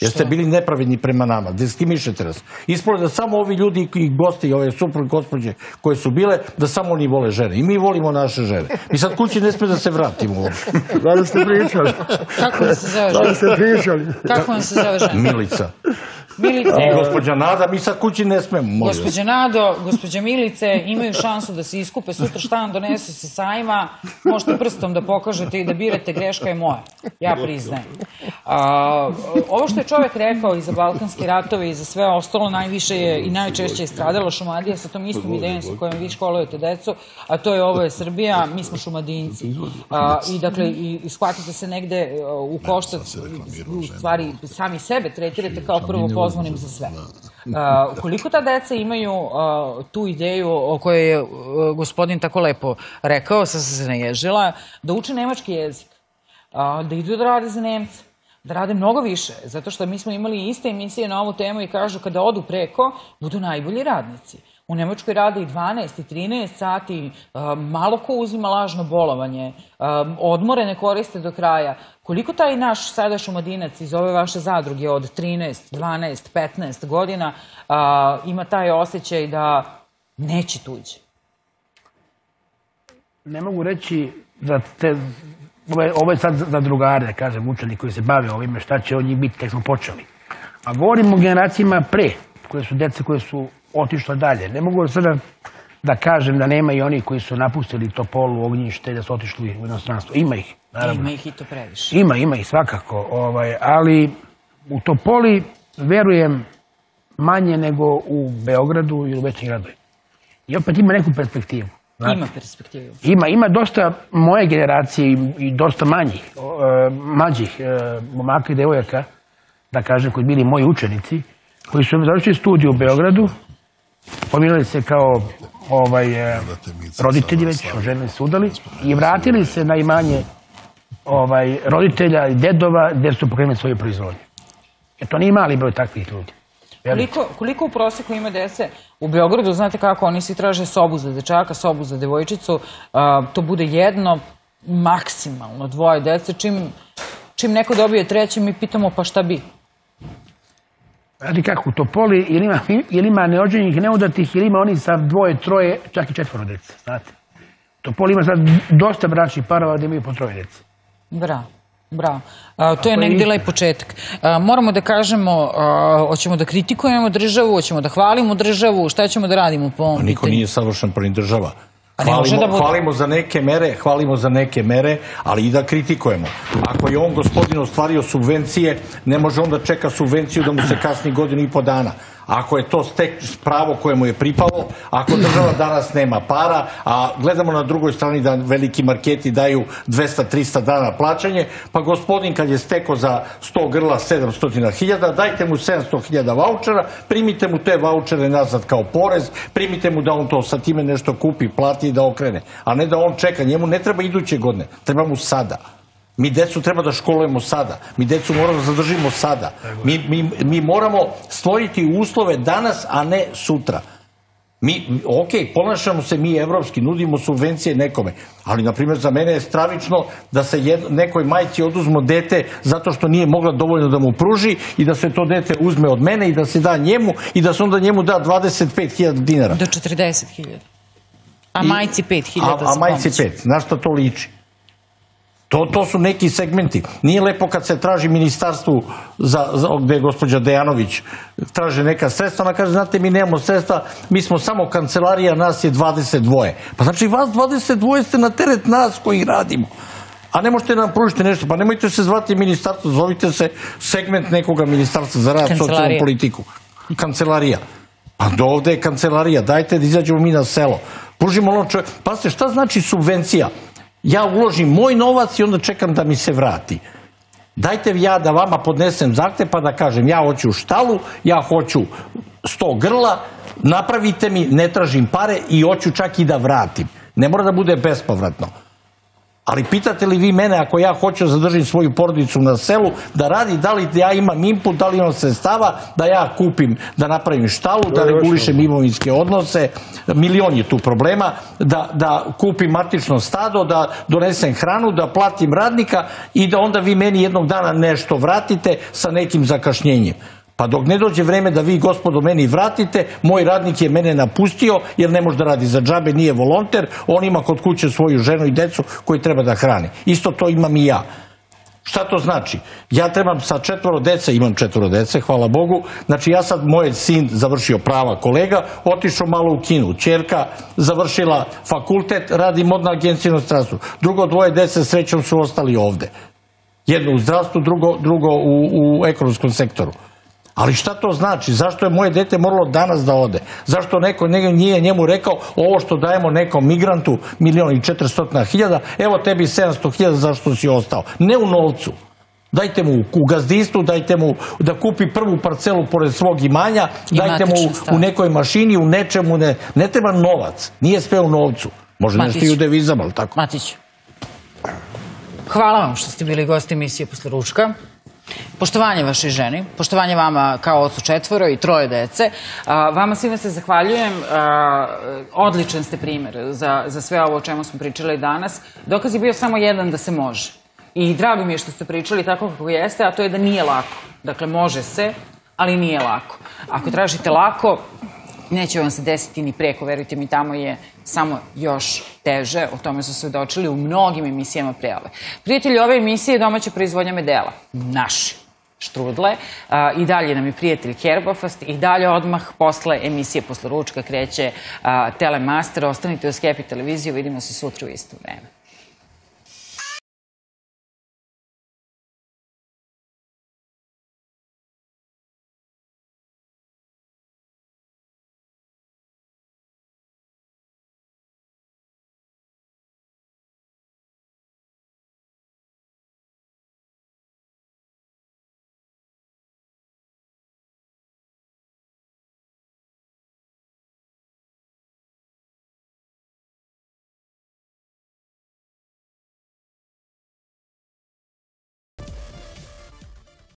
Jer ste bili nepravedni prema nama, diskriminišete nas. Ispalo je da samo ovi ljudi i gosti, ove supruge, gospođe koje su bile, da samo oni vole žene. I mi volimo naše žene. I sad kući ne sme da se vratimo. Da li ste pričali? Kako vam se zove žena? Da li ste pričali? Kako vam se zove žena? Milica. I gospođa Nada, mi sad kući ne smemo. Gospođa Nado, gospođa Milice imaju šansu da se iskupe, sutra šta nam donesu sa sajma, možete prstom da pokažete i da birate, greška je moja, ja priznajem. Ovo što je čovek rekao i za Balkanski ratovi i za sve ostalo, najviše je i najčešće je stradala Šumadija sa tom istom idejom sa kojom vi školujete decu, a to je ovo je Srbija, mi smo Šumadinci. I dakle, shvatite se negde u koštac, u stvari sami sebe tretirate kao prvo poznanje. Pozvonim za sve. Koliko ta deca imaju tu ideju o kojoj je gospodin tako lepo rekao, sam se naježila, da uče nemački jezik, da idu da rade za Nemce, da rade mnogo više, zato što mi smo imali iste emisije na ovu temu i kažu kada odu preko, budu najbolji radnici. U Nemačkoj rade i 12 i 13 sati, malo ko uzima lažno bolovanje, odmore ne koriste do kraja. Koliko taj naš sada Šumadinac iz ove vaše zadruge od 13, 12, 15 godina ima taj osjećaj da neće tuđe? Ne mogu reći da Ovo je sad za drugare, da kažem, učenik koji se bave ovime, šta će od njih biti kad smo počeli. A govorimo o generacijama pre, koje su deca koje su otišle dalje. Ne mogu sada da kažem da nema i oni koji su napustili Topolu, Ognjište, da su otišli u inostranstvo. Ima ih, naravno. Ima ih i to previše. Ima ih svakako, ali u Topoli verujem manje nego u Beogradu i u većim gradovima. I opet ima neku perspektivu. Ima perspektivu. Ima dosta moje generacije i dosta manjih, mlađih momaka i devojaka, da kažem, koji bili moji učenici, koji su završili studiju u Beogradu, pomirili se kao roditelji već, oženili se, udali i vratili se na imanje roditelja i dedova gde su pokrenuli svoju proizvodnju. Jer to nije mali broj takvih ljudi. Koliko u proseku ima dece u Beogradu, znate kako, oni svi traže sobu za dečaka, sobu za devojčicu, to bude jedno, maksimalno dvoje dece, čim neko dobije treće, mi pitamo pa šta bi? Znate kako, u Topoli ili ima neoženjenih, neudatih, ili ima oni sa dvoje, troje, čak i četvoro dece, znate. U Topoli ima sad dosta bračnih parova gde imaju po troje dece. Bravo. Bravo. To je negdje lep početak. Moramo da kažemo, hoćemo da kritikujemo državu, hoćemo da hvalimo državu, šta ćemo da radimo po ovom pitanju? Niko nije savršen, pa ni država. Hvalimo za neke mere, ali i da kritikujemo. Ako je on gospodin ostvario subvencije, ne može on da čeka subvenciju da mu se kasni godinu i po dana. Ako je to pravo koje mu je pripalo, ako država danas nema para, a gledamo na drugoj strani da veliki marketi daju 200-300 dana plaćanje, pa gospodin kad je stekao za 100 grla 700.000, dajte mu 700.000 vaučera, primite mu te vaučere nazad kao porez, primite mu da on to sa time nešto kupi, plati i da okrene. A ne da on čeka, njemu ne treba iduće godine, treba mu sada. Mi decu treba da školujemo sada. Mi decu moramo da zadržimo sada. Mi moramo stvoriti uslove danas, a ne sutra. Ok, ponašamo se mi evropski, nudimo subvencije nekome. Ali, na primjer, za mene je stravično da se nekoj majci oduzmo dete zato što nije mogla dovoljno da mu pruži i da se to dete uzme od mene i da se da njemu i da se onda njemu da 25.000 dinara. Do 40.000. A majci 5.000. A majci 5. Znaš šta to liči? To su neki segmenti. Nije lepo kad se traži ministarstvu, gde je gospođa Dejanović, traže neka sredstva, ona kaže, znate, mi nemamo sredstva, mi smo samo kancelarija, nas je 22. Pa znači, vas 22 ste na teret nas koji radimo. A ne možete nam pružiti nešto, pa nemojte se zvati ministarstvo, zovite se segment nekoga ministarstva za rad, socijalnu politiku. Kancelarija. Pa do ovde je kancelarija, dajte da izađemo mi na selo. Pružimo ono čovjek. Pa se, šta znači subvencija? Ja uložim moj novac i onda čekam da mi se vrati. Dajte ja da vama podnesem zahtev pa da kažem ja hoću štalu, ja hoću 100 grla, napravite mi, ne tražim pare i hoću čak i da vratim. Ne mora da bude bespovratno. Ali pitate li vi mene ako ja hoću da zadržim svoju porodicu na selu, da radi, da li ja imam input, da li imam sredstava, da ja kupim, da napravim štalu, da regulišem imovinske odnose, milion je tu problema, da kupim matično stado, da donesem hranu, da platim radnika i da onda vi meni jednog dana nešto vratite sa nekim zakašnjenjem. Pa dok ne dođe vreme da vi, gospodo, meni vratite, moj radnik je mene napustio jer ne može da radi za džabe, nije volonter, on ima kod kuće svoju ženu i decu koju treba da hrani. Isto to imam i ja. Šta to znači? Ja trebam sa 4 dece, imam 4 dece, hvala Bogu, znači ja sad, moj sin završio prava, kolega, otišao malo u Kinu, ćerka završila fakultet, radi modna agencija u inostranstvu. Drugo 2 dece srećom su ostali ovde. Jedno u zdravstvu, drugo u ekonomskom sektoru. Ali šta to znači? Zašto je moje dete moralo danas da ode? Zašto neko nije njemu rekao ovo što dajemo nekom migrantu 1.400.000, evo tebi 700.000 zašto si ostao? Ne u novcu. Dajte mu u gazdinstvu, dajte mu da kupi prvu parcelu pored svog imanja, dajte mu u nekoj mašini, u nečemu, ne treba novac. Nije sve u novcu. Može nešto i u devizama, ali tako? Matić, hvala vam što ste bili gosti emisije Posle ručka. Poštovanje vašoj ženi, poštovanje vama kao ocu 4 i 3 dece. Vama svima se zahvaljujem. Odličan ste primer za sve ovo o čemu smo pričali danas. Dokaz je bio samo jedan da se može. I drago mi je što ste pričali tako kako jeste, a to je da nije lako. Dakle, može se, ali nije lako. Ako tražite lako, Neće vam se desiti ni preko, verujte mi, tamo je samo još teže. O tome su se svedočili u mnogim emisijama pre ove. Prijatelji, ove emisije je domaća proizvodnja medela. Naši. Štrudle. I dalje nam je prijatelj Herbofast. I dalje odmah posle emisije, posle ručka kreće Telemaster. Ostanite uz Hepi televiziju. Vidimo se sutra u isto vreme.